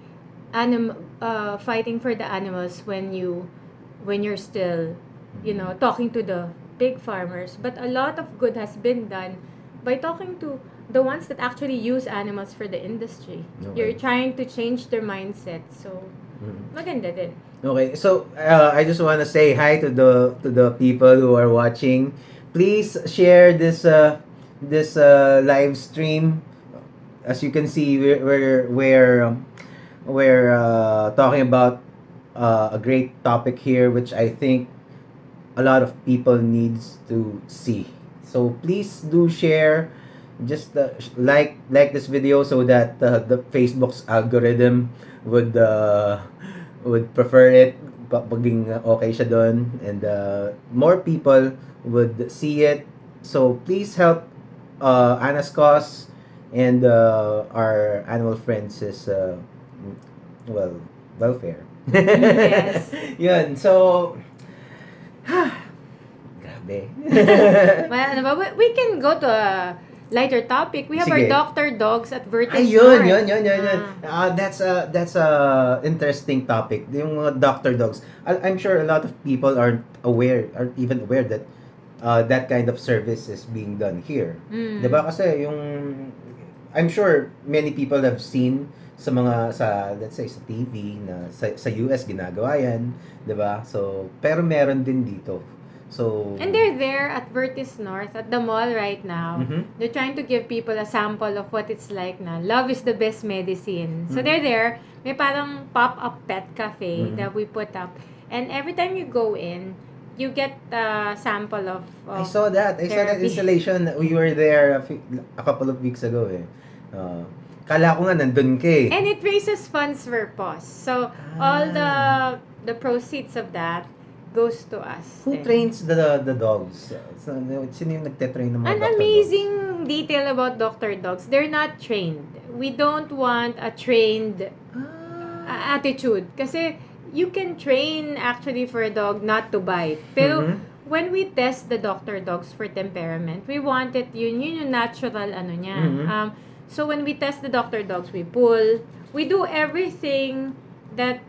fighting for the animals when you're still, you know, talking to the big farmers." But a lot of good has been done by talking to the ones that actually use animals for the industry. Okay. You're trying to change their mindset. So maganda din. Okay, so I just want to say hi to the people who are watching. Please share this live stream. As you can see, we're talking about a great topic here, which I think a lot of people needs to see. So please do share, just like this video so that the Facebook's algorithm would prefer it, paging okay siya doon, and more people would see it. So please help Anna's cause and our animal friends is welfare. Yes. Yun. So grabe. We can go to a lighter topic. We have Sige. Our doctor dogs at vertex. Ayun, yun. That's a interesting topic. Yung doctor dogs. I'm sure a lot of people aren't even aware that that kind of service is being done here. Mm. 'Di ba? Kasi yung I'm sure many people have seen let's say sa TV na sa US ginagawa yan, 'di ba? So pero meron din dito. So, and they're there at Vertis North at the mall right now. Mm-hmm. They're trying to give people a sample of what it's like na love is the best medicine. So mm-hmm. they're there. May parang pop-up pet cafe mm-hmm. that we put up. And every time you go in, you get a sample of I saw that. I saw that installation. We were there a couple of weeks ago eh. Kala ko nga nandun ka eh. And it raises funds for PAWS. So all the proceeds of that goes to us. Who trains the dogs? Sino yung nagte-train ng mga An amazing dogs? Detail about doctor dogs. They're not trained. We don't want a trained attitude. Kasi you can train actually for a dog not to bite. Pero when we test the doctor dogs for temperament, we want it yun yung natural ano niya. So when we test the doctor dogs, we pull. We do everything that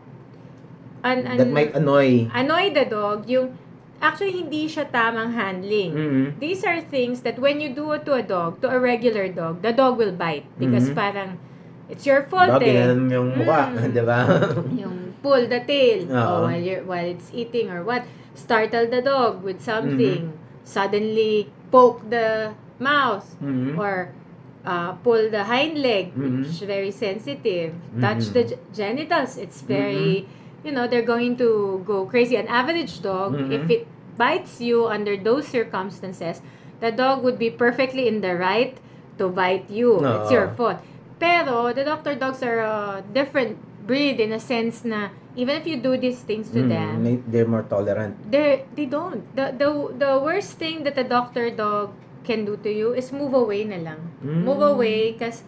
might annoy the dog. Yung actually hindi siya tamang handling. These are things that when you do it to a dog, to a regular dog, the dog will bite because parang it's your fault. Binanan yung mukha, 'di ba? Yung pull the tail while it's eating or what, startle the dog with something, suddenly poke the mouth or pull the hind leg, which is very sensitive, touch the genitals, it's very you know, they're going to go crazy. An average dog, if it bites you under those circumstances, the dog would be perfectly in the right to bite you. No. It's your fault. Pero the doctor dogs are a different breed in a sense na even if you do these things to them, they're more tolerant. They don't. The worst thing that a doctor dog can do to you is move away na lang. Move away because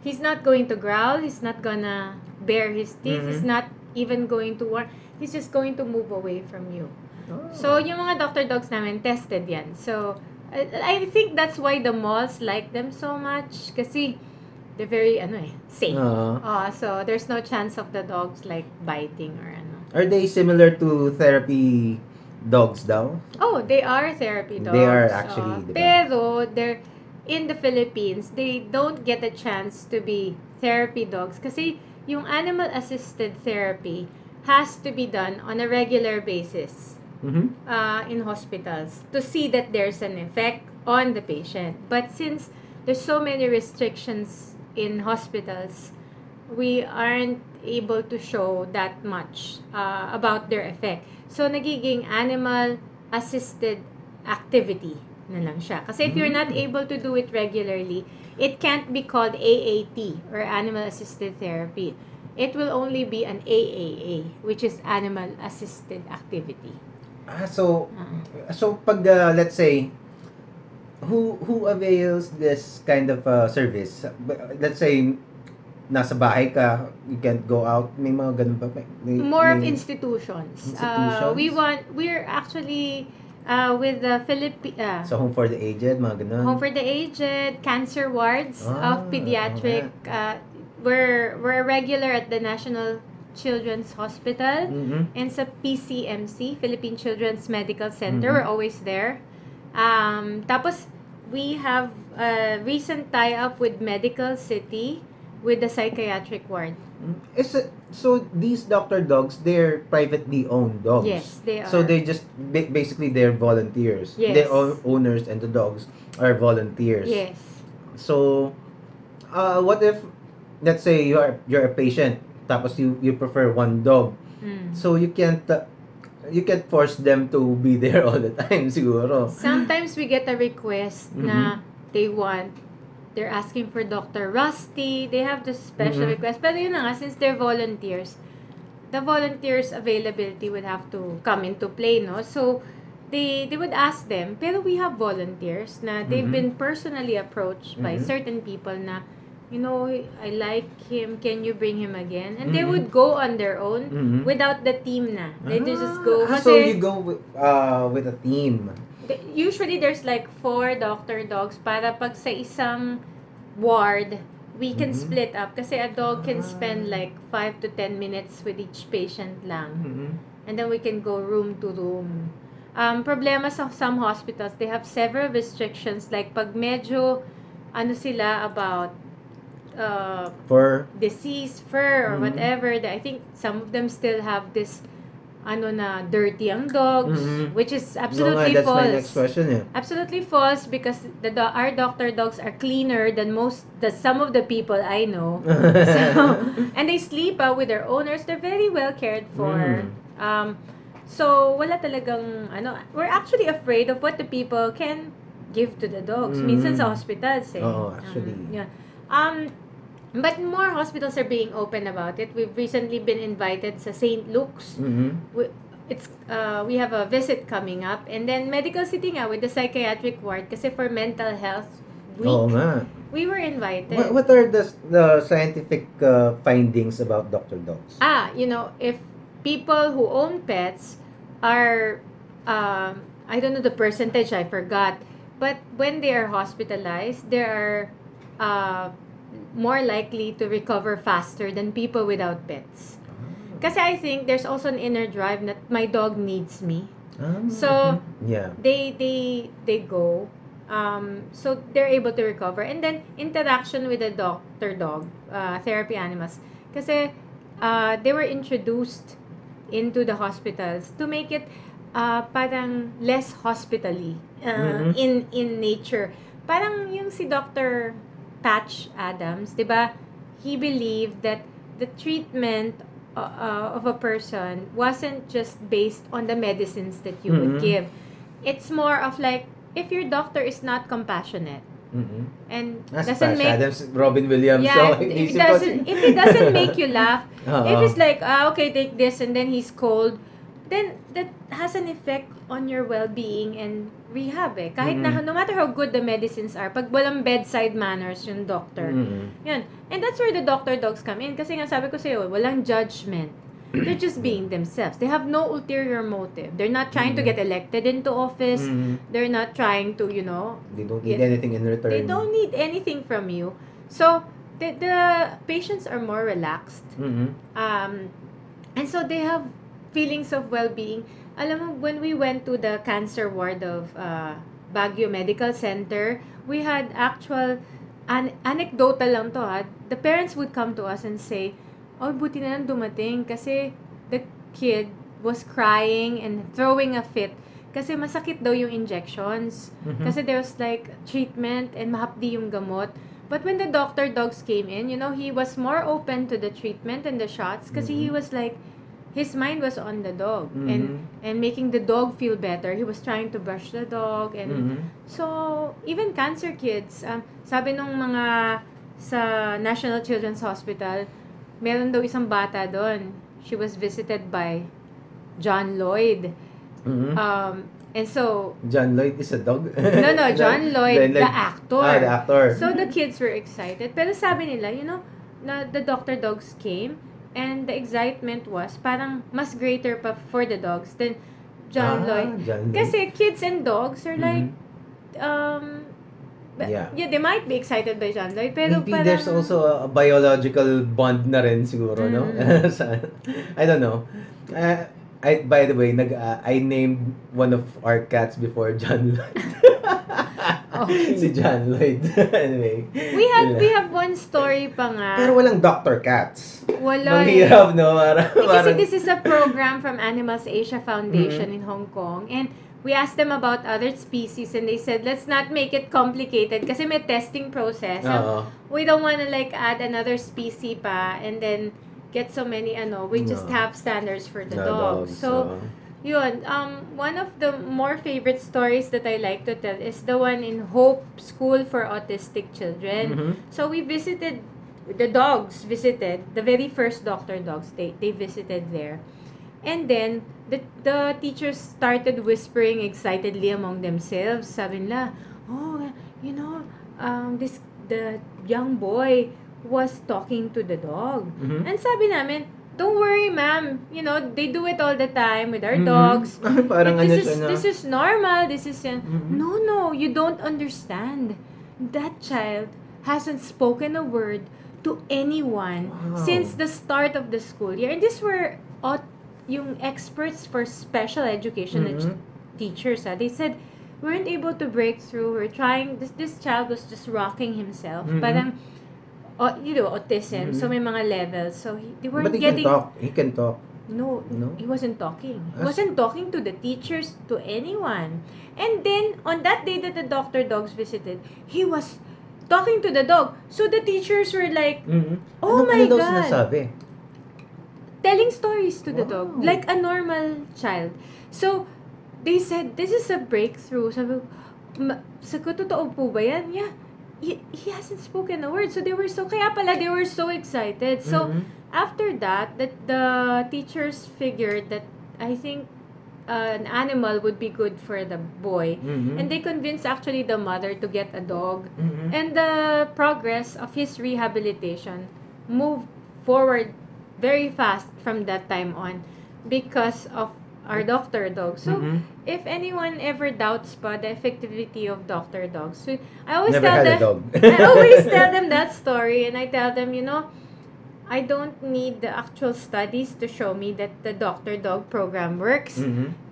he's not going to growl. He's not gonna bare his teeth. He's not even going to work. He's just going to move away from you. Oh. So, yung mga doctor dogs namin tested yan. So, I think that's why the malls like them so much kasi they're very safe. So, there's no chance of the dogs like biting or ano. Are they similar to therapy dogs daw? Oh, they are therapy dogs. They are actually. Pero, they're in the Philippines, they don't get a chance to be therapy dogs kasi yung animal-assisted therapy has to be done on a regular basis in hospitals to see that there's an effect on the patient. But since there's so many restrictions in hospitals, we aren't able to show that much about their effect. So, nagiging animal-assisted activity na lang siya. Kasi if you're not able to do it regularly, it can't be called AAT or Animal Assisted Therapy. It will only be an AAA, which is Animal Assisted Activity. So pag let's say who avails this kind of service? Let's say nasa bahay ka, you can't go out, may mga ganun ba? More of institutions. We're actually with the Philippine... so Home for the Aged, mga ganun? Home for the Aged, cancer wards of pediatric... Okay. We're regular at the National Children's Hospital and sa PCMC, Philippine Children's Medical Center. We're always there. Tapos, we have a recent tie-up with Medical City with the psychiatric ward. So, these doctor dogs, they're privately owned dogs. Yes, they are. So, they just, basically, they're volunteers. Yes. They're owners and the dogs are volunteers. Yes. So, what if, let's say, you're a patient, tapos you prefer one dog. So, you can't force them to be there all the time, siguro. Sometimes we get a request na they want, they're asking for Dr. Rusty. They have the special request. Pero yun na nga, since they're volunteers, the volunteers' availability would have to come into play, no? So, they would ask them, pero we have volunteers na they've been personally approached by certain people na, you know, I like him, can you bring him again? And they would go on their own without the team na. They just go. So, you go with a team. Usually, there's like 4 doctor dogs para pag sa isang ward, we can split up. Kasi a dog can spend like 5 to 10 minutes with each patient lang. And then we can go room to room. Problema sa some hospitals, they have several restrictions. Like pag medyo, ano sila about fur, disease, fur, or whatever. I think some of them still have this dirty ang dogs, which is absolutely false. That's my next question, yeah. Absolutely false, because our doctor dogs are cleaner than some of the people I know. And they sleep out with their owners. They're very well cared for. So wala talagang we're actually afraid of what the people can give to the dogs. Minsan sa hospitals, eh. Oh, actually. Yeah. But more hospitals are being open about it. We've recently been invited to St. Luke's. We have a visit coming up. And then Medical City nga with the psychiatric ward kasi for mental health week. Oo nga. We were invited. What are the scientific findings about Dr. Dogs? If people who own pets are, I don't know the percentage, I forgot. But when they are hospitalized, there are more likely to recover faster than people without pets. Kasi I think there's also an inner drive that my dog needs me. So yeah. They go. So they're able to recover. And then interaction with the doctor dog, therapy animals. Kasi they were introduced into the hospitals to make it parang less hospitally in nature. Parang yung si Dr. Patch Adams, diba? He believed that the treatment of a person wasn't just based on the medicines that you would give. It's more of like, if your doctor is not compassionate and doesn't make... Adams, Robin Williams. Yeah, if he doesn't make you laugh, if he's like, okay, take this, and then he's cold, then that has an effect on your well-being and rehab, eh. Kahit no matter how good the medicines are, pag walang bedside manners yung doctor. Yun. And that's where the doctor dogs come in. Kasi nga sabi ko sa'yo, walang judgment. They're just being themselves. They have no ulterior motive. They're not trying to get elected into office. They're not trying to, They don't need anything in return. They don't need anything from you. So, the patients are more relaxed. And so, they have feelings of well-being. Alam mo, when we went to the cancer ward of Baguio Medical Center, we had actual, anecdotal lang to ha, the parents would come to us and say, oh, buti na lang dumating kasi the kid was crying and throwing a fit kasi masakit daw yung injections. Kasi there was like treatment and mahapdi yung gamot. But when the doctor dogs came in, he was more open to the treatment and the shots kasi he was like, his mind was on the dog and making the dog feel better. He was trying to brush the dog and so even cancer kids, sabi nung mga sa National Children's Hospital, meron daw isang bata doon. She was visited by John Lloyd. Mm-hmm. And so John Lloyd is a dog? No, John Lloyd, the actor. Ah, the actor. So the kids were excited. Pero sabi nila, you know, na the doctor dogs came and the excitement was parang mas greater pa for the dogs than John Lloyd. John Lloyd. Kasi kids and dogs are like, yeah, they might be excited by John Lloyd. Pero maybe parang, there's also a biological bond na rin siguro, no? I don't know. By the way, I named one of our cats before John Lloyd. Okay. Si John Lloyd. Anyway. We have one story pa nga. Pero walang doctor cats. Wala. Manghirap, no? Kasi this is a program from Animals Asia Foundation in Hong Kong. And we asked them about other species and they said, let's not make it complicated kasi may testing process. Uh-oh. We don't want to like add another species pa and then get so many, we just have standards for the dogs. So, yun, one of the more favorite stories that I like to tell is the one in Hope School for Autistic Children. Mm-hmm. So, the very first doctor dogs, they visited there. And then, the teachers started whispering excitedly among themselves. Sabi nila, the young boy was talking to the dog. Mm-hmm. And sabi namin, don't worry, ma'am. You know, they do it all the time with our dogs. This is normal. This is... No, you don't understand. That child hasn't spoken a word to anyone since the start of the school year. And these were yung experts for special education teachers. They said, we weren't able to break through. We're trying... This child was just rocking himself. Parang... autism. So may mga levels. So he can talk. No, he wasn't talking. He wasn't talking to the teachers, to anyone. And then on that day that the doctor dogs visited, he was talking to the dog. So the teachers were like, "Oh my God!" Ano daw sinasabi? Telling stories to the dog like a normal child. So they said, "This is a breakthrough." Sabi ko, totoo po ba yan? Yeah. He hasn't spoken a word. So they were so excited. So after that, the teachers figured that I think an animal would be good for the boy. And they convinced actually the mother to get a dog. And the progress of his rehabilitation moved forward very fast from that time on because of our doctor dogs. So, if anyone ever doubts pa the effectivity of doctor dogs, I always tell them that story, and I tell them, I don't need the actual studies to show me that the doctor dog program works.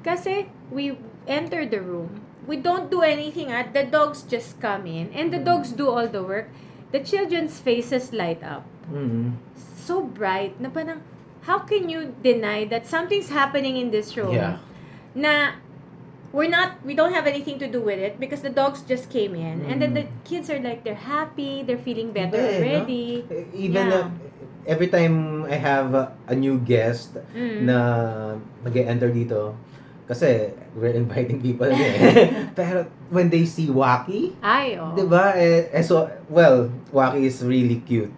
Kasi we enter the room, we don't do anything, the dogs just come in, and the dogs do all the work. The children's faces light up. So bright, na parang, how can you deny that something's happening in this room? Yeah. Na we don't have anything to do with it because the dogs just came in, and then the kids are like, they're happy, they're feeling better already. No? Even every time I have a new guest na mag-enter dito, kasi we're inviting people. Pero when they see Waki, diba? Waki is really cute.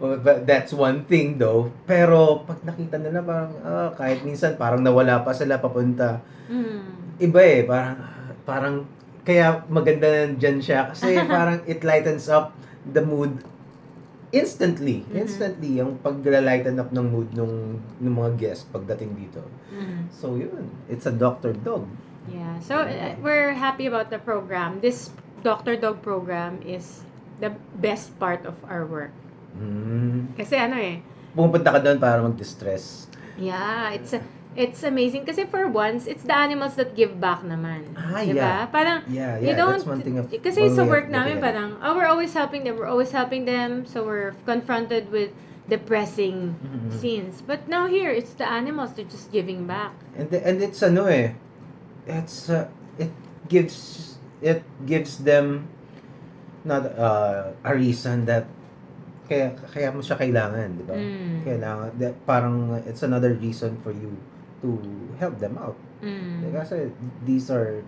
But that's one thing though. Pero pag nakita nila parang kahit minsan parang nawala pa sila papunta. Iba parang kaya maganda dyan siya kasi parang it lightens up the mood instantly. Instantly yung pag-lighten up ng mood ng mga guests pagdating dito. So yun, it's a doctor dog. Yeah. So we're happy about the program. This doctor dog program is the best part of our work. Kasi pumunta ka doon para mag-distress. Yeah, it's amazing kasi for once, it's the animals that give back naman. Diba? Parang, you don't, that's one thing kasi sa work namin parang, we're always helping them, so we're confronted with depressing scenes. But now here, it's the animals that are just giving back. And it's it gives them not a reason that kaya mo siya kailangan, di ba? Kailangan, parang it's another reason for you to help them out. Kasi these are,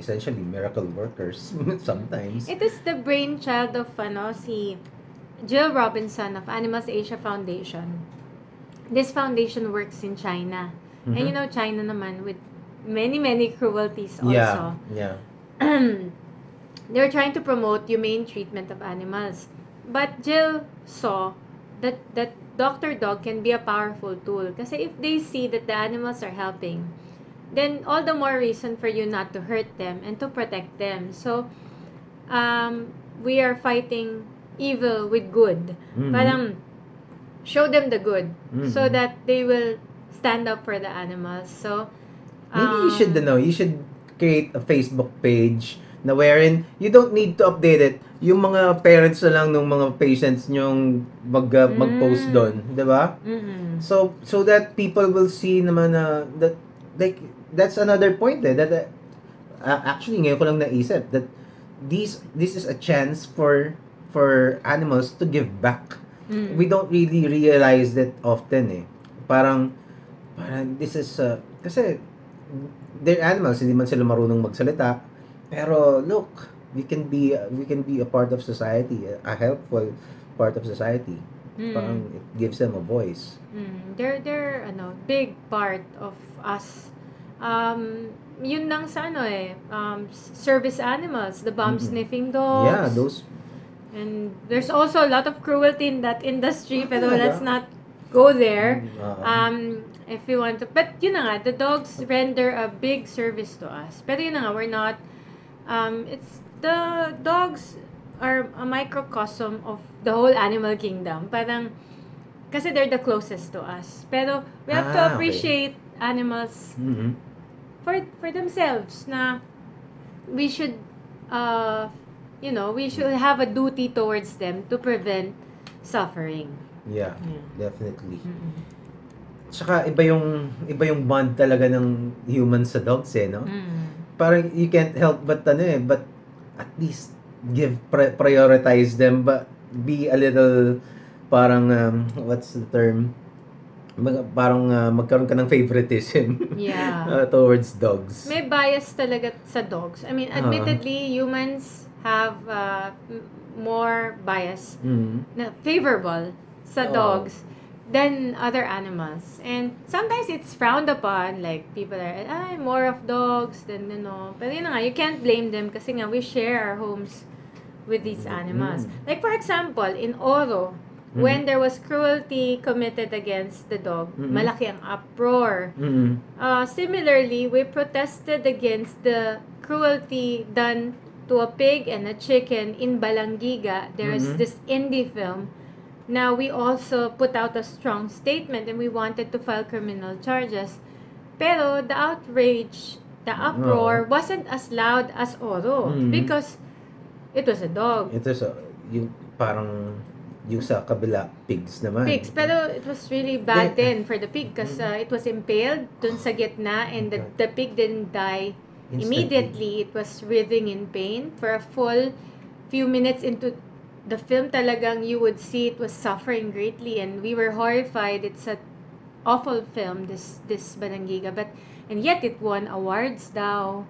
essentially miracle workers sometimes. It is the brainchild of si Jill Robinson of Animals Asia Foundation. This foundation works in China. And you know, China naman with many cruelties also. Yeah. They're trying to promote humane treatment of animals. But Jill saw that Dr. Dog can be a powerful tool. Kasi if they see that the animals are helping, then all the more reason for you not to hurt them and to protect them. So, we are fighting evil with good. Parang, show them the good so that they will stand up for the animals. So, maybe you should, you should create a Facebook page na wherein you don't need to update it. Yung mga parents na lang ng mga patients nyong mag-post doon, 'di ba? So that people will see naman na that, like, that's another point that actually ngayon ko lang naisip that this is a chance for animals to give back. We don't really realize that often eh. Parang this is kasi they're animals, hindi man sila marunong magsalita, pero look, we can be a part of society, a helpful part of society. Parang it gives them a voice. They're big part of us. Yun lang sa service animals, the bomb sniffing dogs. Yeah, those. And there's also a lot of cruelty in that industry, pero let's not go there. If you want to, but yun na nga, the dogs render a big service to us. Pero yun na nga, we're not. It's the dogs are a microcosm of the whole animal kingdom. Parang, kasi they're the closest to us. Pero we have to appreciate animals for themselves. Na we should, we should have a duty towards them to prevent suffering. Yeah. Definitely. Tsaka iba yung bond talaga ng humans sa dogs, eh, no? Parang you can't help but at least prioritize them, but be a little parang what's the term, parang magkaroon ka ng favoritism towards dogs. May bias talaga sa dogs. I mean, admittedly, humans have more bias na favorable sa dogs than other animals. And sometimes it's frowned upon, like people are more of dogs than But you can't blame them kasi nga we share our homes with these animals. Like for example, in Oro, when there was cruelty committed against the dog, malaki ang uproar. Similarly, we protested against the cruelty done to a pig and a chicken in Balangiga. There's this indie film. Now, we also put out a strong statement and we wanted to file criminal charges. Pero the outrage, the uproar wasn't as loud as Oro because it was a dog. It was yung parang yung sa kabila, pigs naman. Pigs, pero it was really bad then for the pig because it was impaled dun sa gitna and the pig didn't die immediately. It was writhing in pain for a full few minutes into the film. Talagang you would see it was suffering greatly and we were horrified. It's an awful film, this Balangiga, and yet it won awards daw.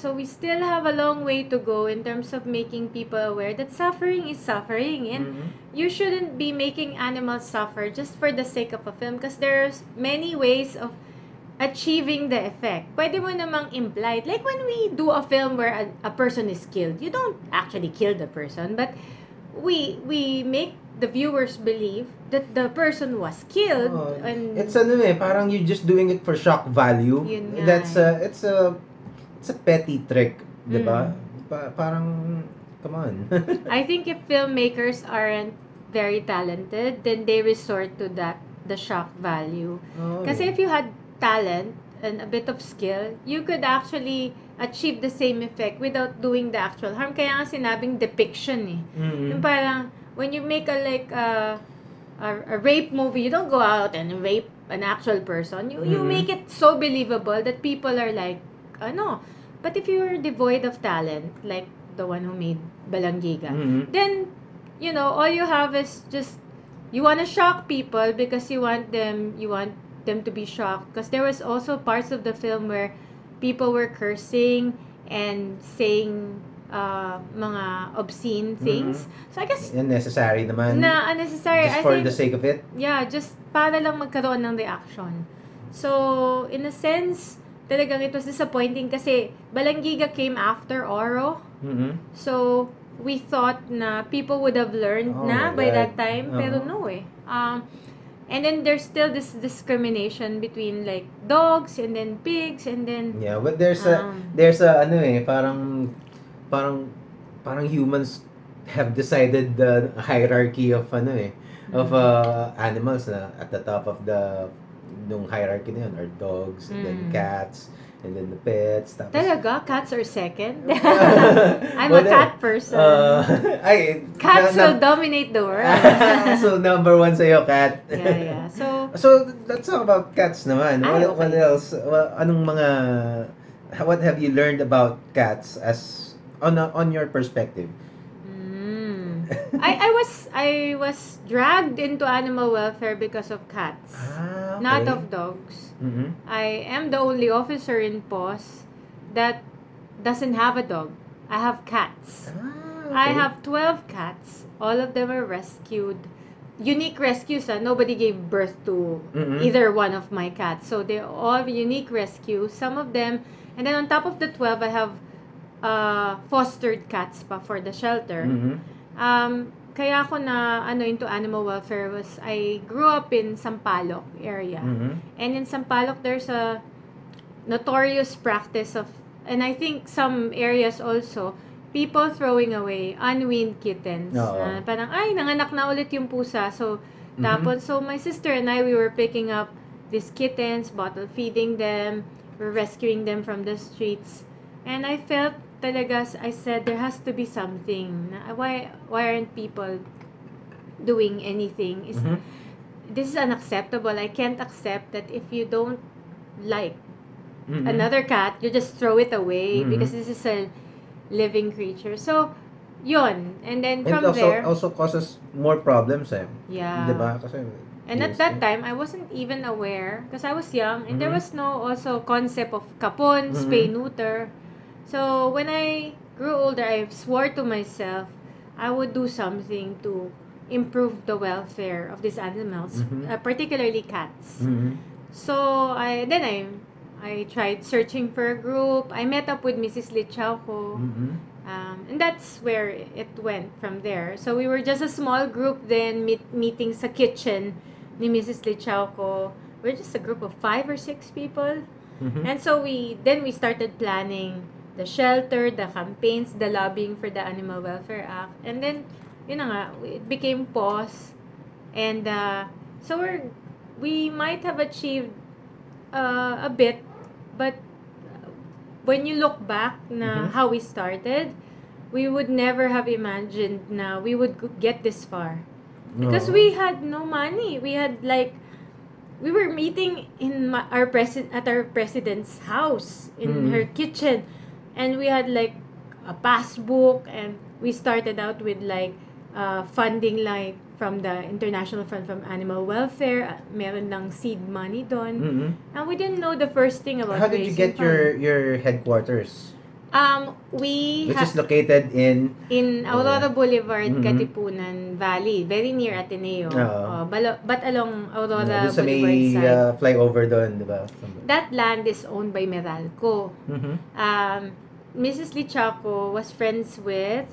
So we still have a long way to go in terms of making people aware that suffering is suffering and you shouldn't be making animals suffer just for the sake of a film, because there's many ways of achieving the effect. Pwede mo namang implied. Like when we do a film where a person is killed, you don't actually kill the person, but we make the viewers believe that the person was killed. And it's parang you're just doing it for shock value. That's it's a petty trick, di ba? Parang, come on. I think if filmmakers aren't very talented, then they resort to the shock value. Kasi if you had talent and a bit of skill, you could actually achieve the same effect without doing the actual harm. Kaya nga sinabing depiction eh. Yung parang, when you make a rape movie, you don't go out and rape an actual person. You make it so believable that people are like, But if you're devoid of talent, like the one who made Balangiga, then, all you have is just, you want to shock people because you want them to be shocked, because there was also parts of the film where people were cursing and saying mga obscene things. So I guess unnecessary naman. Unnecessary. Just for the sake of it? Yeah, just para lang magkaroon ng reaction. So, in a sense, talagang it was disappointing kasi Balangiga came after Oro. Mm-hmm. So, we thought na people would have learned by that time. Uh-huh. Pero no eh. And then there's still this discrimination between like dogs and then pigs and then... Yeah, but parang humans have decided the hierarchy of animals na at the top of the nung hierarchy na yun are dogs and then cats and then the pets. Tapos, talaga? Cats are second? I'm a cat person. Cats will dominate the world. So, number one sa'yo, cat. Yeah, yeah. So, let's talk about cats naman. What else? What have you learned about cats as on your perspective? I was dragged into animal welfare because of cats, okay. Not of dogs. Mm-hmm. I am the only officer in POS that doesn't have a dog. I have cats. Okay. I have 12 cats. All of them are rescued. Unique rescues. Nobody gave birth to either one of my cats. So they're all unique rescues. Some of them. And then on top of the 12, I have fostered cats pa for the shelter. Mm-hmm. Kaya ako na into animal welfare was I grew up in Sampaloc area. Mm-hmm. And in Sampaloc there's a notorious practice of, and I think some areas also, people throwing away unweaned kittens. Parang ay nanganak na ulit yung pusa. So tapos so my sister and I, we were picking up these kittens, bottle feeding them, we're rescuing them from the streets. And I felt talaga, I said, there has to be something. Why aren't people doing anything? This is unacceptable. I can't accept that if you don't like another cat, you just throw it away because this is a living creature. So, yun. And then from there... also causes more problems. Yeah. Diba? Kasi, and at that time, I wasn't even aware because I was young and there was no also concept of kapon, spay-neuter. So, when I grew older, I swore to myself, I would do something to improve the welfare of these animals, particularly cats. So, I tried searching for a group. I met up with Mrs. Lichauco, and that's where it went from there. So, we were just a small group then, meeting sa kitchen ni Mrs. Lichauco. We're just a group of 5 or 6 people. And so, we started planning the shelter, the campaigns, the lobbying for the Animal Welfare Act. And then, it became PAWS. And so we might have achieved a bit, but when you look back na how we started, we would never have imagined na we would get this far. Because we had no money. We had we were meeting in our president's house, in her kitchen. And we had a passbook, and we started out with funding from the International Fund from Animal Welfare. Meron lang seed money doon. And we didn't know the first thing about. How did you get your headquarters? Which is located in Aurora Boulevard, Katipunan Valley, very near Ateneo. But along Aurora Boulevard side. Flyover doon, di ba? That land is owned by Meralco. Mrs. Lichauco was friends with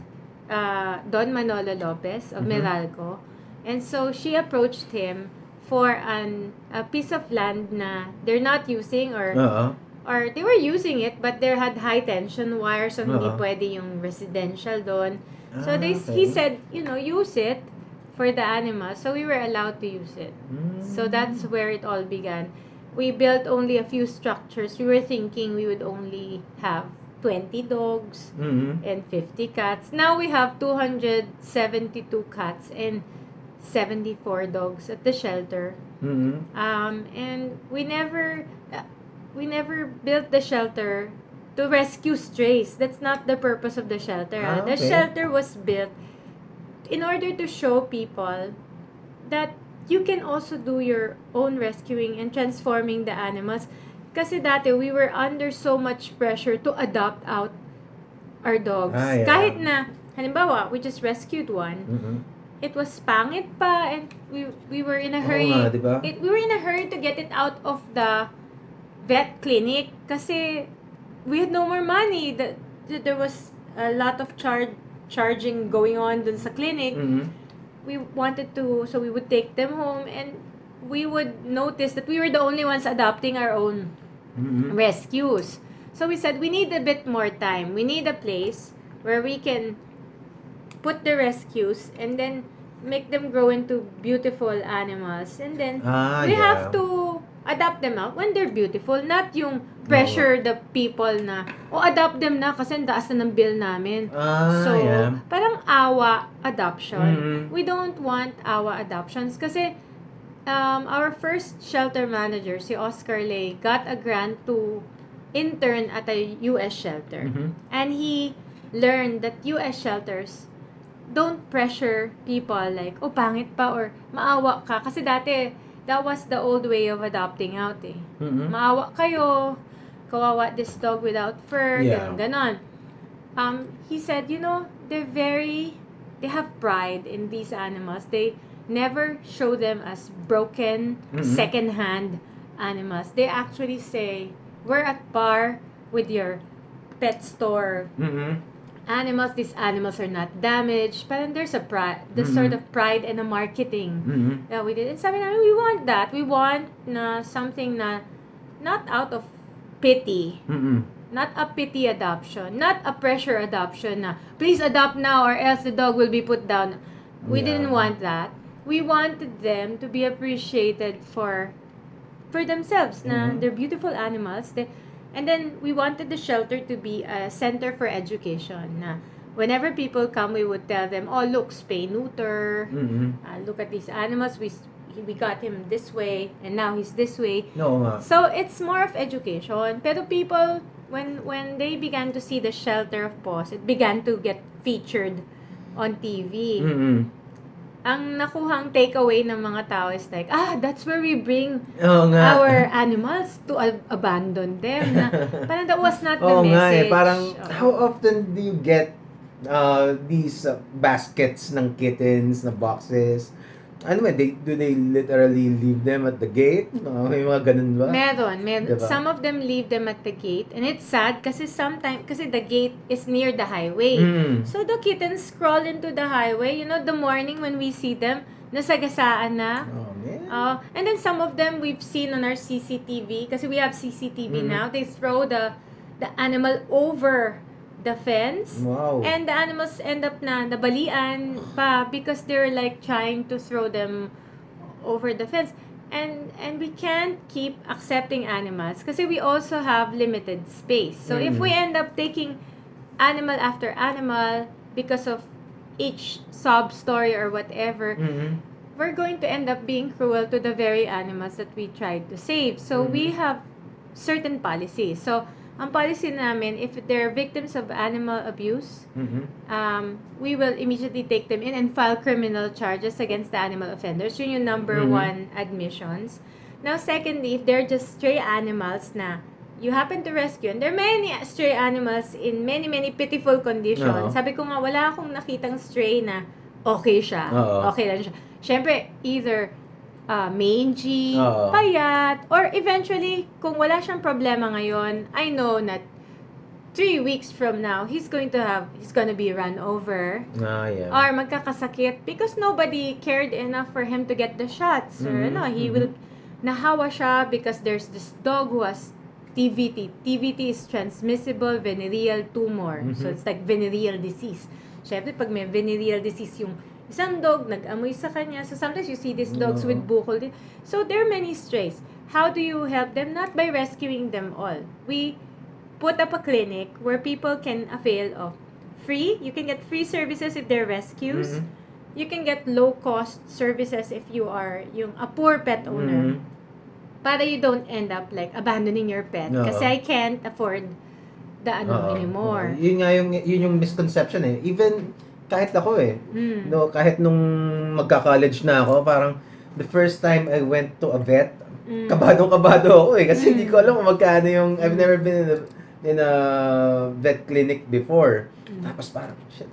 Don Manolo Lopez of Meralco, and so she approached him for a piece of land na they're not using or they were using it, but they had high tension wires, so hindi pwede yung residential doon. So he said, use it for the animals. So we were allowed to use it. So that's where it all began. We built only a few structures. We were thinking we would only have 20 dogs and 50 cats. Now we have 272 cats and 74 dogs at the shelter. And we never built the shelter to rescue strays. That's not the purpose of the shelter. The shelter was built in order to show people that you can also do your own rescuing and transforming the animals. Kasi dati, we were under so much pressure to adopt out our dogs. Kahit na, halimbawa, we just rescued one. it was pangit pa, and we were in a hurry. Oo nga, diba? We were in a hurry to get it out of the vet clinic kasi we had no more money. There was a lot of charging going on dun sa clinic. Mm-hmm. We wanted to, so we would take them home, and we would notice that we were the only ones adopting our own mm-hmm. rescues. So we said, we need a bit more time. We need a place where we can put the rescues and then make them grow into beautiful animals. And then we yeah. have to adopt them out when they're beautiful. Not yung pressure no. the people na, oh, adopt them na kasi daas na ng bill namin. So, yeah. parang awa adoption. Mm-hmm. We don't want awa adoptions kasi our first shelter manager, si Oscar Lay, got a grant to intern at a U.S. shelter. Mm-hmm. And he learned that U.S. shelters don't pressure people like, oh, pangit pa or maawa ka. Kasi dati, that was the old way of adopting out eh. Mm-hmm. Maawa kayo, kawawa this dog without fur, yeah. ganon. He said, you know, they have pride in these animals. They never show them as broken, mm-hmm. second-hand animals. They actually say, we're at par with your pet store mm-hmm. animals. These animals are not damaged. But there's a pride, the mm-hmm. sort of pride and the marketing mm-hmm. that we did. And sabi namin, we want that. We want na something na not out of pity, mm-hmm. not a pity adoption, not a pressure adoption. Na please adopt now or else the dog will be put down. We yeah. didn't want that. We wanted them to be appreciated for themselves. Mm-hmm. Na they're beautiful animals. And then we wanted the shelter to be a center for education. Na whenever people come, we would tell them, "Oh, look, spay neuter. Mm-hmm. Look at these animals. We got him this way, and now he's this way." No. So it's more of education. Pero people, when they began to see the shelter of paws, it began to get featured on TV. Mm-hmm. Ang nakuhang takeaway ng mga tao is like, that's where we bring our animals to abandon them. Na, parang that was not the message. Parang, how often do you get these baskets ng kittens, na boxes? Ano, do they literally leave them at the gate? May mga ganun ba? Meron. Diba? Some of them leave them at the gate. And it's sad kasi sometimes, kasi the gate is near the highway. Mm. So the kittens crawl into the highway. You know, the morning when we see them, nasagasaan na. Oh, man. And then some of them we've seen on our CCTV, kasi we have CCTV now. They throw the animal over the fence. Wow. And the animals end up na nabalian pa because they're like trying to throw them over the fence. And we can't keep accepting animals kasi we also have limited space. So if we end up taking animal after animal because of each sob story or whatever, we're going to end up being cruel to the very animals that we tried to save. So we have certain policies. So ang policy namin, if they're victims of animal abuse, we will immediately take them in and file criminal charges against the animal offenders. Yun yung number one admissions. Now, secondly, if they're just stray animals na you happen to rescue, and there are many stray animals in many, many pitiful conditions. Sabi ko nga, wala akong nakitang stray na okay siya. Okay lang siya. Siyempre, either mangy, payat, or eventually, kung wala siyang problema ngayon, I know that 3 weeks from now, he's gonna be run over. Or magkakasakit because nobody cared enough for him to get the shots. Or ano, he will, nahawa siya because there's this dog who has TVT. TVT is transmissible venereal tumor. So it's like venereal disease. Siyempre, pag may venereal disease yung isang dog, nag-amoy sa kanya. So, sometimes you see these dogs with bukol. So, there are many strays. How do you help them? Not by rescuing them all. We put up a clinic where people can avail of free. You can get free services if they're rescues. You can get low-cost services if you are a poor pet owner. Para you don't end up like abandoning your pet. Kasi I can't afford the anymore. Yun yung misconception eh. Even kahit ako no, kahit nung magka-college na ako, parang the first time I went to a vet, kabado ako kasi hindi ko alam kung magkano yung, I've never been in a vet clinic before. Tapos parang, shit,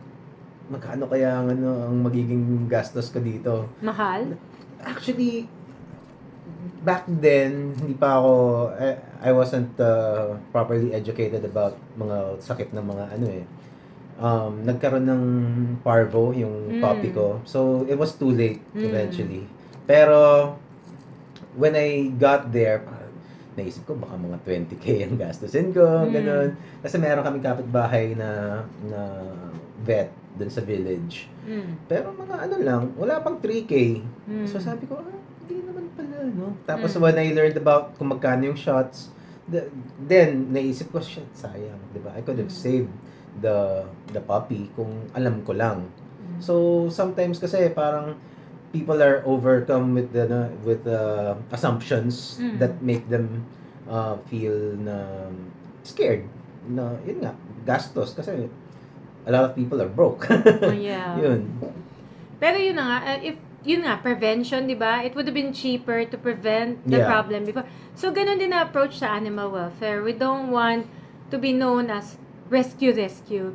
magkano kaya ang, ano, ang magiging gastos ko dito? Mahal? Actually, back then, hindi pa ako, I wasn't properly educated about mga sakit ng mga ano eh. Nagkaroon ng parvo yung puppy ko. So, it was too late eventually. Pero, when I got there, naisip ko baka mga 20K ang gastusin ko, ganun. Kasi meron kaming kapitbahay na vet dun sa village. Pero mga ano lang, wala pang 3K. So, sabi ko, hindi naman pala, no? Tapos, when I learned about kung magkano yung shots, then, naisip ko, shit, sayang, diba? I could have saved the puppy kung alam ko lang. So sometimes kasi parang people are overcome with the assumptions that make them feel na scared na yun nga gastos kasi a lot of people are broke. Yun. Pero yun na nga, if yun nga, prevention, di ba? It would have been cheaper to prevent the problem before. So ganun din na approach sa animal welfare. We don't want to be known as rescue,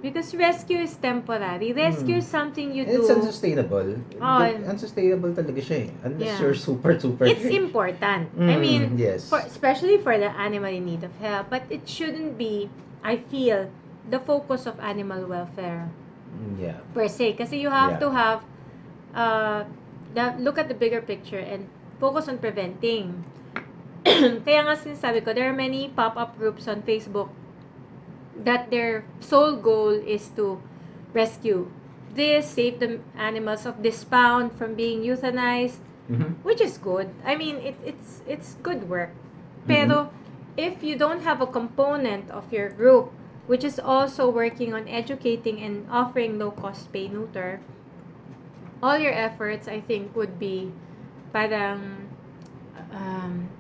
because rescue is temporary. Rescue is something you do. It's unsustainable. Oh, unsustainable talaga siya eh. Unless you're super. It's important. I mean, yes. Especially for the animal in need of help. But it shouldn't be, I feel, the focus of animal welfare. Yeah. Per se. Kasi you have to have, look at the bigger picture and focus on preventing. Kaya nga sinasabi ko, there are many pop-up groups on Facebook that their sole goal is to rescue this, save the animals of this pound from being euthanized, which is good. I mean, it's good work. Pero if you don't have a component of your group, which is also working on educating and offering low-cost pay neuter, all your efforts, I think, would be parang,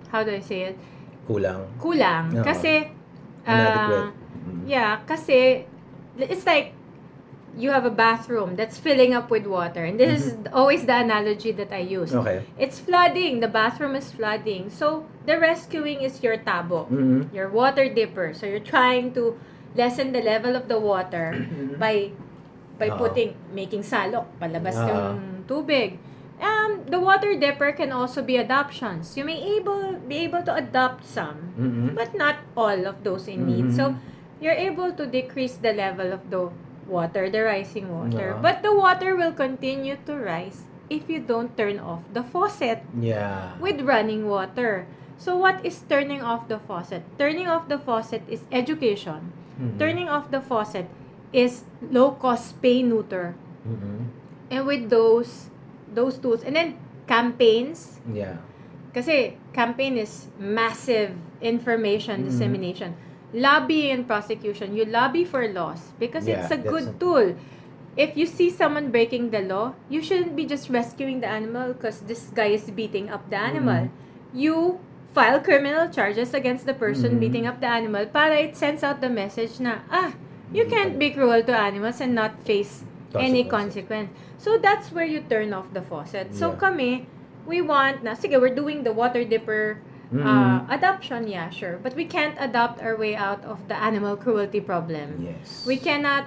how do I say it? Kulang. No. Kasi, inadequate. Yeah, kasi it's like you have a bathroom that's filling up with water. And this is always the analogy that I use. Okay. It's flooding. The bathroom is flooding. So, the rescuing is your tabo, your water dipper. So, you're trying to lessen the level of the water by making salok, palabas yung tubig. The water dipper can also be adoptions. You may be able to adopt some, but not all of those in need. So, you're able to decrease the level of the water, the rising water. But the water will continue to rise if you don't turn off the faucet with running water. So, what is turning off the faucet? Turning off the faucet is education. Turning off the faucet is low-cost spay neuter. And with those tools. And then, campaigns. Yeah. Kasi, campaign is massive information dissemination. Lobbying and prosecution. You lobby for laws because it's a good tool. If you see someone breaking the law, you shouldn't be just rescuing the animal because this guy is beating up the animal. You file criminal charges against the person beating up the animal para it sends out the message na, you can't be cruel to animals and not face any consequence. So, that's where you turn off the faucet. So, kami, we want na, sige, we're doing the water dipper adoption, yeah, sure. But we can't adopt our way out of the animal cruelty problem. Yes. We cannot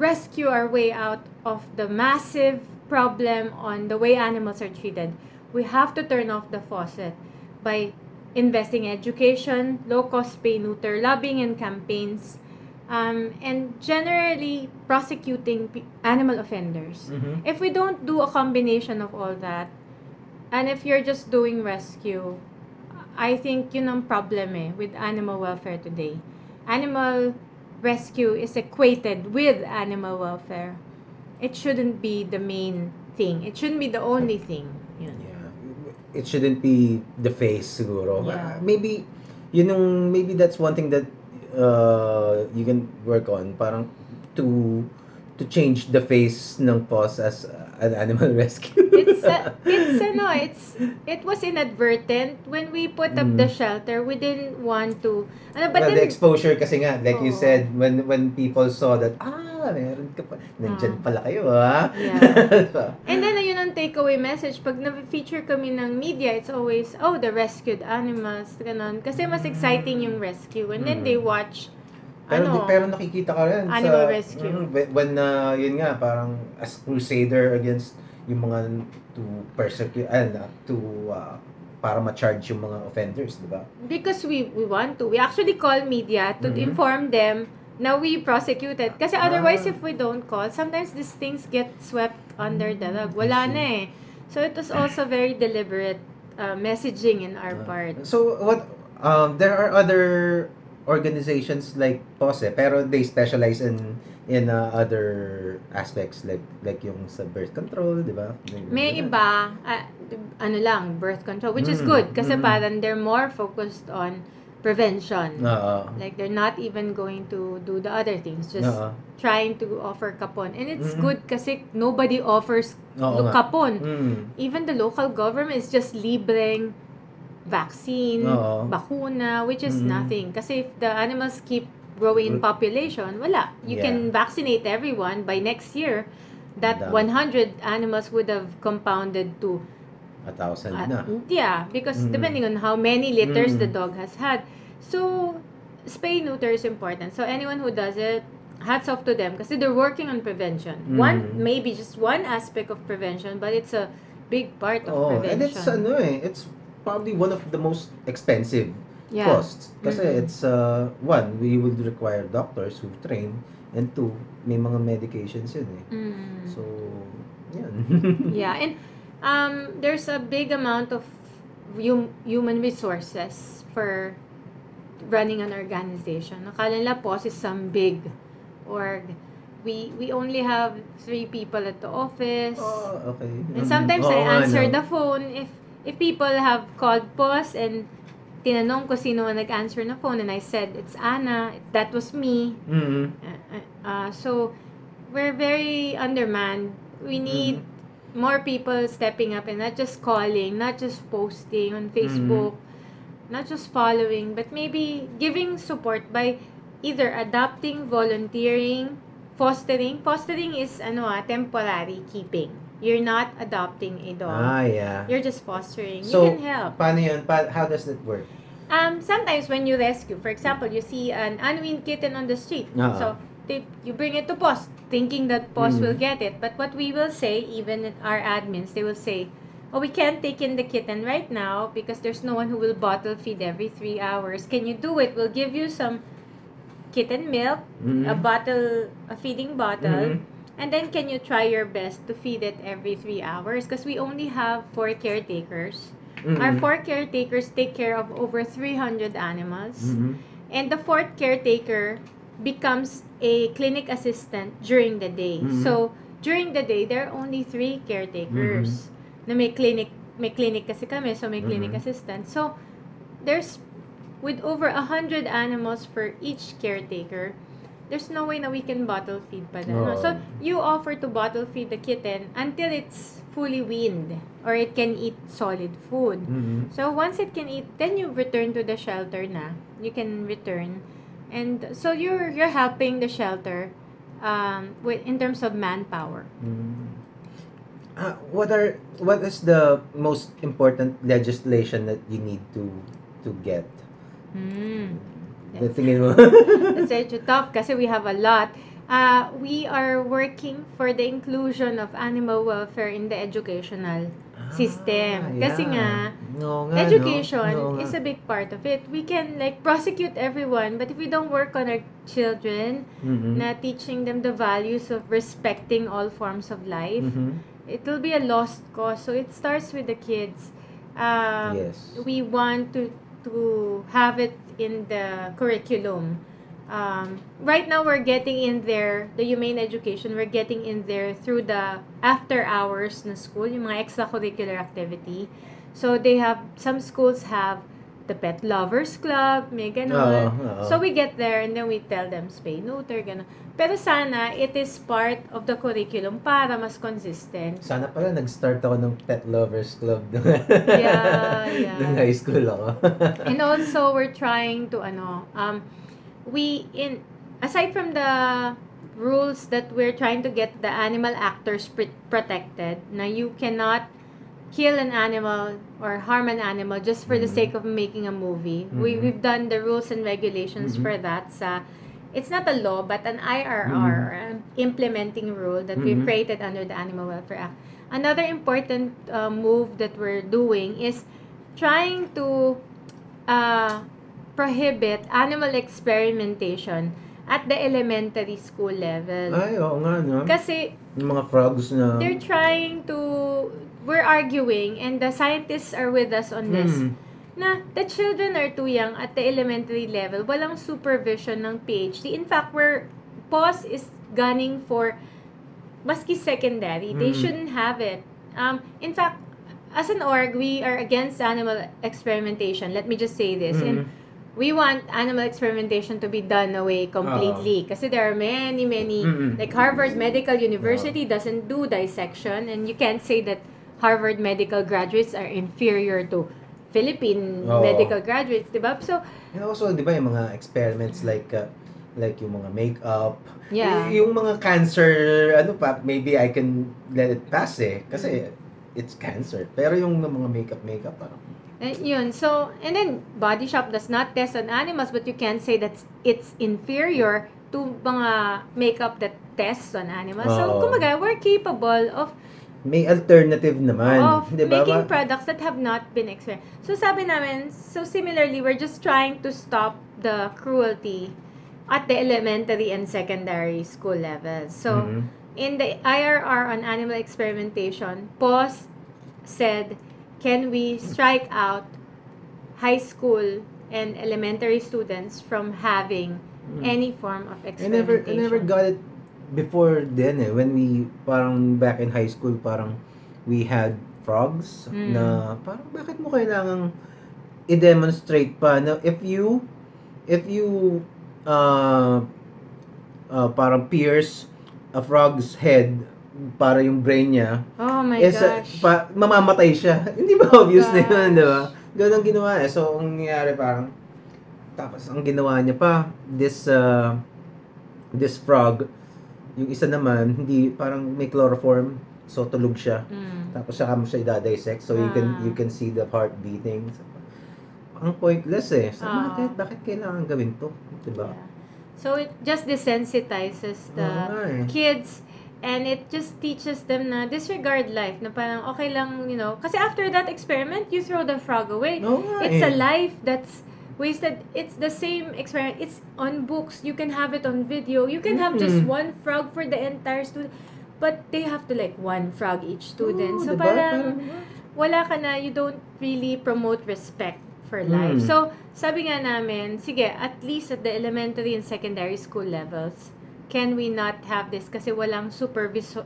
rescue our way out of the massive problem on the way animals are treated. We have to turn off the faucet by investing in education, low-cost pay neuter, lobbying and campaigns, and generally prosecuting animal offenders. If we don't do a combination of all that, and if you're just doing rescue, I think yun ang problem with animal welfare today. Animal rescue is equated with animal welfare. It shouldn't be the main thing. It shouldn't be the only thing. Yun. Yeah. It shouldn't be the face, siguro. Yeah. Maybe, yun yung, maybe that's one thing that you can work on. Parang to change the face ng POS as an animal rescue. It was inadvertent. When we put up the shelter, we didn't want to. But then, the exposure kasi nga, like you said, when people saw that, meron ka pa, nandyan pala kayo, Yeah. And then, yun ang takeaway message. Pag na-feature kami ng media, it's always, the rescued animals, ganun. Kasi mas exciting yung rescue. And then, they watch Pero, pero nakikita ka rin animal sa, rescue. When, yun nga, parang as crusader against yung mga to persecute, para ma-charge yung mga offenders, di ba? Because we want to. We actually call media to inform them na we prosecuted. Kasi otherwise, if we don't call, sometimes these things get swept under the rug. Wala na eh. So, it was also very deliberate messaging in our part. So, what, there are other organizations like POSE, pero they specialize in other aspects like yung sa birth control, di ba? May iba, ano lang, birth control, which is good kasi parang they're more focused on prevention. Like they're not even going to do the other things, just trying to offer kapon. And it's good kasi nobody offers kapon. Even the local government is just libreng vaccine, bakuna, which is nothing. Kasi if the animals keep growing in population, wala. You can vaccinate everyone. By next year, that 100 animals would have compounded to 1,000 na. Yeah, because depending on how many litters the dog has had. So, spay-neuter is important. So, anyone who does it, hats off to them kasi they're working on prevention. One, maybe just one aspect of prevention, but it's a big part of prevention. And it's, it's probably one of the most expensive costs. Kasi it's, one, we will require doctors who train, and two, may mga medications yun eh. So, yan. And there's a big amount of human resources for running an organization. Akala nila POS is some big org. We only have 3 people at the office. Oh, okay. And sometimes I answer the phone if people have called POS and tinanong ko sino ang nag-answer na phone and I said, it's Anna, that was me. So, we're very undermanned. We need more people stepping up and not just calling, not just posting on Facebook, not just following, but maybe giving support by either adopting, volunteering, fostering. Fostering is temporary keeping. You're not adopting a dog. You're just fostering. So, you can help. Paano yun? How does that work? Sometimes when you rescue, for example, you see an unweaned kitten on the street. So, you bring it to POS, thinking that POS will get it. But what we will say, even our admins, they will say, oh, we can't take in the kitten right now because there's no one who will bottle feed every 3 hours. Can you do it? We'll give you some kitten milk, a feeding bottle. And then, can you try your best to feed it every 3 hours? Because we only have 4 caretakers. Our 4 caretakers take care of over 300 animals. And the 4th caretaker becomes a clinic assistant during the day. So, during the day, there are only 3 caretakers. Na may clinic kasi kami, so may clinic assistant. So, there's, with over 100 animals for each caretaker, there's no way na we can bottle feed pa na. So, you offer to bottle feed the kitten until it's fully weaned or it can eat solid food. So, once it can eat, then you return to the shelter na. You can return. And so, you're helping the shelter in terms of manpower. What is the most important legislation that you need to get? That's very tough kasi we have a lot. We are working for the inclusion of animal welfare in the educational system. Kasi education is a big part of it. We can prosecute everyone, but if we don't work on our children, na teaching them the values of respecting all forms of life, it will be a lost cause. So it starts with the kids. We want to have it in the curriculum. Right now, we're getting in there, the humane education, we're getting in there through the after-hours na school, yung mga extracurricular activity. So, some schools have the Pet Lovers Club, may ganun. So, we get there and then we tell them, spay-neuter, ganun. Pero sana, it is part of the curriculum para mas consistent. Sana pala, nag-start ako ng Pet Lovers Club nung high school ako. And also, we're trying to, aside from the rules that we're trying to get the animal actors protected, na you cannot kill an animal or harm an animal just for the sake of making a movie. We've done the rules and regulations for that sa it's not a law but an IRR, an implementing rule that we've created under the Animal Welfare Act. Another important move that we're doing is trying to prohibit animal experimentation at the elementary school level. Ay, oo nga, no? Kasi yung mga frogs na... They're trying to... We're arguing and the scientists are with us on this. Na the children are too young at the elementary level. Walang supervision ng PhD. In fact, we're... POS is gunning for maski secondary. They shouldn't have it. In fact, as an org, we are against animal experimentation. Let me just say this. And we want animal experimentation to be done away completely. Kasi there are many, many, like Harvard Medical University doesn't do dissection. And you can't say that Harvard medical graduates are inferior to Philippine medical graduates, diba? So, and also, diba yung mga experiments like yung mga makeup, yung mga cancer, ano pa, maybe I can let it pass eh. Kasi, it's cancer. Pero yung mga makeup, parang. And yun. So, and then, body shop does not test on animals, but you can't say that it's inferior to mga makeup that tests on animals. So, kumbaga, we're capable of... May alternative naman. Of making products that have not been experienced. So, sabi namin, so similarly, we're just trying to stop the cruelty at the elementary and secondary school level. So, in the IRR on animal experimentation, POS said, can we strike out high school and elementary students from having any form of experimentation? I never got it before then eh. When we, parang back in high school, parang we had frogs na parang bakit mo kailangang i-demonstrate pa na if you parang pierce a frog's head para yung brain niya. Oh my gosh. Mamamatay siya. Hindi ba obvious na yun, di ba? Ganun ang ginawa eh. So, ang nangyari parang, tapos ang ginawa niya pa, this frog, yung isa naman, hindi, parang may chloroform, so tulog siya. Tapos saka mo siya i-dissect, so you can see the heart beating. So, ang pointless eh. So, bakit kailangan gawin to? Di ba? Yeah. So, it just desensitizes the kids and it just teaches them na disregard life. Na parang okay lang, you know. Kasi after that experiment, you throw the frog away. It's a life that's wasted. It's the same experiment. It's on books. You can have it on video. You can have just one frog for the entire student. But they have to like one frog each student. So, diba? Parang wala ka na. You don't really promote respect for life. So, sabi nga namin, sige, at least at the elementary and secondary school levels, can we not have this? Kasi walang supervision.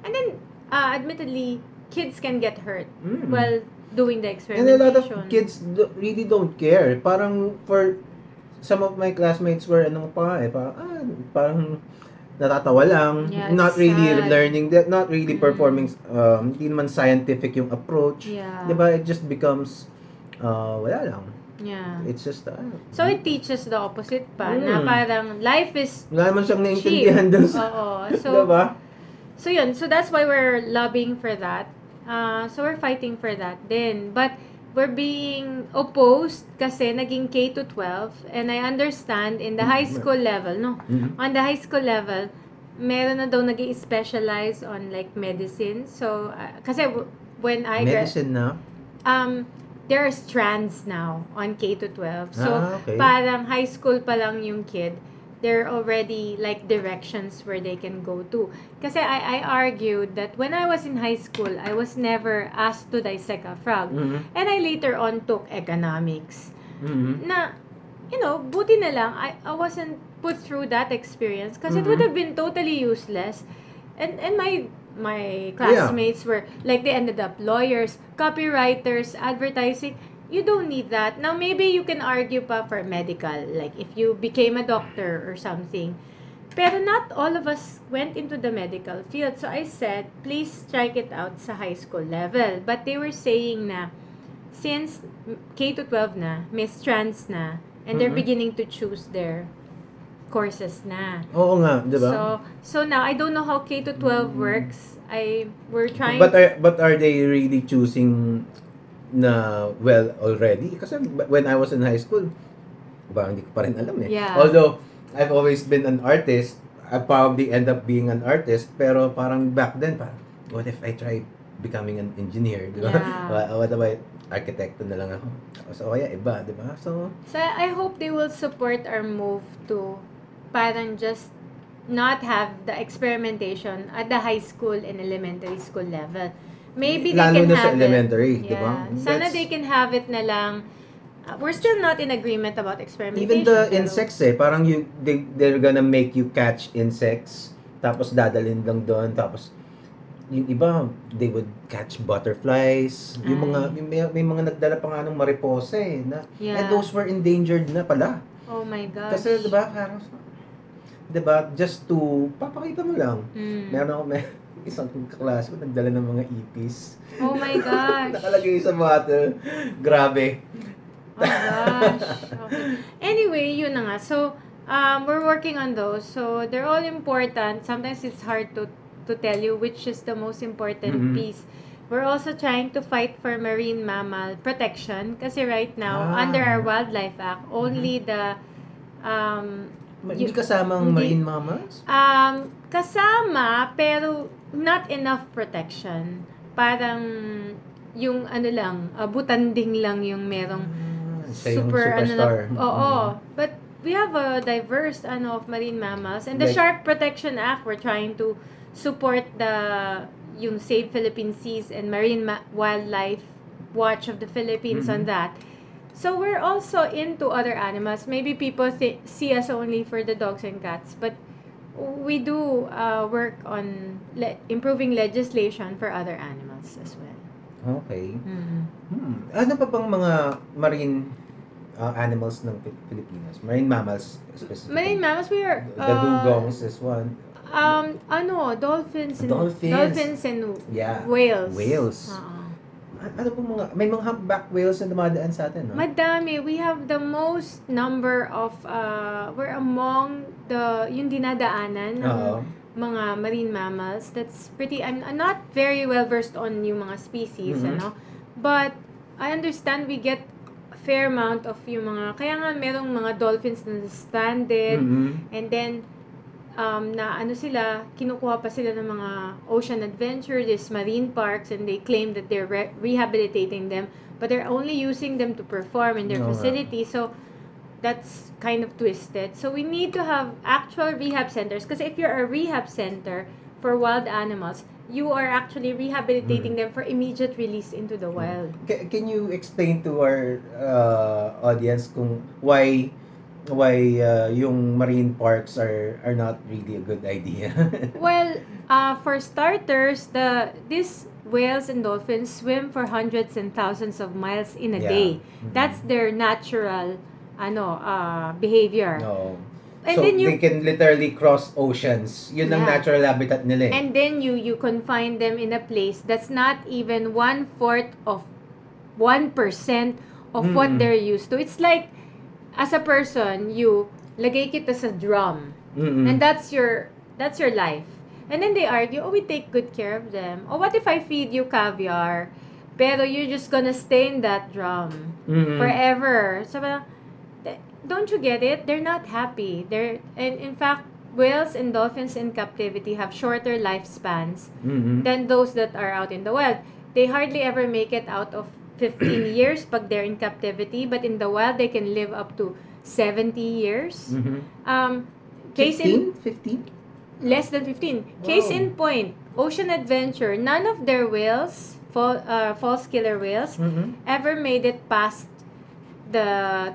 And then, admittedly, kids can get hurt while doing the experimentation. And a lot of kids really don't care. Parang for some of my classmates were ano pa eh, parang natatawa lang, not really sad. Learning that, not really performing, hindi naman scientific yung approach. Diba? It just becomes wala lang. Yeah. It's just so it teaches the opposite pa na parang life is wala naman siyang naiintindihan doon. So, diba? So yun, so that's why we're lobbying for that. So we're fighting for that din. But we're being opposed kasi naging K to 12 and I understand in the high school level, no. On the high school level, meron na daw nag-i-specialize on like medicine. So kasi when I medicine na there are strands now on K to 12. So, parang high school pa lang yung kid, there are already like directions where they can go to. Kasi I argued that when I was in high school, I was never asked to dissect a frog. And I later on took economics. Na, you know, buti na lang, I wasn't put through that experience kasi it would have been totally useless. And my classmates were like they ended up lawyers, copywriters, advertising. You don't need that. Now maybe you can argue pa for medical, like if you became a doctor or something. Pero not all of us went into the medical field. So I said, please strike it out sa high school level. But they were saying na since K to 12 na, may strands na, and they're beginning to choose their courses na. Oo nga, di ba? So now I don't know how K to 12 works. We're trying. But are they really choosing na well already? Kasi when I was in high school, ba hindi ko pa rin alam eh. Yeah. Although I've always been an artist. I probably end up being an artist, pero parang back then, parang, what if I try becoming an engineer, di ba? Yeah. What about architect na lang ako? So, kaya iba, di ba? So, I hope they will support our move to parang just not have the experimentation at the high school and elementary school level. Maybe they lalo can have it. Elementary, yeah. Di ba? Sana they can have it na lang. We're still not in agreement about experimentation. Even the insects eh, parang they're gonna make you catch insects, tapos dadalhin lang doon, tapos yung iba, they would catch butterflies, yung mga, may mga nagdala pa nga ng mariposa eh, na, yeah. And those were endangered na pala. Oh my gosh. Kasi diba, parang, diba, just to, papakita mo lang, meron ako, isang kaklase ko nagdala ng mga ipis. Oh my gosh. Nakalagay sa bottle. Grabe. Oh gosh. Okay. Anyway, yun na nga. So, we're working on those. So, they're all important. Sometimes it's hard to tell you which is the most important piece. We're also trying to fight for marine mammal protection kasi right now, under our Wildlife Act, only the hindi kasamang marine mammals? Kasama, pero not enough protection. Parang yung ano lang, butanding lang yung merong superstar. But we have a diverse of marine mammals and the Shark Protection Act, we're trying to support yung Save Philippine Seas and Marine Wildlife Watch of the Philippines on that. So we're also into other animals. Maybe people see us only for the dogs and cats, but we do work on improving legislation for other animals as well. Okay. Ano pa bang mga marine animals ng Pilipinas? Marine mammals specifically. Marine mammals, we are... the dugongs is one. Dolphins and whales. Whales. Ano po mga, may mga humpback whales na dumadaan sa atin, no? Madami. We have the most number of, we're among the, yung dinadaanan ng mga marine mammals. That's pretty, I'm not very well versed on yung mga species, ano? But, I understand we get a fair amount of yung mga, kaya nga merong mga dolphins na stranded, and then, na ano sila, kinukuha pa sila ng mga Ocean Adventure, these marine parks, and they claim that they're rehabilitating them, but they're only using them to perform in their facility, so that's kind of twisted. So we need to have actual rehab centers, because if you're a rehab center for wild animals, you are actually rehabilitating them for immediate release into the wild. Can you explain to our audience kung why yung marine parks are not really a good idea? Well, for starters, these whales and dolphins swim for hundreds and thousands of miles in a day. That's their natural behavior. And so then they can literally cross oceans. Yun ang natural habitat nila. And then you confine them in a place that's not even 1/4 of 1% of what they're used to. It's like, as a person, you lagay kita sa drum, and that's your life. And then they argue, oh, we take good care of them. Oh, what if I feed you caviar, pero you're just gonna stay in that drum forever? So, don't you get it? They're not happy. And in fact, whales and dolphins in captivity have shorter lifespans than those that are out in the wild. They hardly ever make it out of 15 years pag they're in captivity, but in the wild, they can live up to 70 years. 15? Less than 15. Wow. Case in point, Ocean Adventure, none of their whales, false killer whales, ever made it past the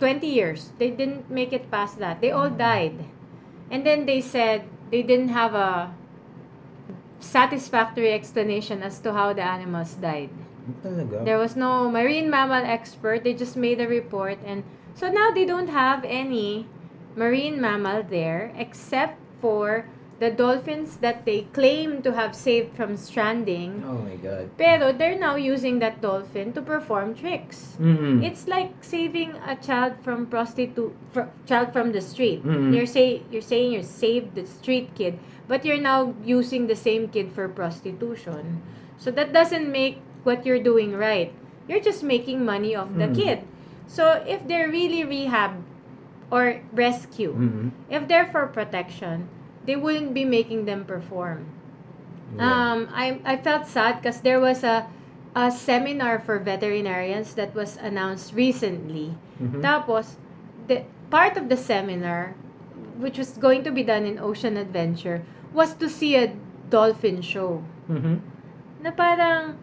20 years. They didn't make it past that. They all died. And then they said they didn't have a satisfactory explanation as to how the animals died. There was no marine mammal expert. They just made a report, and so now they don't have any marine mammal there except for the dolphins that they claim to have saved from stranding. Oh my God. Pero they're now using that dolphin to perform tricks. It's like saving a child from child from the street. You're saying you saved the street kid, but you're now using the same kid for prostitution. So that doesn't make what you're doing right. You're just making money off the kid. So if they're really rehab or rescue. Mm-hmm. If they're for protection, they wouldn't be making them perform. Yeah. I felt sad because there was a seminar for veterinarians that was announced recently. Mm-hmm. Tapos, the part of the seminar, which was going to be done in Ocean Adventure, was to see a dolphin show. Mm-hmm. Na parang,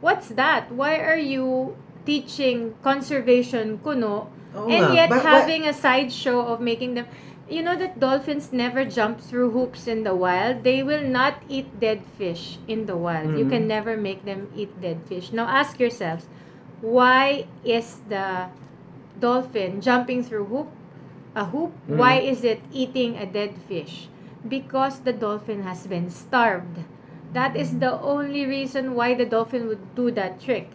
what's that? Why are you teaching conservation kuno, oh, and yet having a sideshow of making them... You know that dolphins never jump through hoops in the wild. They will not eat dead fish in the wild. Mm-hmm. You can never make them eat dead fish. Now ask yourselves, why is the dolphin jumping through a hoop? Mm-hmm. Why is it eating a dead fish? Because the dolphin has been starved. That is the only reason why the dolphin would do that trick.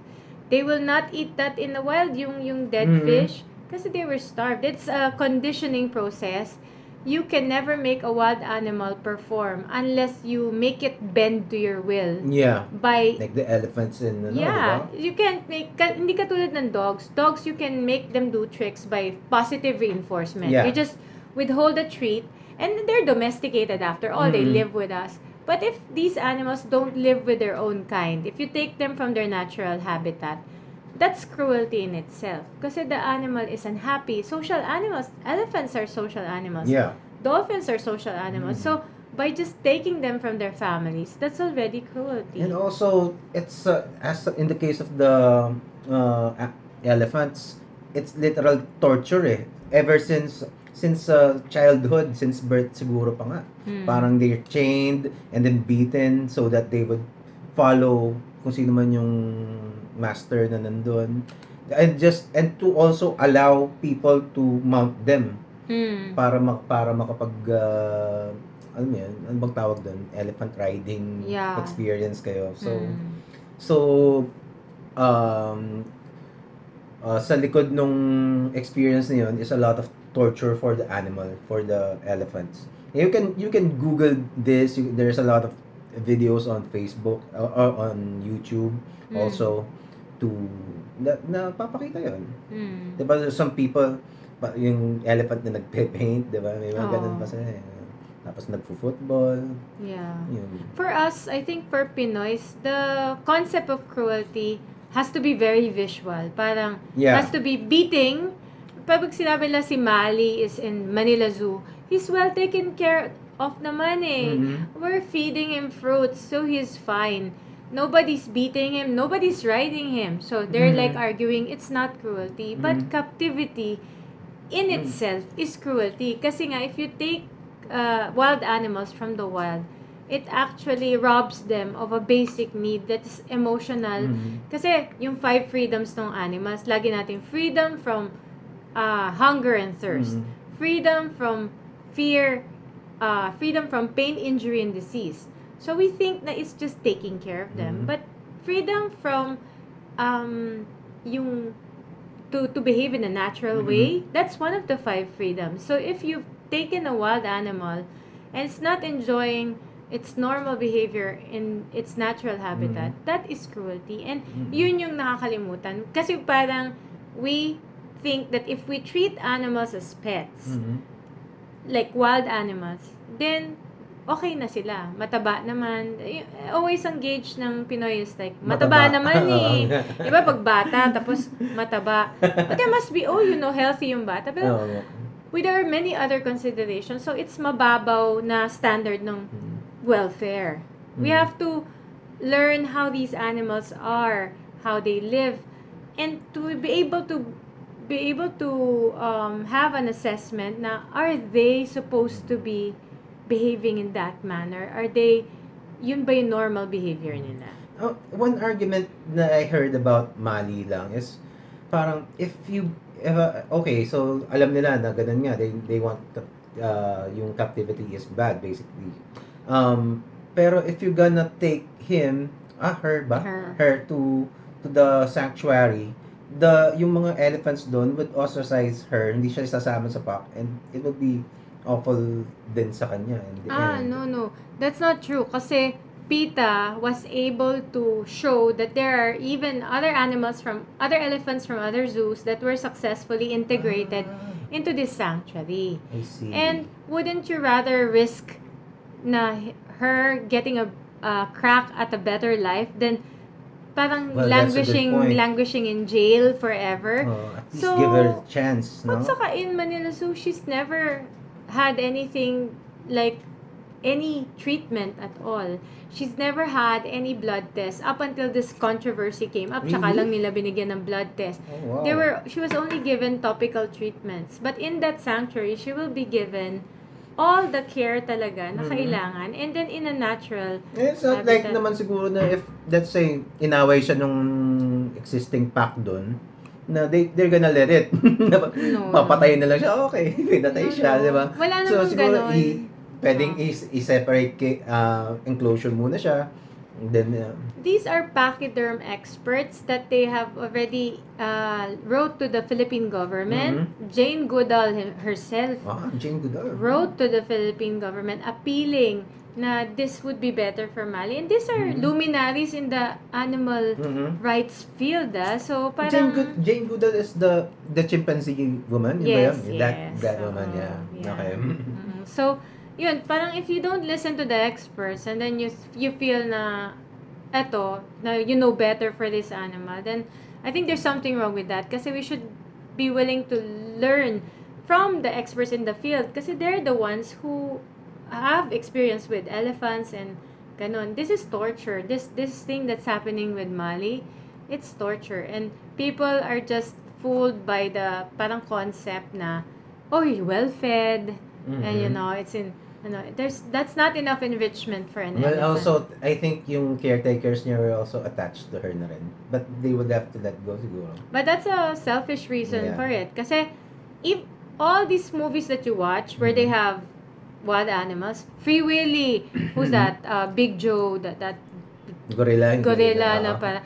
They will not eat that in the wild, yung dead mm-hmm. fish. Because they were starved. It's a conditioning process. You can never make a wild animal perform unless you make it bend to your will. Yeah. By like the elephants in the yeah. You can't make, hindi katulad ng dogs. Dogs, you can make them do tricks by positive reinforcement. Yeah. You just withhold a treat, and they're domesticated after all. Mm-hmm. They live with us. But if these animals don't live with their own kind, if you take them from their natural habitat, that's cruelty in itself. Because the animal is unhappy. Social animals, elephants are social animals. Yeah. Dolphins are social animals. Mm-hmm. So by just taking them from their families, that's already cruelty. And also, it's as in the case of the elephants, it's literal torture. Eh. Ever since childhood, since birth, siguro pa nga. Mm. Parang they're chained and then beaten so that they would follow kung sino man yung master na nandun, and to also allow people to mount them para makapag alam mo yun, ano bang tawag dun, elephant riding yeah. experience kayo, so sa likod nung experience na yun is a lot of torture for the animal, for the elephants. You can Google this. There's a lot of videos on Facebook or on YouTube also na papakita yun. Mm. Diba, there's some people, yung elephant na nagpe-paint, diba? May mga ganun pa sila. Tapos nagpo-football. Yeah. Yun. For us, I think for Pinoys, the concept of cruelty has to be very visual. Parang, has to be beating. Pag sinabi nila si Mali is in Manila Zoo, he's well taken care of naman eh. Mm-hmm. We're feeding him fruits, so he's fine. Nobody's beating him. Nobody's riding him. So they're like arguing it's not cruelty. But captivity in itself is cruelty. Kasi nga, if you take wild animals from the wild, it actually robs them of a basic need that's emotional. Kasi yung 5 freedoms ng animals, lagi natin freedom from hunger and thirst. Freedom from fear. Freedom from pain, injury, and disease. So we think that it's just taking care of them, but freedom from yung to behave in a natural way, that's one of the 5 freedoms. So if you've taken a wild animal and it's not enjoying its normal behavior in its natural habitat, that is cruelty. And yun yung nakakalimutan, kasi parang we think that if we treat animals as pets, like wild animals, then okay na sila. Mataba naman. Always ang gauge ng Pinoy is like, mataba naman eh. Diba pag bata, tapos mataba. But there must be, healthy yung bata. But there are many other considerations. So it's mababaw na standard ng welfare. We have to learn how these animals are, how they live, and to be able to have an assessment na, are they supposed to be behaving in that manner? Are they, yun ba yung normal behavior nila? Oh, one argument that I heard about Mali lang is parang so alam nila na ganun nga, they want yung captivity is bad basically. Pero if you're gonna take him, her to the sanctuary, yung mga elephants doon would ostracize her, hindi siya sasama sa pack, and it would be awful din sa kanya in the end. No. That's not true. Kasi PETA was able to show that there are even other animals from other elephants from other zoos that were successfully integrated into this sanctuary. I see. And wouldn't you rather risk na her getting a crack at a better life than parang languishing in jail forever? Oh, at least so give her a chance, no? But saka in Manila Zoo, she's never had anything like any treatment at all. She's never had any blood test up until this controversy came up. Tsaka lang nila binigyan ng blood test. Oh, wow. She was only given topical treatments. But in that sanctuary, she will be given all the care talaga na kailangan. And then in a natural it's not habitat. Like naman siguro na if, let's say, inaway siya nung existing pack doon, na they're gonna let it. No. Papatayin na lang siya. Okay, pinatay siya, di ba? Wala namang so, siguro, pwedeng i-separate enclosure muna siya. And then, these are pachyderm experts that they have already wrote to the Philippine government. Mm-hmm. Jane Goodall herself wrote to the Philippine government appealing na this would be better for Mali. And these are luminaries in the animal rights field. So parang Jane Goodall is the chimpanzee woman. Yes, yun ba yun? Yes. That woman, yeah. Okay. Mm-hmm. So, yun, parang if you don't listen to the experts and then you feel na eto, na you know better for this animal, then I think there's something wrong with that kasi we should be willing to learn from the experts in the field kasi they're the ones who have experience with elephants and ganun. This is torture. This thing that's happening with Mali, it's torture. And people are just fooled by the parang concept na, oh, you're well-fed and you know, it's in that's not enough enrichment for an elephant. Also, I think yung caretakers niya were also attached to her na rin. But they would have to let go siguro. But that's a selfish reason for it. Kasi, if all these movies that you watch where they have wild animals, Free Willy, who's that? Big Joe, that gorilla na para.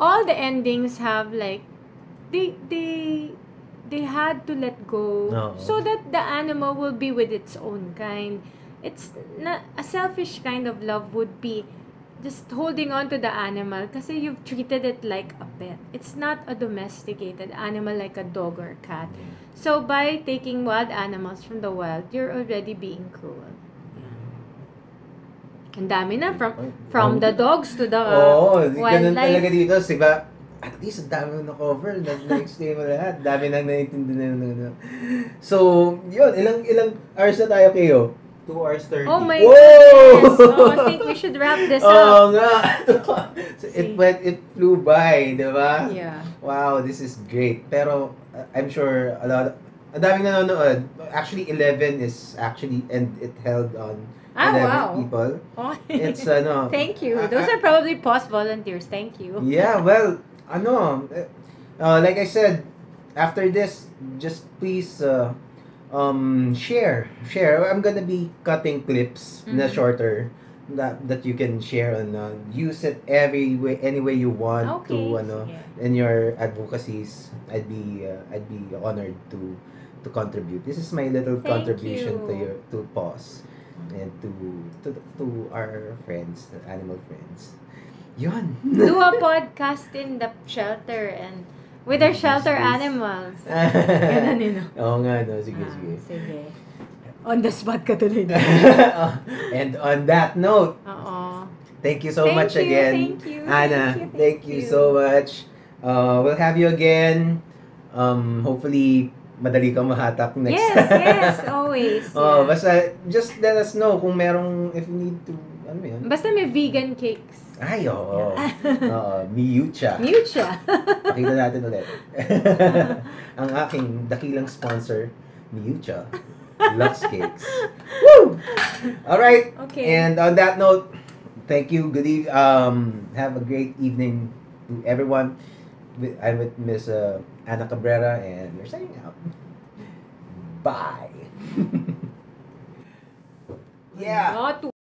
All the endings have like, they had to let go so that the animal will be with its own kind. It's not a selfish kind of love would be just holding on to the animal kasi you've treated it like a pet. It's not a domesticated animal like a dog or a cat. So by taking wild animals from the wild, you're already being cruel. Ang dami na from the dogs to the wildlife. Talaga dito, siba. At least, dami na cover. Na-explain mo lahat. Dami na naintindihan na. So, yun. Ilang hours na tayo kayo? 2 hours 30. Oh my goodness. Oh, I think we should wrap this up. Oo nga. So, it flew by, di ba? Yeah. Wow, this is great. Pero, I'm sure, ang daming nanonood. Actually, 11 is actually, and it held on. Ah, wow. People. Oh. It's, thank you. Those are probably post-volunteers. Thank you. Yeah, well, like I said, after this, just please share. I'm gonna be cutting clips na shorter that you can share and use it any way you want in your advocacies. I'd be honored to contribute. This is my little contribution to PAWS and to our friends, the animal friends. Yun. Do a podcast in the shelter and with our shelter animals. Ganun yun. Oo nga, no? Sige. On the spot ka tuloy. And on that note, thank you so much again. Anna, thank you so much. We'll have you again. Hopefully, madali kang mahatap next time. Yes, always. Basta, just let us know kung merong, if you need to, ano yun? Basta may vegan cakes. Ay, oo. Miucha. Pakita natin ulit. Ang aking dakilang sponsor, Miucha. Lux Cakes. Woo! Alright. Okay. And on that note, thank you. Good evening. Have a great evening to everyone. I'm with Miss Anna Cabrera and we're signing out. Bye. Yeah.